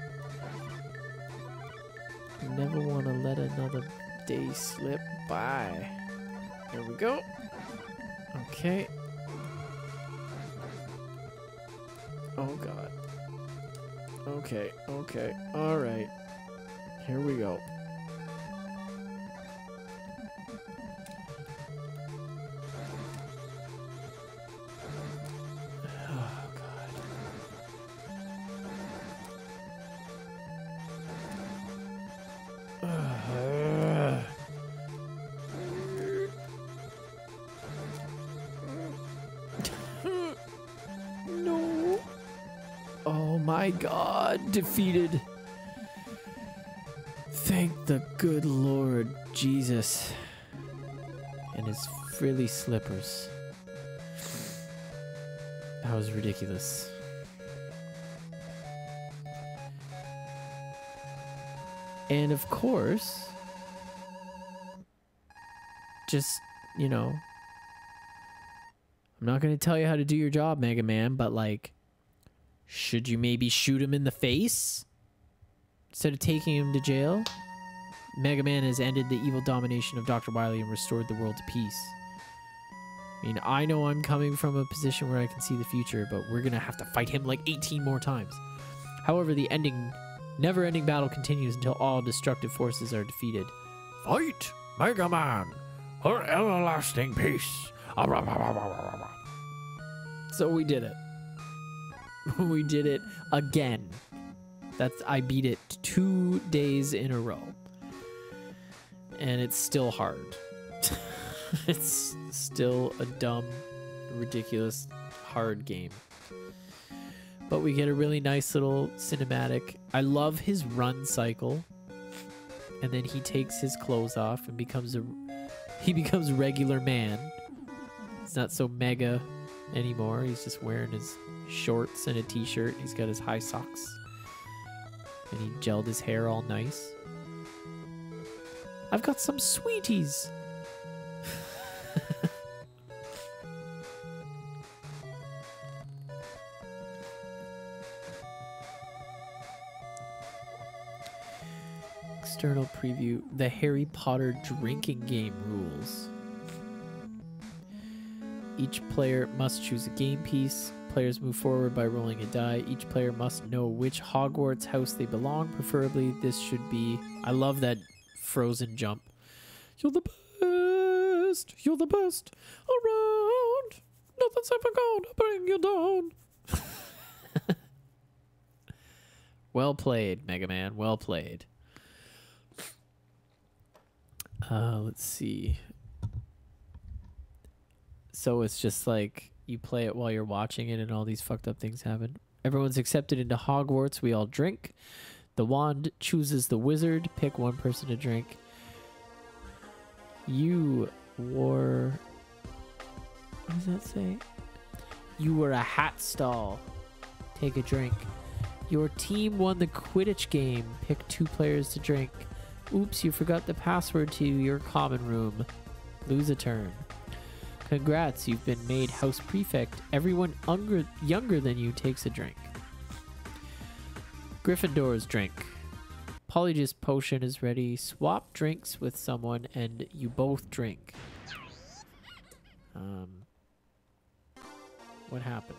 I never want to let another day slip by. There we go. Okay. Oh, God. Okay, okay. All right. Here we go. my God, defeated. Thank the good Lord Jesus and his frilly slippers. That was ridiculous. And of course, just, you know, I'm not going to tell you how to do your job, Mega Man, but like, should you maybe shoot him in the face instead of taking him to jail? Mega Man has ended the evil domination of Dr. Wily and restored the world to peace. I mean, I know I'm coming from a position where I can see the future, but we're going to have to fight him like 18 more times. However, the never-ending battle continues until all destructive forces are defeated. Fight, Mega Man, for everlasting peace. So we did it. We did it again. I beat it 2 days in a row. And it's still hard. It's still a dumb, ridiculous, hard game. But we get a really nice little cinematic. I love his run cycle. And then he takes his clothes off and becomes a regular man. He's not so mega anymore. He's just wearing his shorts and a t-shirt. He's got his high socks. And he gelled his hair all nice. I've got some sweeties. External preview, the Harry Potter drinking game rules. Each player must choose a game piece. Players move forward by rolling a die. Each player must know which Hogwarts house they belong. Preferably, this should be... I love that Frozen jump. You're the best around. Nothing's ever gonna bring you down. Well played, Mega Man. Well played. Let's see. So it's just like you play it while you're watching it and all these fucked up things happen. Everyone's accepted into Hogwarts. We all drink. The wand chooses the wizard. Pick one person to drink. You wore... What does that say? You were a hat stall. Take a drink. Your team won the Quidditch game. Pick two players to drink. Oops, you forgot the password to your common room. Lose a turn. Congrats, you've been made house prefect. Everyone younger than you takes a drink. Gryffindor's drink. Polyjuice potion is ready. Swap drinks with someone and you both drink. What happened?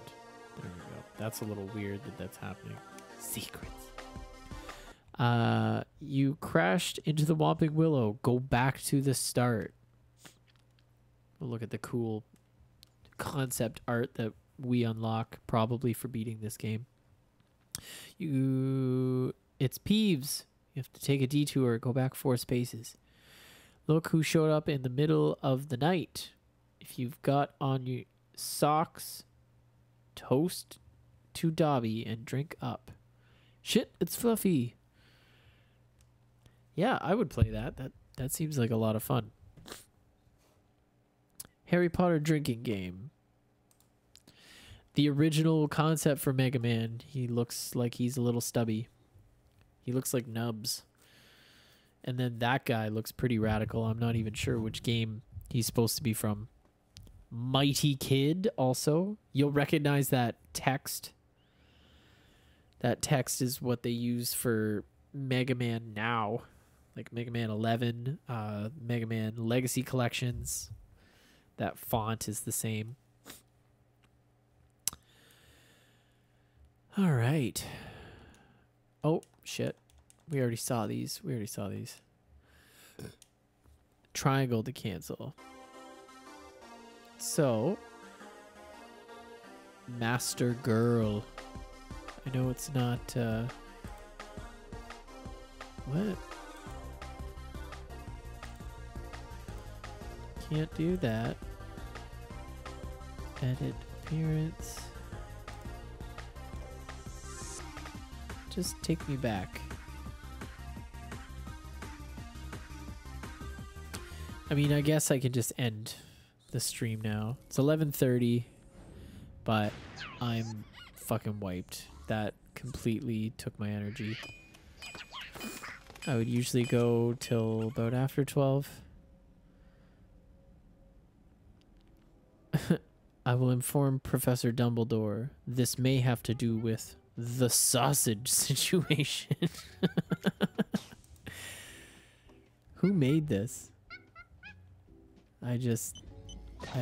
There we go. That's a little weird that that's happening. Secrets. You crashed into the Whomping Willow. Go back to the start. We'll look at the cool concept art that we unlock probably for beating this game. It's Peeves. You have to take a detour, go back 4 spaces. Look who showed up in the middle of the night. If you've got on your socks, toast to Dobby and drink up. Shit, it's Fluffy. Yeah, I would play that. That seems like a lot of fun. Harry Potter drinking game. The original concept for Mega Man. He looks like he's a little stubby. He looks like Nubs. And then that guy looks pretty radical. I'm not even sure which game he's supposed to be from. Mighty Kid also. You'll recognize that text. That text is what they use for Mega Man now. Like Mega Man 11, Mega Man Legacy Collections. That font is the same. All right. Oh, shit. We already saw these. Triangle to cancel. So, Master Girl. I know it's not... What? Can't do that. Edit appearance. Just take me back. I mean, I guess I can just end the stream now. It's 11:30, but I'm fucking wiped. That completely took my energy. I would usually go till about after 12. I will inform Professor Dumbledore. This may have to do with the sausage situation. Who made this? I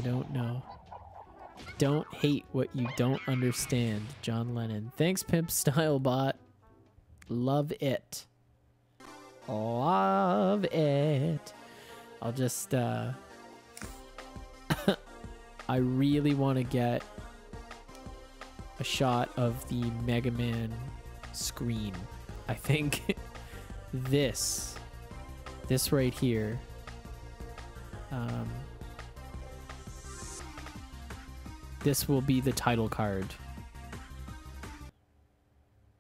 don't know. Don't hate what you don't understand, John Lennon. Thanks, Pimp Style Bot. Love it. Love it. I'll just, I really want to get a shot of the Mega Man screen. I think this right here, this will be the title card.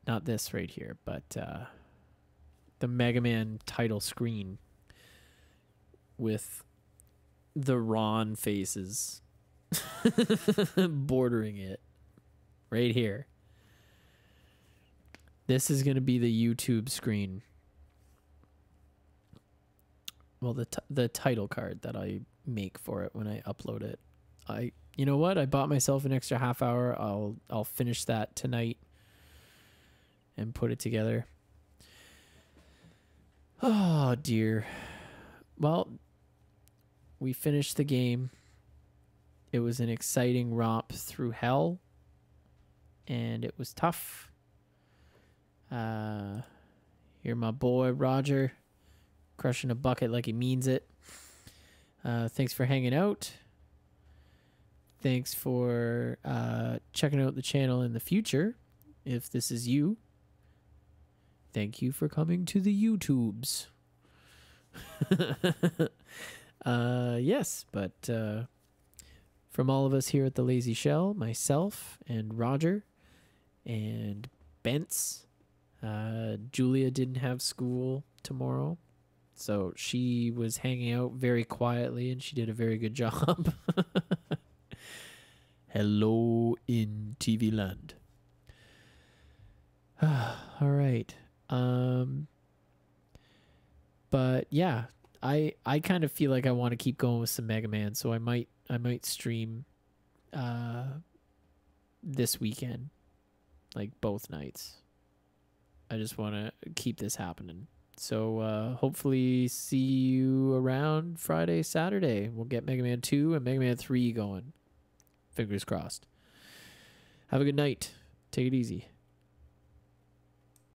Not this right here, but the Mega Man title screen with the Ron faces bordering it right here. This is going to be the YouTube screen. Well, the title card that I make for it when I upload it. You know what? I bought myself an extra half hour. I'll finish that tonight and put it together. Oh dear. Well, we finished the game. It was an exciting romp through hell, and it was tough. You're my boy, Roger, crushing a bucket like he means it. Thanks for hanging out. Thanks for checking out the channel in the future, if this is you. Thank you for coming to the YouTubes. Yes, but from all of us here at The Lazy Shell, myself and Roger and Bence, Julia didn't have school tomorrow, so she was hanging out very quietly, and she did a very good job. Hello in TV land. All right. But yeah, I kind of feel like I want to keep going with some Mega Man, so I might stream this weekend, like both nights. I just want to keep this happening. So hopefully see you around Friday, Saturday. We'll get Mega Man 2 and Mega Man 3 going. Fingers crossed. Have a good night. Take it easy.